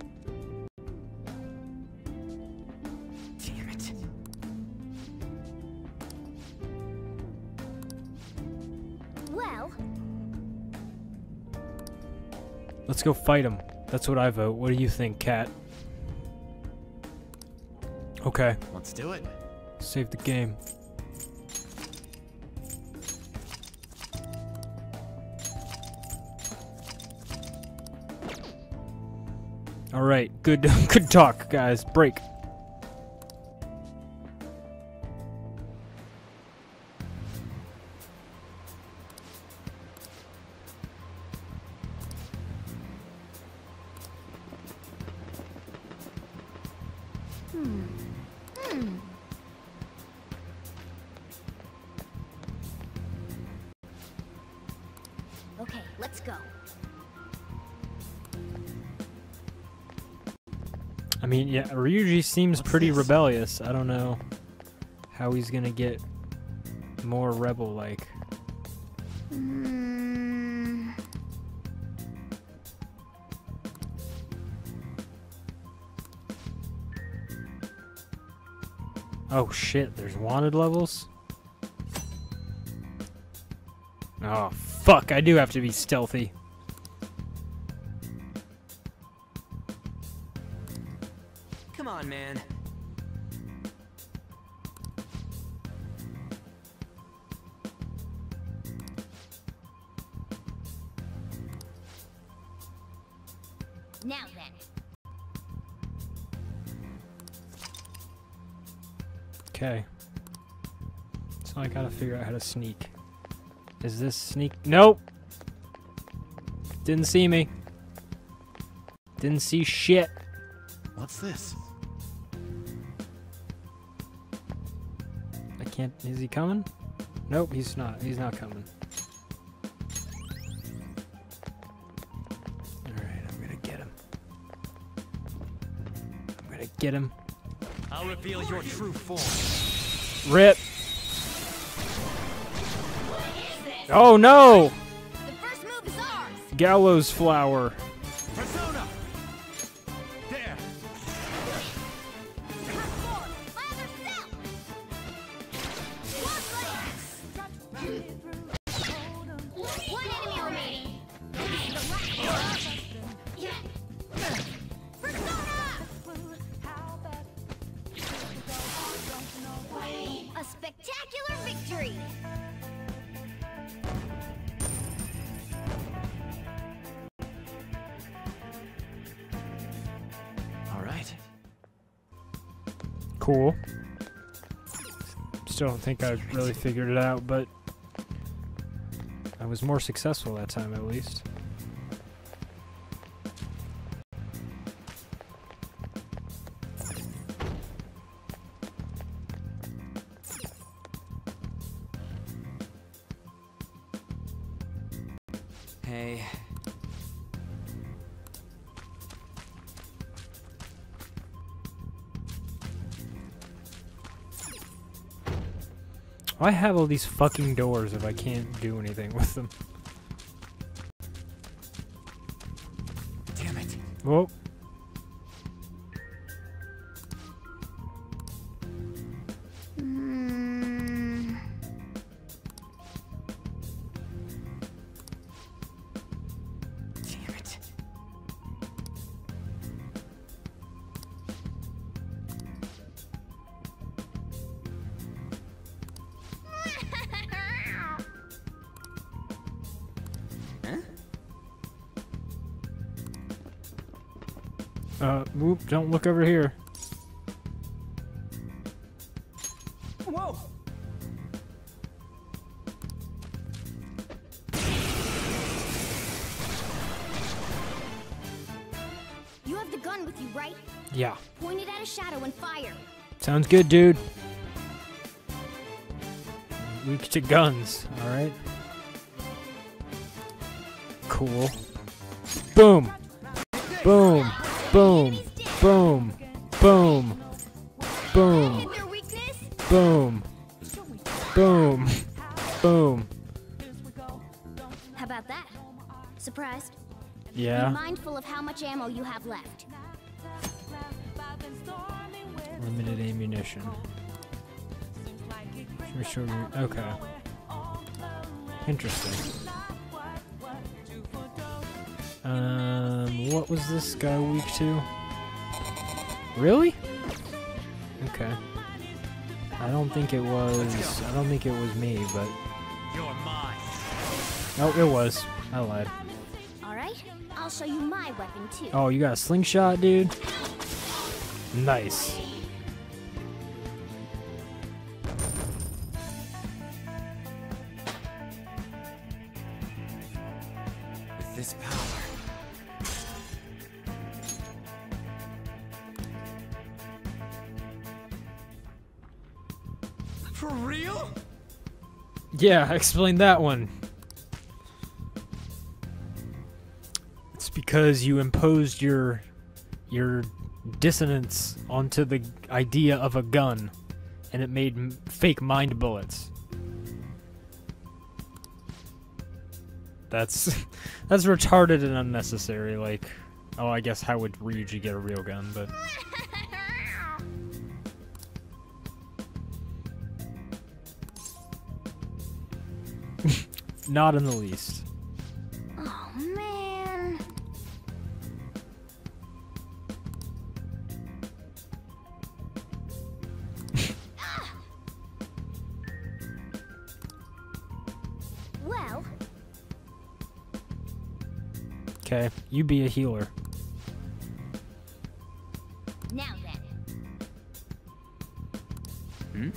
Let's go fight him. That's what I vote. What do you think, Cat? Okay. Let's do it. Save the game. All right. Good. Good talk, guys. Break. Yeah, Ryuji seems What's pretty this? rebellious. I don't know how he's gonna get more rebel-like. Mm. Oh shit, there's wanted levels? Oh fuck, I do have to be stealthy. Man. Now then. Okay. So I gotta figure out how to sneak. Is this sneak? Nope. Didn't see me. Didn't see shit. What's this? I can't. Is he coming? Nope, he's not. He's not coming. Alright, I'm gonna get him. I'm gonna get him. I'll reveal your true form. Rip. Oh no! The first move is ours. Gallows flower. Persona. There. One enemy remaining. Persona. A spectacular victory. Cool. Still don't think I really figured it out, but I was more successful that time at least. Hey. Why have all these fucking doors if I can't do anything with them? Damn it. Whoa. Mm. Damn it. Uh, whoop, don't look over here. Whoa. You have the gun with you, right? Yeah. Point it at a shadow and fire. Sounds good, dude. Weak to guns, alright? Cool. Boom! Boom! Boom, boom, boom, boom, boom, boom, boom. How about that? Surprised? Yeah. Be mindful of how much ammo you have left. Limited ammunition. Okay. Interesting. Um, what was this guy weak to? Really? Okay. I don't think it was... I don't think it was me, but... You're mine. Oh, it was. I lied. Alright, I'll show you my weapon, too. Oh, you got a slingshot, dude? Nice. With this power... For real? Yeah, explain that one. It's because you imposed your your dissonance onto the idea of a gun, and it made m fake mind bullets. That's that's retarded and unnecessary. Like, oh, I guess how would Ryuji get a real gun? But. Not in the least. Oh, man. Ah! Well. Okay, you be a healer. Now then. Hmm?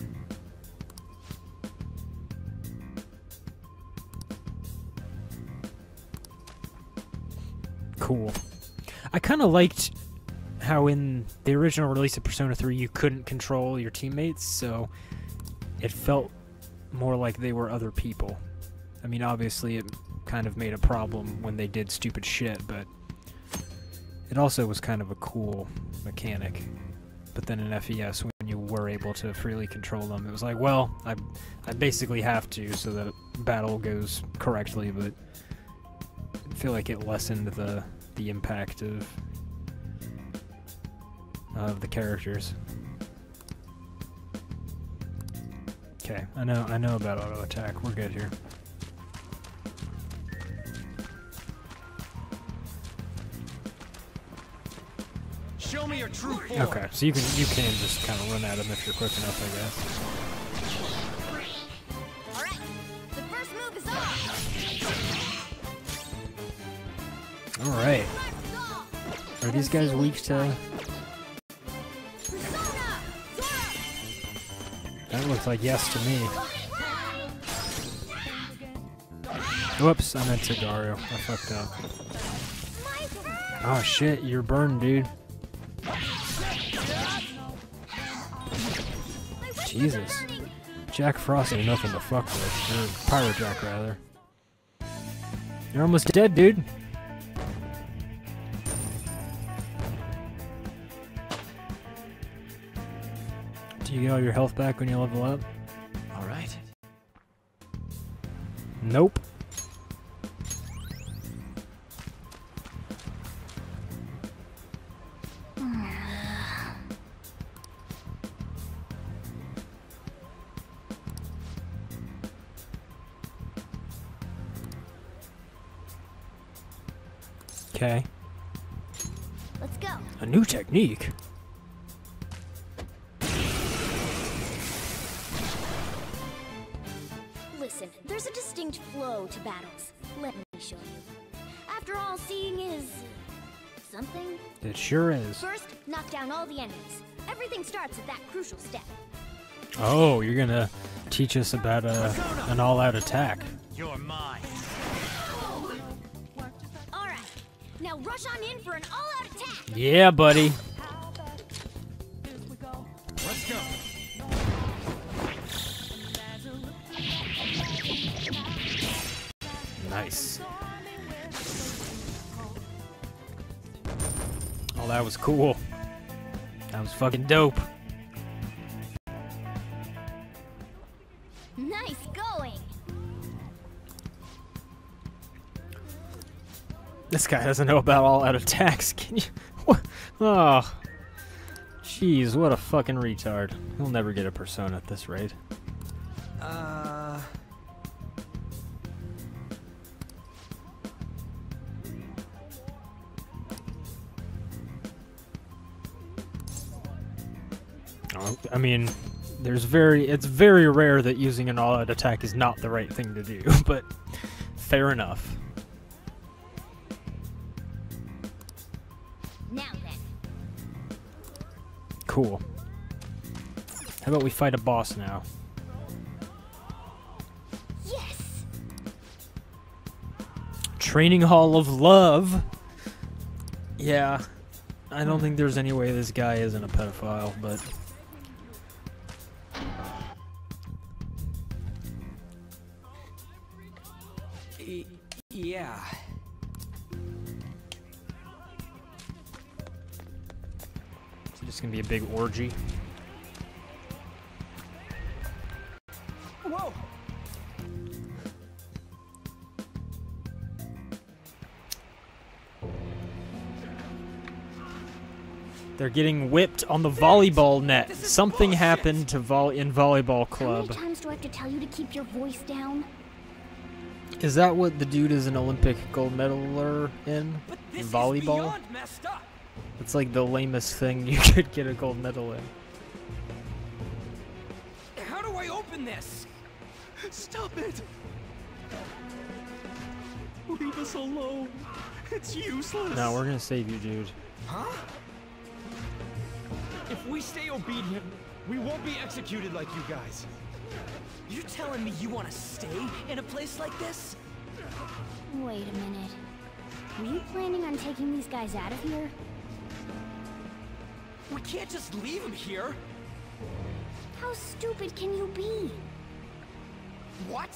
cool. I kind of liked how in the original release of Persona three you couldn't control your teammates, so it felt more like they were other people. I mean, obviously it kind of made a problem when they did stupid shit, but it also was kind of a cool mechanic. But then in F E S, when you were able to freely control them, it was like, well, I, I basically have to so that battle goes correctly, but I feel like it lessened the, the impact of of the characters. Okay, I know I know about auto attack. We're good here. Show me your true form. Okay, so you can you can just kind of run at them if you're quick enough, I guess. All right, the first move is off. All right. Are these guys weak to? That looks like yes to me. Whoops, I meant Sigario. I fucked up. Oh shit, you're burned, dude. Jesus. Jack Frost ain't nothing to fuck with. Or Pyrojack, rather. You're almost dead, dude. Do you get all your health back when you level up? Alright. Nope. Okay. Let's go. A new technique. Listen, there's a distinct flow to battles. Let me show you. After all, seeing is something. It sure is. First, knock down all the enemies. Everything starts at that crucial step. Oh, you're gonna teach us about uh, an all-out attack. You're mine. Now rush on in for an all-out attack. Yeah, buddy. Let's go. Nice. Oh, that was cool. That was fucking dope. Nice going. This guy doesn't know about all-out attacks, can you? What? Oh. Jeez, what a fucking retard. He'll never get a Persona at this rate. Uh... Oh, I mean, there's very, it's very rare that using an all-out attack is not the right thing to do, but fair enough. Cool. How about we fight a boss now? Yes. Training Hall of Love. Yeah, I don't think there's any way this guy isn't a pedophile, but y- yeah. It's gonna be a big orgy. Whoa. They're getting whipped on the volleyball net. Something happened to vol in volleyball club. How many times do I have to tell you to keep your voice down? Is that what the dude is an Olympic gold medaler in? In volleyball? It's like the lamest thing you could get a gold medal in. How do I open this? Stop it! Leave us alone. It's useless. No, we're gonna save you, dude. Huh? If we stay obedient, we won't be executed like you guys. You're telling me you want to stay in a place like this? Wait a minute. Were you planning on taking these guys out of here? We can't just leave them here! How stupid can you be? What?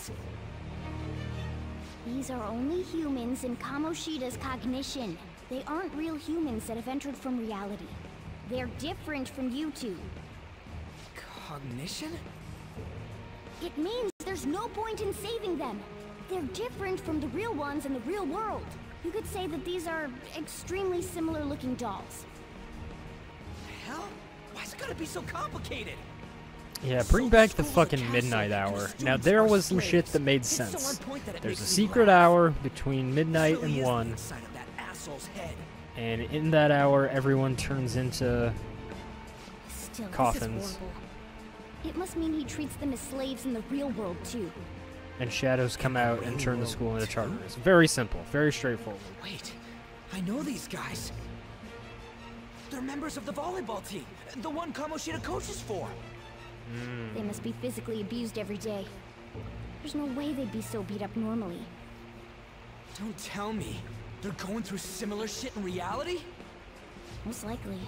These are only humans in Kamoshida's cognition. They aren't real humans that have entered from reality. They're different from you two. Cognition? It means there's no point in saving them. They're different from the real ones in the real world. You could say that these are extremely similar looking dolls. The hell? Why's it gotta be so complicated? Yeah, bring back the fucking midnight hour. Now there was some shit that made sense. There's a secret hour between midnight and one. And in that hour, everyone turns into coffins. It must mean he treats them as slaves in the real world too. And shadows come out and turn the school into charters. Very simple, very straightforward. Wait, I know these guys. They're members of the volleyball team, the one Kamoshida coaches for. Mm. They must be physically abused every day. There's no way they'd be so beat up normally. Don't tell me. They're going through similar shit in reality? Most likely.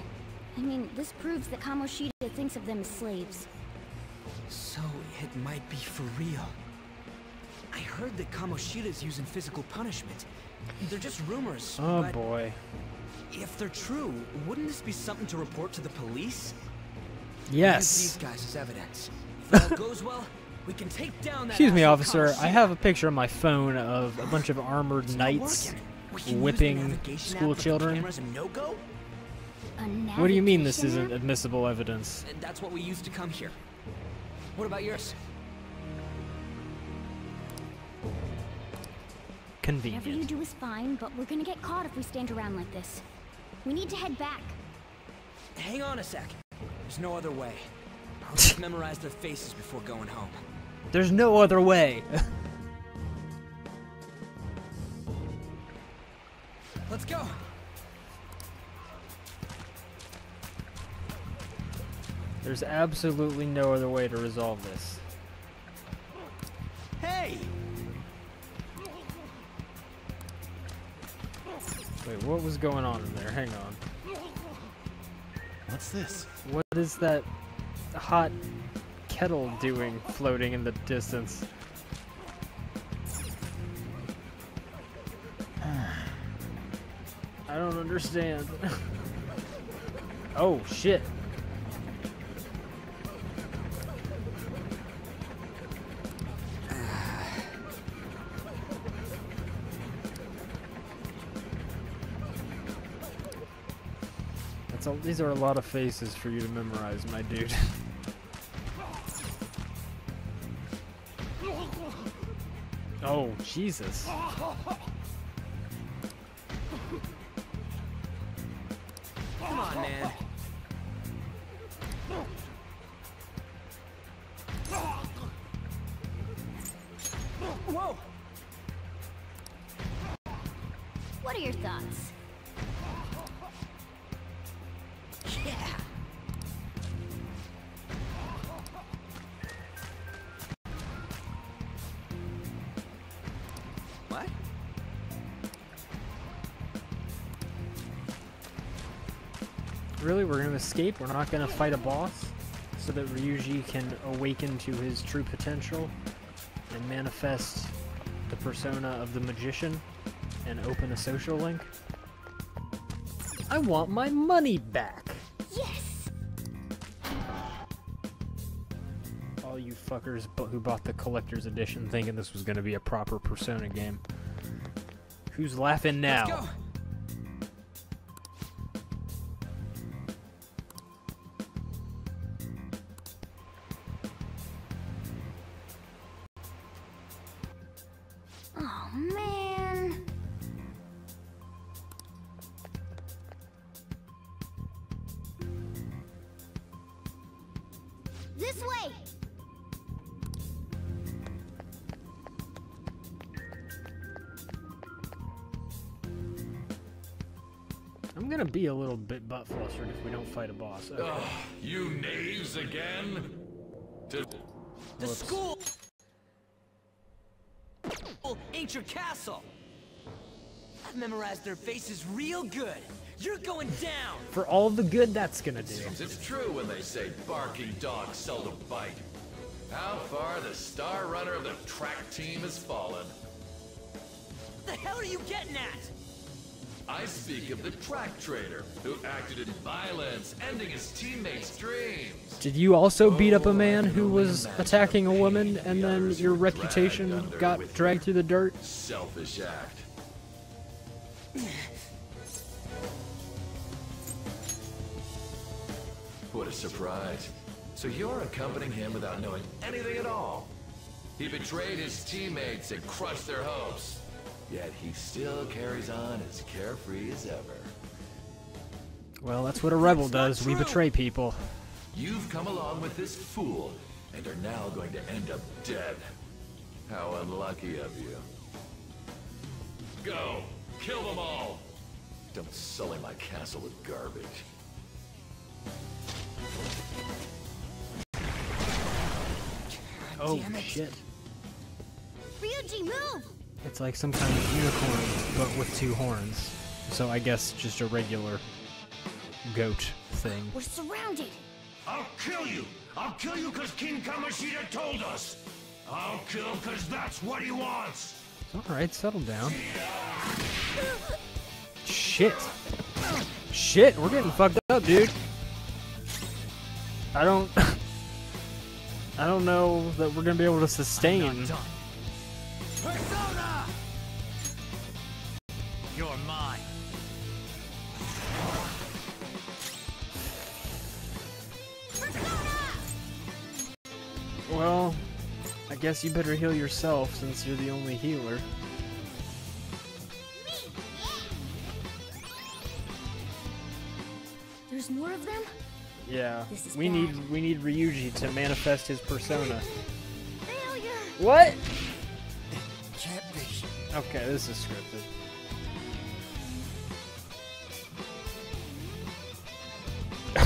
I mean, this proves that Kamoshida thinks of them as slaves. So it might be for real. I heard that Kamoshida's using physical punishment. They're just rumors. Oh but boy. If they're true, wouldn't this be something to report to the police? Yes. These guys as evidence. If all goes well, we can take down that. Excuse me, officer. I have a picture on my phone of a bunch of armored knights whipping school children. What do you mean this isn't admissible evidence? That's what we used to come here. What about yours? Convenient. Whatever you do is fine, but we're gonna get caught if we stand around like this. We need to head back. Hang on a sec. There's no other way. I'll just memorize their faces before going home. There's no other way. Let's go. There's absolutely no other way to resolve this. Hey. Wait, what was going on in there? Hang on. What's this? What is that hot kettle doing floating in the distance? I don't understand. Oh, shit. So these are a lot of faces for you to memorize, my dude. Oh, Jesus. Come on, man. Whoa. What are your thoughts? Really? We're going to escape? We're not going to fight a boss? So that Ryuji can awaken to his true potential and manifest the persona of the magician and open a social link? I want my money back! Yes! All you fuckers who bought the collector's edition thinking this was going to be a proper Persona game. Who's laughing now? Let's go. Be a little bit butt flustered if we don't fight a boss. Okay. Ugh, you knaves again. To the school ain't your castle. I've memorized their faces real good. You're going down. For all the good that's gonna do. It's true when they say barking dogs seldom bite. How far the star runner of the track team has fallen. The hell are you getting at? I speak of the track trader who acted in violence, ending his teammates' dreams. Did you also beat up a man who was attacking a woman and then your reputation got dragged through the dirt? Selfish act. What a surprise. So you're accompanying him without knowing anything at all. He betrayed his teammates and crushed their hopes. Yet he still carries on as carefree as ever. Well, that's what a rebel does. We betray people. You've come along with this fool and are now going to end up dead. How unlucky of you. Go! Kill them all! Don't sully my castle with garbage. Oh, shit. Ryuji, move! It's like some kind of unicorn, but with two horns. So I guess just a regular goat thing. We're surrounded! I'll kill you! I'll kill you because King Kamoshida told us! I'll kill because that's what he wants! Alright, settle down. Shit! Shit, we're getting fucked up, dude! I don't... I don't know that we're gonna be able to sustain. Persona! You're mine. Persona! Well, I guess you better heal yourself since you're the only healer. There's more of them? Yeah, we bad. need we need Ryuji to manifest his persona. Failure. What? It can't be. Okay, this is scripted.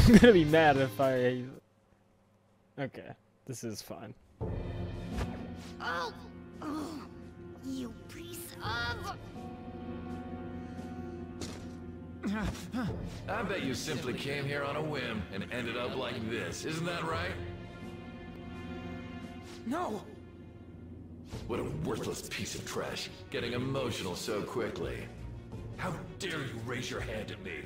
I'm gonna be mad if I. Okay, this is fine. Oh, oh you piece of. I bet you simply came here on a whim and ended up like this, isn't that right? No! What a worthless piece of trash, getting emotional so quickly. How dare you raise your hand at me?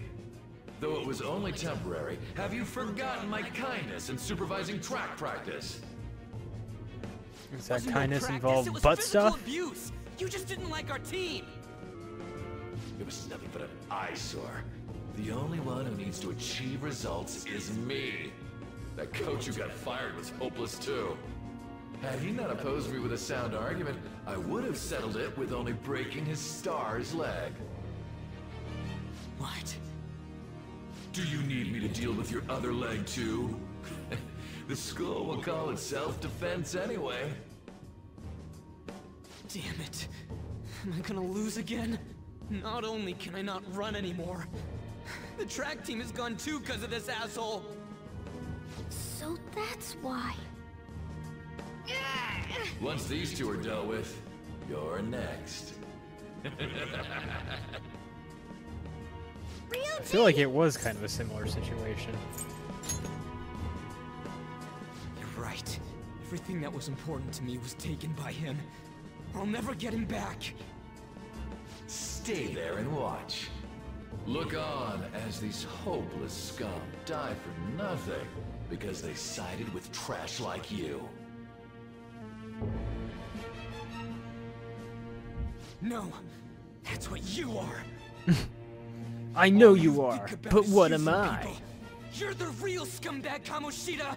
Though it was only temporary, have you forgotten my kindness in supervising track practice? Does that kindness involve butt stuff? Abuse. You just didn't like our team! It was nothing but an eyesore. The only one who needs to achieve results is me. That coach who got fired was hopeless too. Had he not opposed me with a sound argument, I would have settled it with only breaking his star's leg. What? Do you need me to deal with your other leg too? The school will call it self-defense anyway. Damn it. Am I gonna lose again? Not only can I not run anymore, the track team has gone too because of this asshole. So that's why. Once these two are dealt with, you're next. I feel like it was kind of a similar situation. You're right. Everything that was important to me was taken by him. I'll never get him back. Stay there and watch. Look on as these hopeless scum die for nothing because they sided with trash like you. No, that's what you are. I know you are, but what am I? You're the real scumbag, Kamoshida.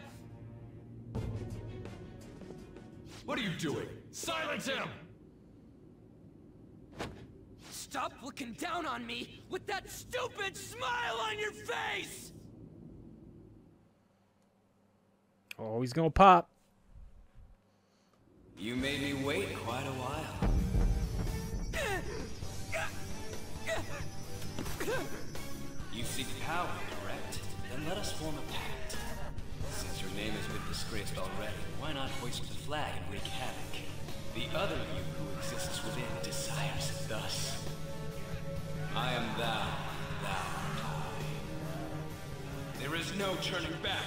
What are you doing? Silence him! Stop looking down on me with that stupid smile on your face! Oh, he's gonna pop. You made me wait quite a while. You seek power, correct? Then let us form a pact. Since your name has been disgraced already, why not hoist the flag and wreak havoc? The other you who exists within desires it thus. I am thou, thou. There is no turning back.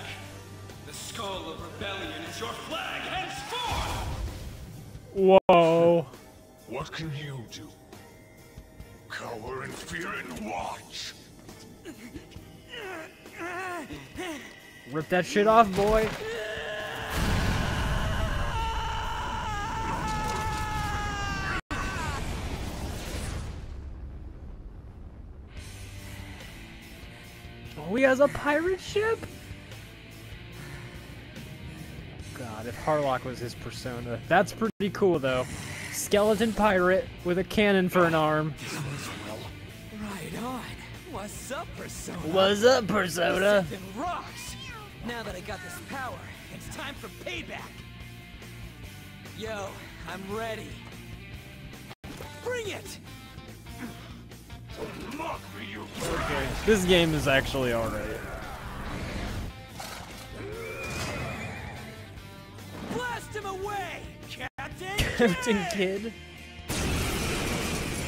The skull of rebellion is your flag henceforth! Whoa. What can you do? Cower in fear and watch. Rip that shit off, boy. Oh, he has a pirate ship? God, if Harlock was his persona. That's pretty cool, though. Skeleton pirate with a cannon for an arm. Right on. What's up, Persona? What's up, Persona? Rocks. Now that I got this power, it's time for payback. Yo, I'm ready. Bring it! Okay, this game is actually alright. Blast him away, Captain! Captain Kidd.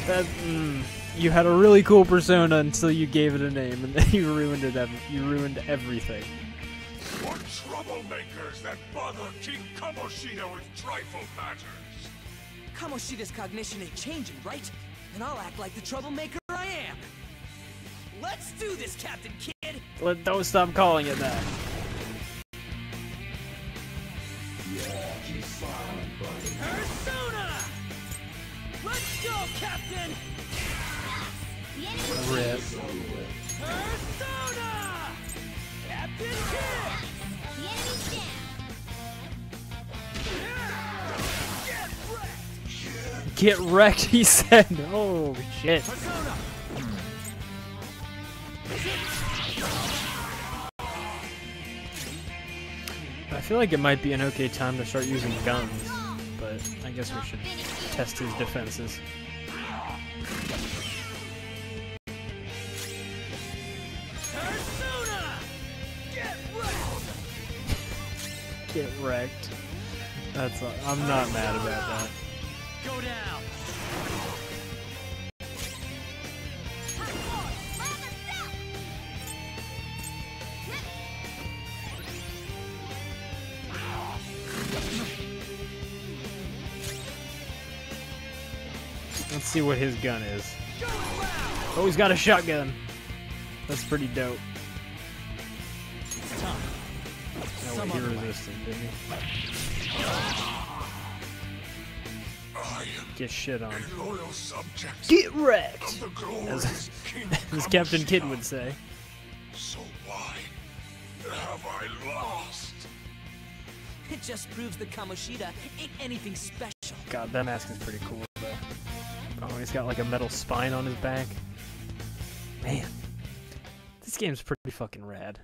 That mm, you had a really cool persona until you gave it a name, and then you ruined it. Ev you ruined everything. What troublemakers that bother King Kamoshida with trifle matters? Kamoshida's cognition ain't changing, right? And I'll act like the troublemaker I am. Let's do this, Captain Kidd. Let, don't stop calling it that. Persona! Let's go, Captain. Rip. Persona! Captain Kidd. The enemy's down. Get wrecked. Get wrecked, he said. Oh shit. Persona. I feel like it might be an okay time to start using guns, but I guess we should test his defenses. Persona! Get wrecked! Get wrecked. That's all. I'm not mad about that. Go down. Let's see what his gun is. Oh, he's got a shotgun. That's pretty dope. No way he resisted, did he? Get shit on. Get wrecked! As, as Captain Kidd would say. So why have I lost? It just proves the Kamoshida ain't anything special. God, that mask is pretty cool, though. Oh, he's got like a metal spine on his back. Man, this game's pretty fucking rad.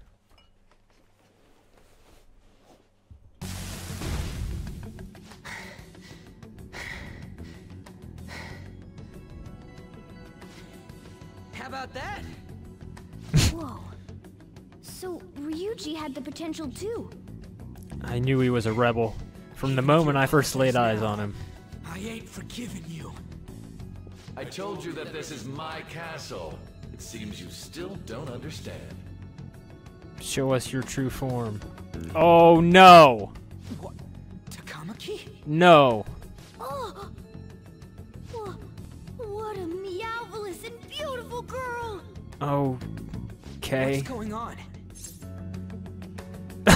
How about that? Whoa. So Ryuji had the potential too. I knew he was a rebel from the moment I first laid eyes on him. I ain't forgiving you. I told you that this is my castle. It seems you still don't understand. Show us your true form. Oh no! What? Takamaki? No. Oh! What a meowless and beautiful girl! Oh. Okay. What's going on?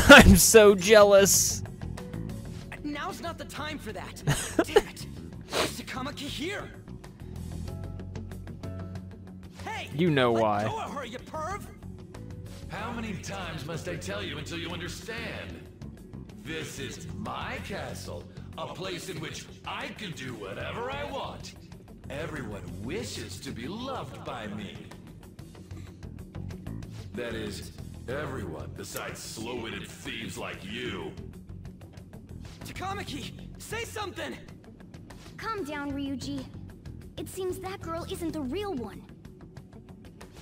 I'm so jealous. Now's not the time for that. Damn it! Is Takamaki here? You know why. Let go of her, you perv! How many times must I tell you until you understand? This is my castle, a place in which I can do whatever I want. Everyone wishes to be loved by me. That is, everyone besides slow-witted thieves like you. Takamaki, say something! Calm down, Ryuji. It seems that girl isn't the real one.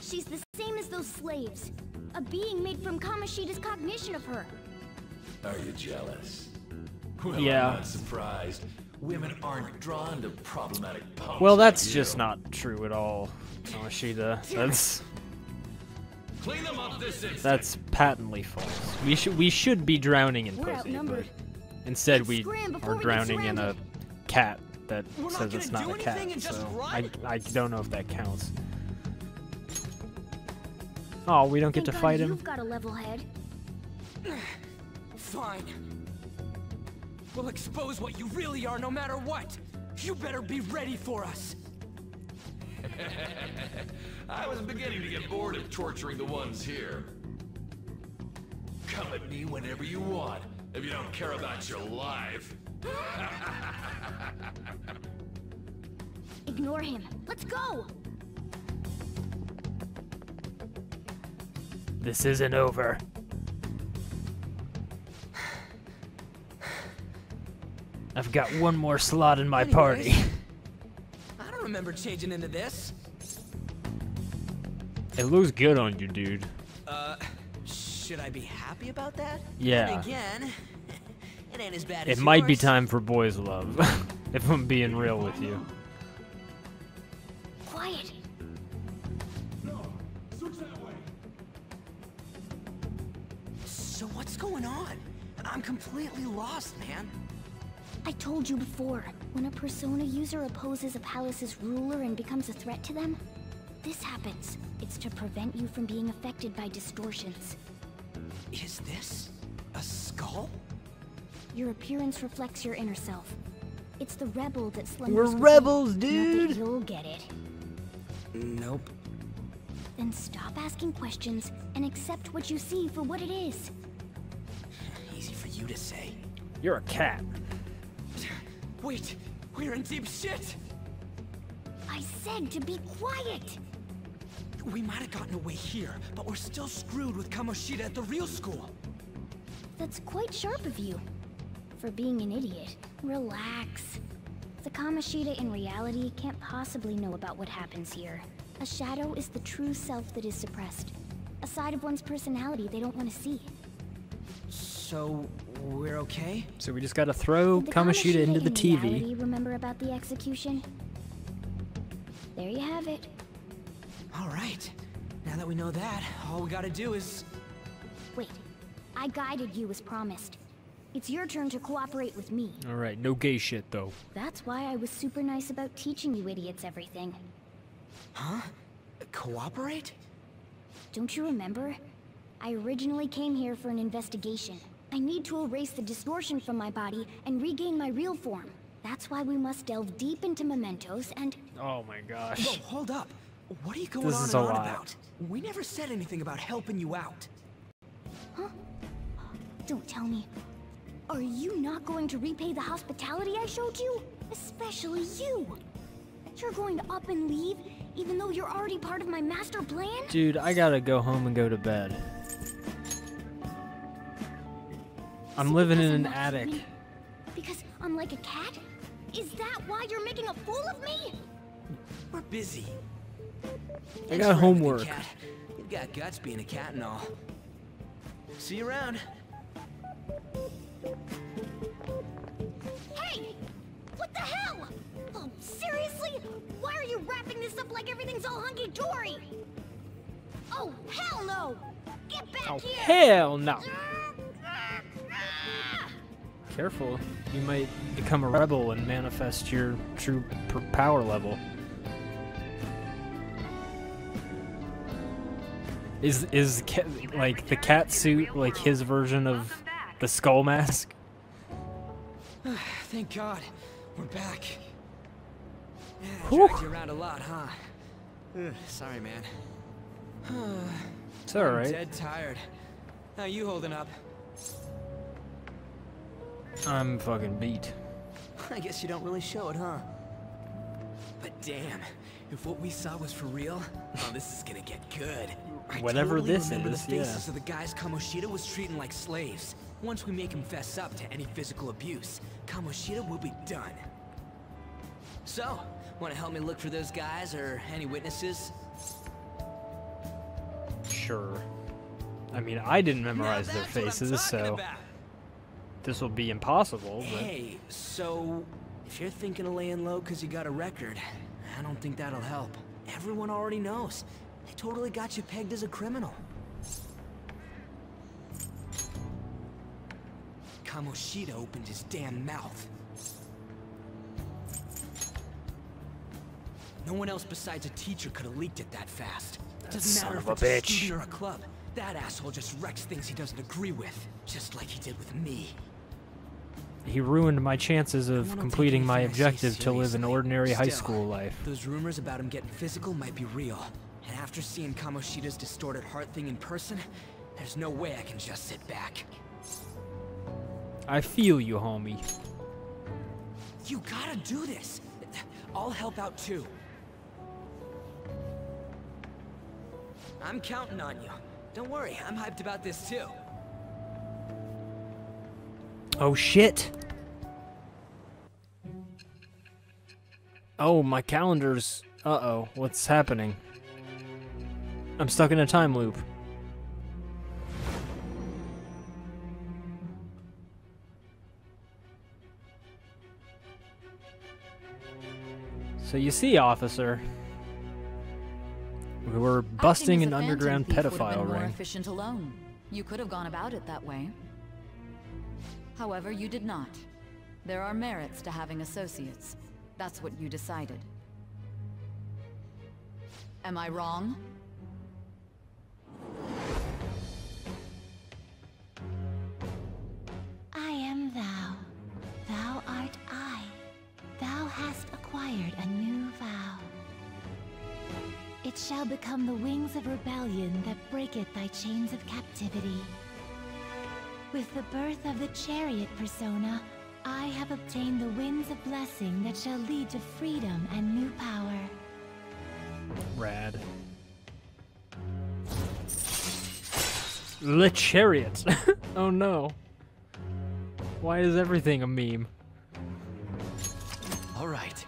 She's the same as those slaves. A being made from Kamoshida's cognition of her. Are you jealous? Well, yeah. I'm not surprised. Women aren't drawn to problematic pose. Well, that's like just you. Not true at all, Kamoshida. That's Clean them up this that's patently false. We should we should be drowning in posing, but instead we are drowning in a cat that We're says it's not a cat. So I I don't know if that counts. Oh, we don't Thank get to God fight him. You've got a level head. Fine. We'll expose what you really are, no matter what. You better be ready for us. I was beginning to get bored of torturing the ones here. Come at me whenever you want, if you don't care about your life. Ignore him. Let's go. This isn't over. I've got one more slot in my Anyways, party. I don't remember changing into this. It looks good on you, dude. Uh, should I be happy about that? Yeah. And again, it ain't as bad as It might yours. Be time for boys' love, if I'm being real with you. Quiet. So what's going on? I'm completely lost, man. I told you before, when a Persona user opposes a palace's ruler and becomes a threat to them, this happens. It's to prevent you from being affected by distortions. Is this a skull? Your appearance reflects your inner self. It's the rebel that slumbers. We're rebels, dude! Not that you'll get it. Nope. Then stop asking questions and accept what you see for what it is. Easy for you to say. You're a cat. Wait, we're in deep shit. I said to be quiet. We might have gotten away here, but we're still screwed with Kamoshida at the real school. That's quite sharp of you. For being an idiot, relax. The Kamoshida in reality can't possibly know about what happens here. A shadow is the true self that is suppressed. A side of one's personality they don't want to see. So, we're okay? So we just gotta throw Kamoshida into the T V. Reality, remember about the execution? There you have it. Alright. Now that we know that, all we gotta do is... Wait. I guided you as promised. It's your turn to cooperate with me. Alright, no gay shit, though. That's why I was super nice about teaching you idiots everything. Huh? Cooperate? Don't you remember? I originally came here for an investigation. I need to erase the distortion from my body and regain my real form. That's why we must delve deep into mementos and... Oh my gosh. Whoa, hold up. What are you going on and on about? We never said anything about helping you out. Huh? Don't tell me. Are you not going to repay the hospitality I showed you? Especially you. You're going to up and leave, even though you're already part of my master plan? Dude, I gotta go home and go to bed. I'm so living in an attic. Me? Because I'm like a cat? Is that why you're making a fool of me? We're busy. I got homework. You've got guts being a cat and all. See you around. Hey! What the hell? Oh, seriously? Why are you wrapping this up like everything's all hunky-dory? Oh, hell no! Get back oh, here! Hell no! Careful, you might become a rebel and manifest your true power level. Is is like the cat suit like his version of the skull mask? Thank God, we're back. Yeah, dragged you around a lot, huh? Ugh, sorry, man. It's all right. I'm dead tired. How you holding up? I'm fucking beat. I guess you don't really show it, huh? But damn, if what we saw was for real, oh, this is gonna get good. I Whatever totally this remember is, the faces yeah. of the guys Kamoshida was treating like slaves. Once we make him fess up to any physical abuse, Kamoshida will be done. So, wanna help me look for those guys or any witnesses? Sure. I mean, I didn't memorize their faces, so... About. This will be impossible, but... Hey, so If you're thinking of laying low because you got a record, I don't think that'll help. Everyone already knows. They totally got you pegged as a criminal. Kamoshida opened his damn mouth. No one else besides a teacher could have leaked it that fast. It doesn't matter if it's a student or a club. That asshole just wrecks things he doesn't agree with, just like he did with me. He ruined my chances of completing my objective to live an ordinary high school life. Those rumors about him getting physical might be real. And after seeing Kamoshida's distorted heart thing in person, there's no way I can just sit back. I feel you, homie. You gotta do this. I'll help out too. I'm counting on you. Don't worry, I'm hyped about this too. Oh shit. Oh, my calendar's... Uh-oh, what's happening? I'm stuck in a time loop. So you see, officer, we were busting an underground pedophile ring. Efficient alone. You could have gone about it that way. However, you did not. There are merits to having associates. That's what you decided. Am I wrong? I am thou. Thou art I. Thou hast acquired a new vow. It shall become the wings of rebellion that breaketh thy chains of captivity. With the birth of the Chariot Persona, I have obtained the winds of blessing that shall lead to freedom and new power. Rad. The Chariot! Oh no. Why is everything a meme? Alright.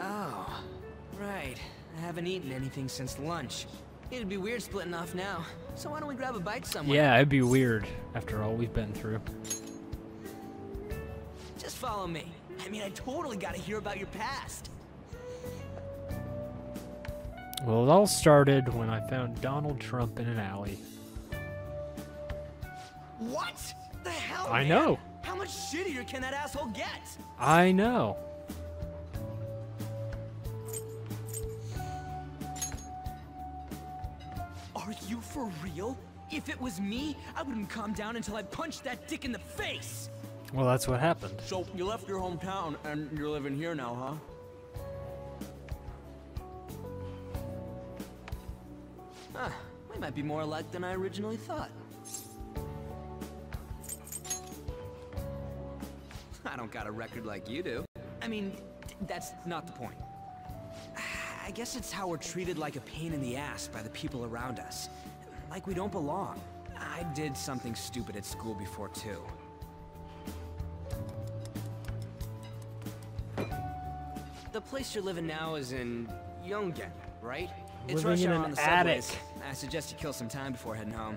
Oh, right. I haven't eaten anything since lunch. It'd be weird splitting off now, so why don't we grab a bite somewhere? Yeah, it'd be weird after all we've been through. Just follow me. I mean, I totally gotta hear about your past. Well, it all started when I found Donald Trump in an alley. What the hell? I man? know. How much shittier can that asshole get? I know. You for real? If it was me, I wouldn't calm down until I punched that dick in the face. Well, that's what happened. So you left your hometown and you're living here now, huh? Huh. We might be more alike than I originally thought. I don't got a record like you do. I mean, that's not the point. I guess it's how we're treated like a pain in the ass by the people around us. Like we don't belong. I did something stupid at school before, too. The place you're living now is in Yongen, right? It's rush hour on the subways. I suggest you kill some time before heading home.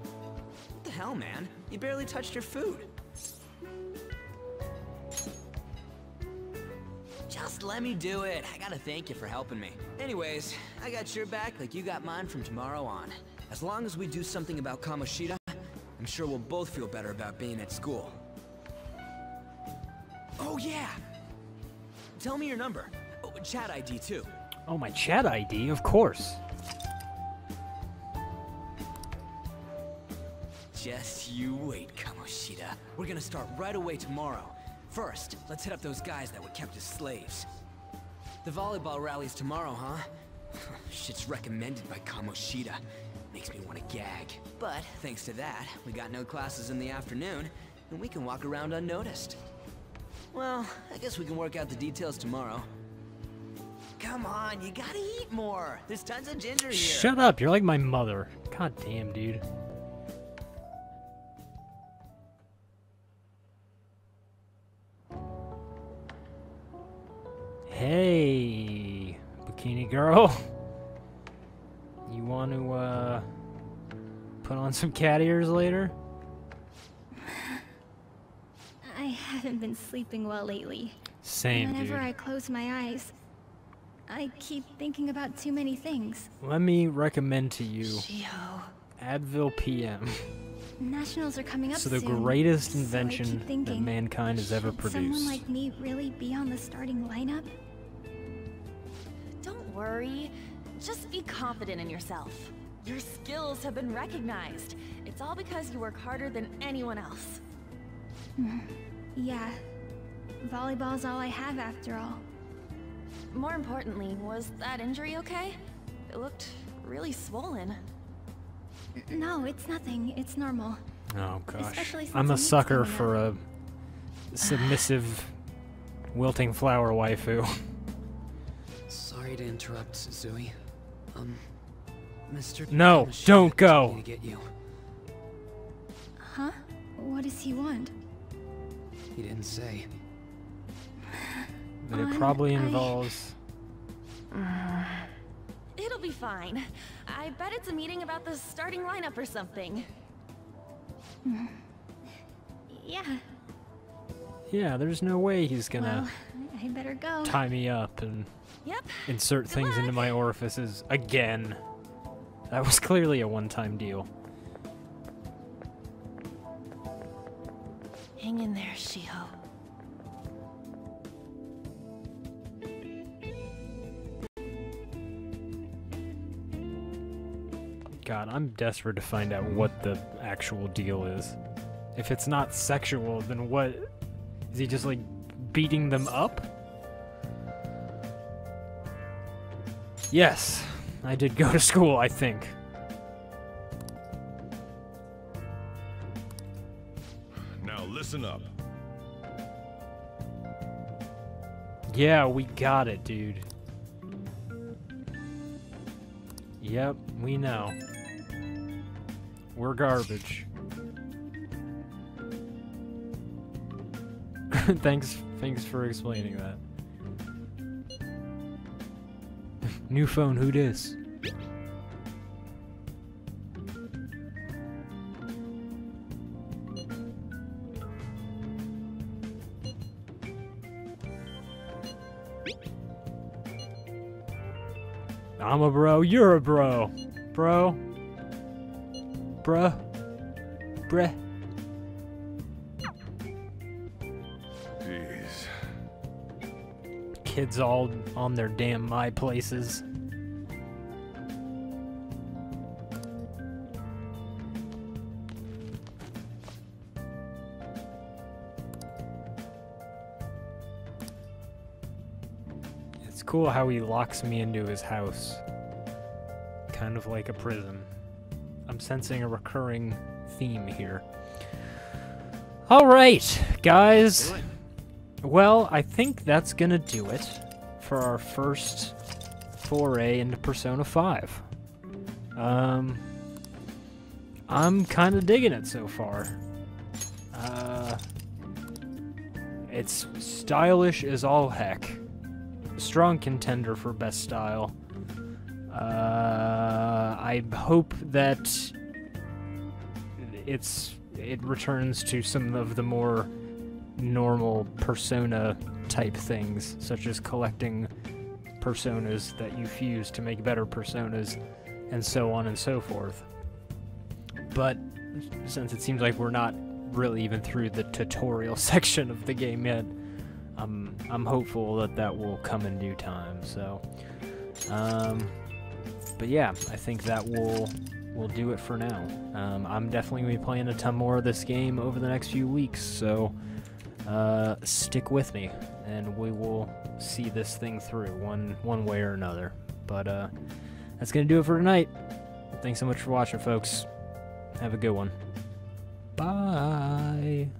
What the hell, man? You barely touched your food. Just let me do it. I gotta thank you for helping me. Anyways, I got your back like you got mine from tomorrow on. As long as we do something about Kamoshida, I'm sure we'll both feel better about being at school. Oh yeah! Tell me your number. Oh, chat I D too. Oh, my chat I D, of course. Just you wait, Kamoshida. We're gonna start right away tomorrow. First, let's hit up those guys that were kept as slaves. The volleyball rally's tomorrow, huh? Shit's recommended by Kamoshida. Makes me want to gag. But thanks to that, we got no classes in the afternoon, and we can walk around unnoticed. Well, I guess we can work out the details tomorrow. Come on, you gotta eat more! There's tons of ginger here! Shut up, you're like my mother. God damn, dude. Hey, bikini girl, you want to uh, put on some cat ears later? haven't been sleeping well lately. Same, and whenever dude. I close my eyes, I keep thinking about too many things. Let me recommend to you Shio. Advil P M. Nationals are coming up so the soon, greatest invention so thinking, that mankind has ever produced. Someone like me really be on the starting lineup? Don't worry. Just be confident in yourself. Your skills have been recognized. It's all because you work harder than anyone else. Yeah. Volleyball's all I have after all. More importantly, was that injury okay? It looked really swollen. No, it's nothing. It's normal. Oh gosh. I'm a sucker for a submissive wilting flower waifu. Sorry to interrupt, Suzui. Um Mister No, don't go. Get you. Huh? What does he want? He didn't say. But it probably involves... I... It'll be fine. I bet it's a meeting about the starting lineup or something. Yeah. Yeah, there's no way he's gonna well, I better go. tie me up and yep. insert Good things luck. into my orifices again. That was clearly a one-time deal. Hang in there, Shio. God, I'm desperate to find out what the actual deal is. If it's not sexual, then what? Is he just, like, beating them up? Yes. I did go to school, I think. Now listen up. Yeah, we got it, dude. Yep, we know. We're garbage. Thanks, thanks for explaining that. New phone, who dis? I'm a bro, you're a bro. Bro. Bruh. Bruh. Kids all on their damn my places. It's cool how he locks me into his house. Kind of like a prison. I'm sensing a recurring theme here. Alright, guys. Well, I think that's gonna do it for our first foray into Persona five. Um, I'm kind of digging it so far. Uh, it's stylish as all heck. Strong contender for best style. Uh, I hope that it's it returns to some of the more normal persona type things, such as collecting personas that you fuse to make better personas and so on and so forth. But since it seems like we're not really even through the tutorial section of the game yet, I'm, I'm hopeful that that will come in due time. So um, but yeah, I think that will will do it for now. um, I'm definitely gonna be playing a ton more of this game over the next few weeks, so Uh, stick with me, and we will see this thing through one one way or another. But uh, that's gonna do it for tonight. Thanks so much for watching, folks. Have a good one. Bye.